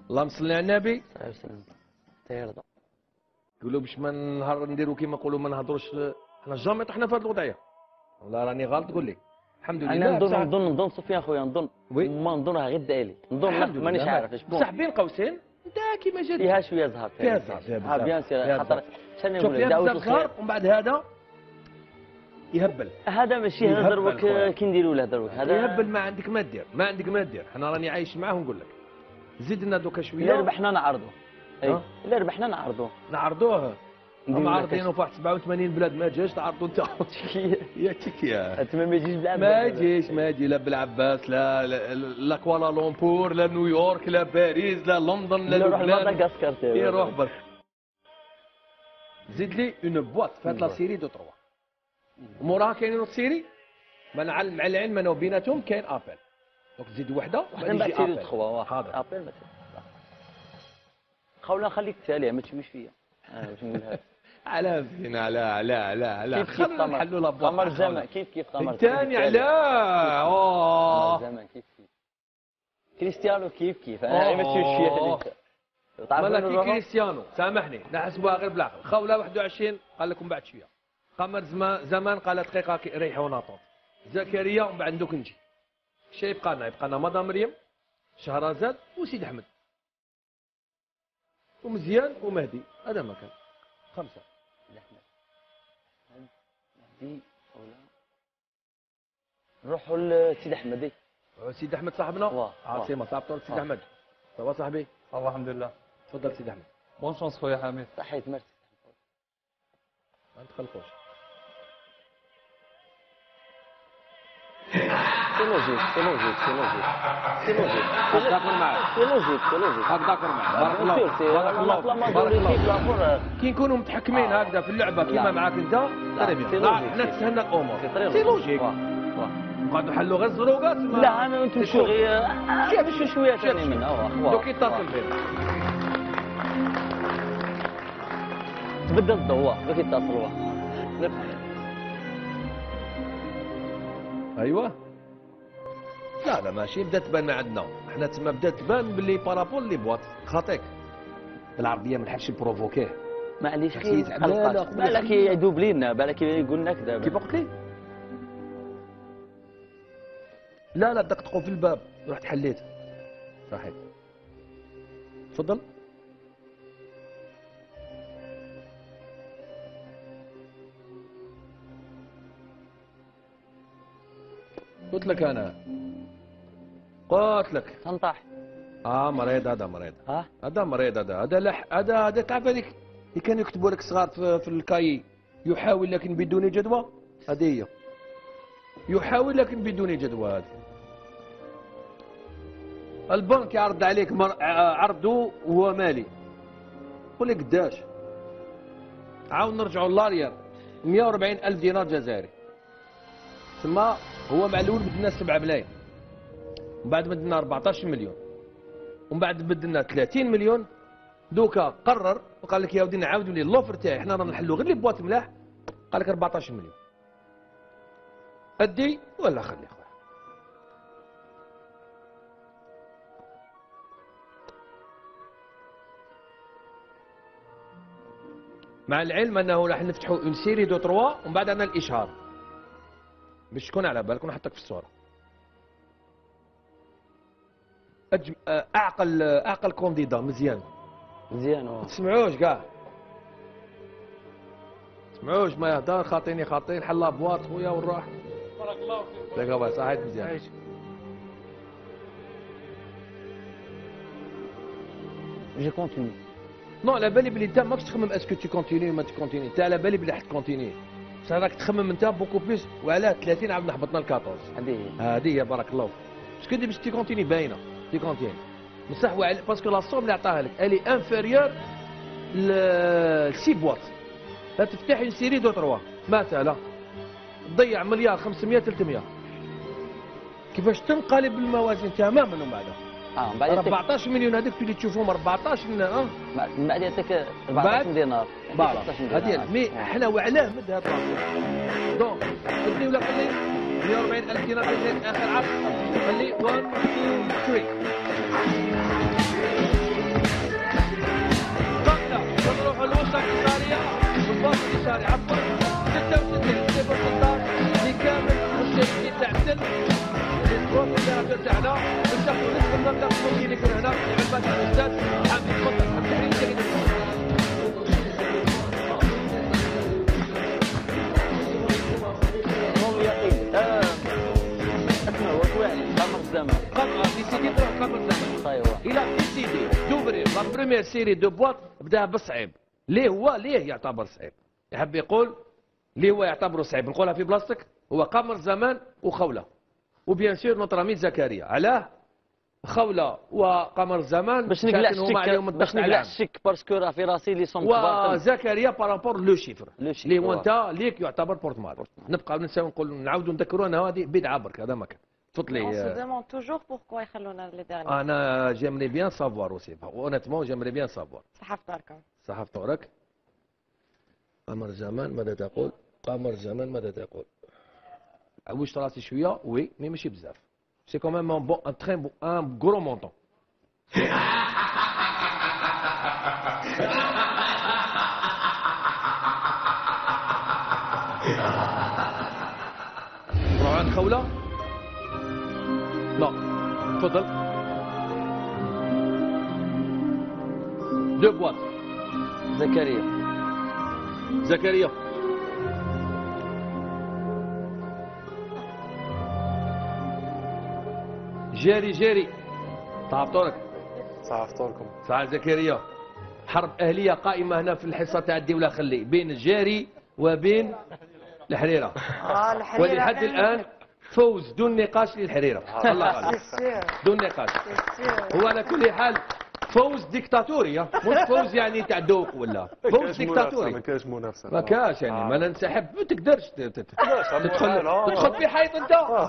اللهم صل على النبي صلى الله عليه وسلم. حتى يرضى يقولوا باش ما نهار نديروا كيما نقولوا ما نهضروش. حنا جامي طحنا في هذه الوضعيه، والله راني غلط قول لي. الحمد لله انا نظن نظن نظن سفيان خويا نظن ما نظنها غير دالي نظن مانيش عارف شكون بصح. بين قوسين انت كيما جات فيها شويه زهر فيها زهر بيان سير خاطر شنو نقول دعوه الخير ومن بعد هذا يهبل. هذا ماشي هذا دروك كي نديروا له دروك هذا يهبل. ما عندك ما دير ما عندك ما دير. حنا راني عايش معاه ونقول لك زدنا دوكا شويه. الا ربحنا نعرضوه. اي الا ربحنا نعرضوه نعرضوه هما عارضينه في واحد سبعة وثمانين بلاد ما جاش. تعرضوا انت يا تكيا انت ما يجيش بالعباس ما يجيش ما يجي لا بالعباس لا لا كوالالومبور لا نيويورك لا باريس لا لندن لا لبنان لا مدغشقر. يروح برك زيد لي اون بواط في هاد لا سيري دو ثلاثة وموراها كاين اون سيري. ما نعلم على العلم انا وبيناتهم كاين ابل دونك تزيد وحده وبعدين تجي ابل. حاضر ابل مثلا خولا نخليك تاليه ما تشويش فيا انا باش نقول هذا على زين على على على على كيف كيف نحلوا لاباط قمر زمان كيف كيف قمر الثاني على اوه زمان كيف كيف كريستيانو كيف كيف انا ما تشويش فيا هذيك مالك كريستيانو. سامحني نحسبوها غير بالاخر. خوله واحد وعشرين قال لكم بعد شويه. قمر زمان قال دقيقه ريحوا ناطوط زكريا ومن بعد دوك نجي. شا يبقى لنا؟ يبقى لنا مدام مريم شهرزاد وسيد احمد ومزيان ومهدي. هذا ما كان خمسه. احمد مهدي ولا نروحوا لسيد احمد. سيد احمد صاحبنا عاصمه صاحب طول. سيد احمد صافا صاحبي؟ الله الحمد لله. تفضل سيد احمد. بون شونس خويا حميد. صحيت مرت ما تقلقوش. C'est logique, c'est logique, c'est logique. C'est logique. C'est logique, c'est logique. هكذاك معاك. بارك الله فيك. بارك الله فيك. كي نكونوا متحكمين هكذا في اللعبه كيما معاك انت سي بيان. حنا تسهلنا الامور. سي لوجيك. نقعدوا نحلوا غير الزروقات. لا انا انتم شو غير شويه شويه ثاني منها واه. دوك يتصل بينا. تبدل الضوء دوك يتصل واه. ايوه. لا لا ماشي بدات تبان ما عندنا، احنا تما بدات تبان باللي بارابول لي بواط، خاطيك بالعربيه ما نحبش نبروفوكيه. معليش خير تقلقاش، بالك يدوب لينا، بالك يقول لنا كذا. كيما قلت لي؟ لا لا دقدقوا في الباب، رحت حليت. صحيت. تفضل. قلت لك انا قلت لك تنطح. اه مريض هذا مريض ها هذا مريض هذا هذا لح هذا هذا تعرف هذيك اللي كانوا يكتبوا لك صغار في الكاي يحاول لكن بدون جدوى هذه هي يحاول لكن بدون جدوى هذه. البنك يعرض عليك عرضه وهو مالي قول لي قداش عاود نرجعوا للاريال مئة وأربعين ألف دينار جزائري تما هو مع الاول بدلنا سبعة ملايين ومن بعد بدلنا أربعطاش مليون ومن بعد بدلنا ثلاثين مليون دوكا قرر وقال لك يا ودي نعاودوا لي اللوفر تاعي حنا رانا نحلوا غير لي بواط ملاح قال لك أربعطاش مليون ادي ولا خلي خويا مع العلم انه راح نفتحوا اون سيري دو تروا ومن بعد عندنا الاشهار باش تكون على بالك ونحطك في الصوره. أجم... اعقل اعقل كونديدا مزيان مزيان ما تسمعوش كاع تسمعوش ما يهدر خاطيني خاطين حلا بواط خويا ونروح بارك الله فيك تلقى باه صحيت مزيان جي كونتيني نو على بالي بلي انت ماكش تخمم اسكو تي كونتيني وما تي كونتيني انت على بالي بلي راح تكونتيني بصح راك تخمم انت بوكو بليس وعلى ثلاثين عاود هبطنا ل أربعطاش هذه هذه هي بارك الله فيك باسكو دي باش تي كونتيني باينه تي كونتيني بصح باسكو لا سوم اللي عطاها لك الي انفيريور ل سي بواط لا تفتح اون سيري دو تروا مثلا تضيع مليار خمسمئة ثلاثمئة كيفاش تنقلب الموازين تماما ومن بعد اه من بعد أربعطاش مليون هذوك اللي تشوفهم أربعطاش من اه من بعد يعطيك أربعطاش دينار هذه مي حنا وعلاه مد هذا دونك خلي ولا خلي مئة وأربعين ألف دينار اخر عرض خلي واحد اثنين ثلاثة قبله ونروحوا للوسطى اليساريه والباص اليساري عفوا ستة وستين صفر ستة عشر اللي كامل المشتركين تاع السلم تاعنا نشوفوا نسبة التقدم اللي كنا هنا عباد الاستاذ حميد قطر حميد الجريدي بريمير سيري دو بواط بداها بالصعيب ليه هو ليه يعتبر صعيب يحب يقول ليه هو يعتبره صعيب نقولها في بلاصتك هو قمر زمان وخوله وبيان سور نوتر امي زكريا علاه خوله وقمر الزمان باش نقلع الشك باش نقلع الشك باسكو راه في راسي لي سون كبار وزكريا بارابور لو شيفر اللي هو انت ليك يعتبر بورتمال نبقى ننساو نقول نعاودوا نذكروا انا هذه بدعه برك هذا ما كان تفضلي. On se demande toujours pourquoi يخلونا les derniers. أنا j'aimerais bien savoir aussi. Honnêtement j'aimerais bien savoir. صحة في داركم. صحة في دارك. قمر زمان ماذا تقول؟ قمر زمان ماذا تقول؟ عوجت راسي شوية وي مي ماشي بزاف. C'est quand même un bon, un très bon, un gros montant. نروحوا عند خولة؟ لا تفضل دو بواط زكريا زكريا جاري جاري تعبتورك تعبتوركم تعال زكريا حرب أهلية قائمة هنا في الحصة تاع الدي ولا خلي بين الجاري وبين الحريرة ولحد الآن فوز دون نقاش للحريرة الله غالب دون نقاش هو على كل حال فوز ديكتاتوري مش فوز يعني تاع ذوق ولا فوز ديكتاتوري ما كاش منافسة ما كاش يعني ما ننسحب ما تقدرش تدخل تدخل في حيط انت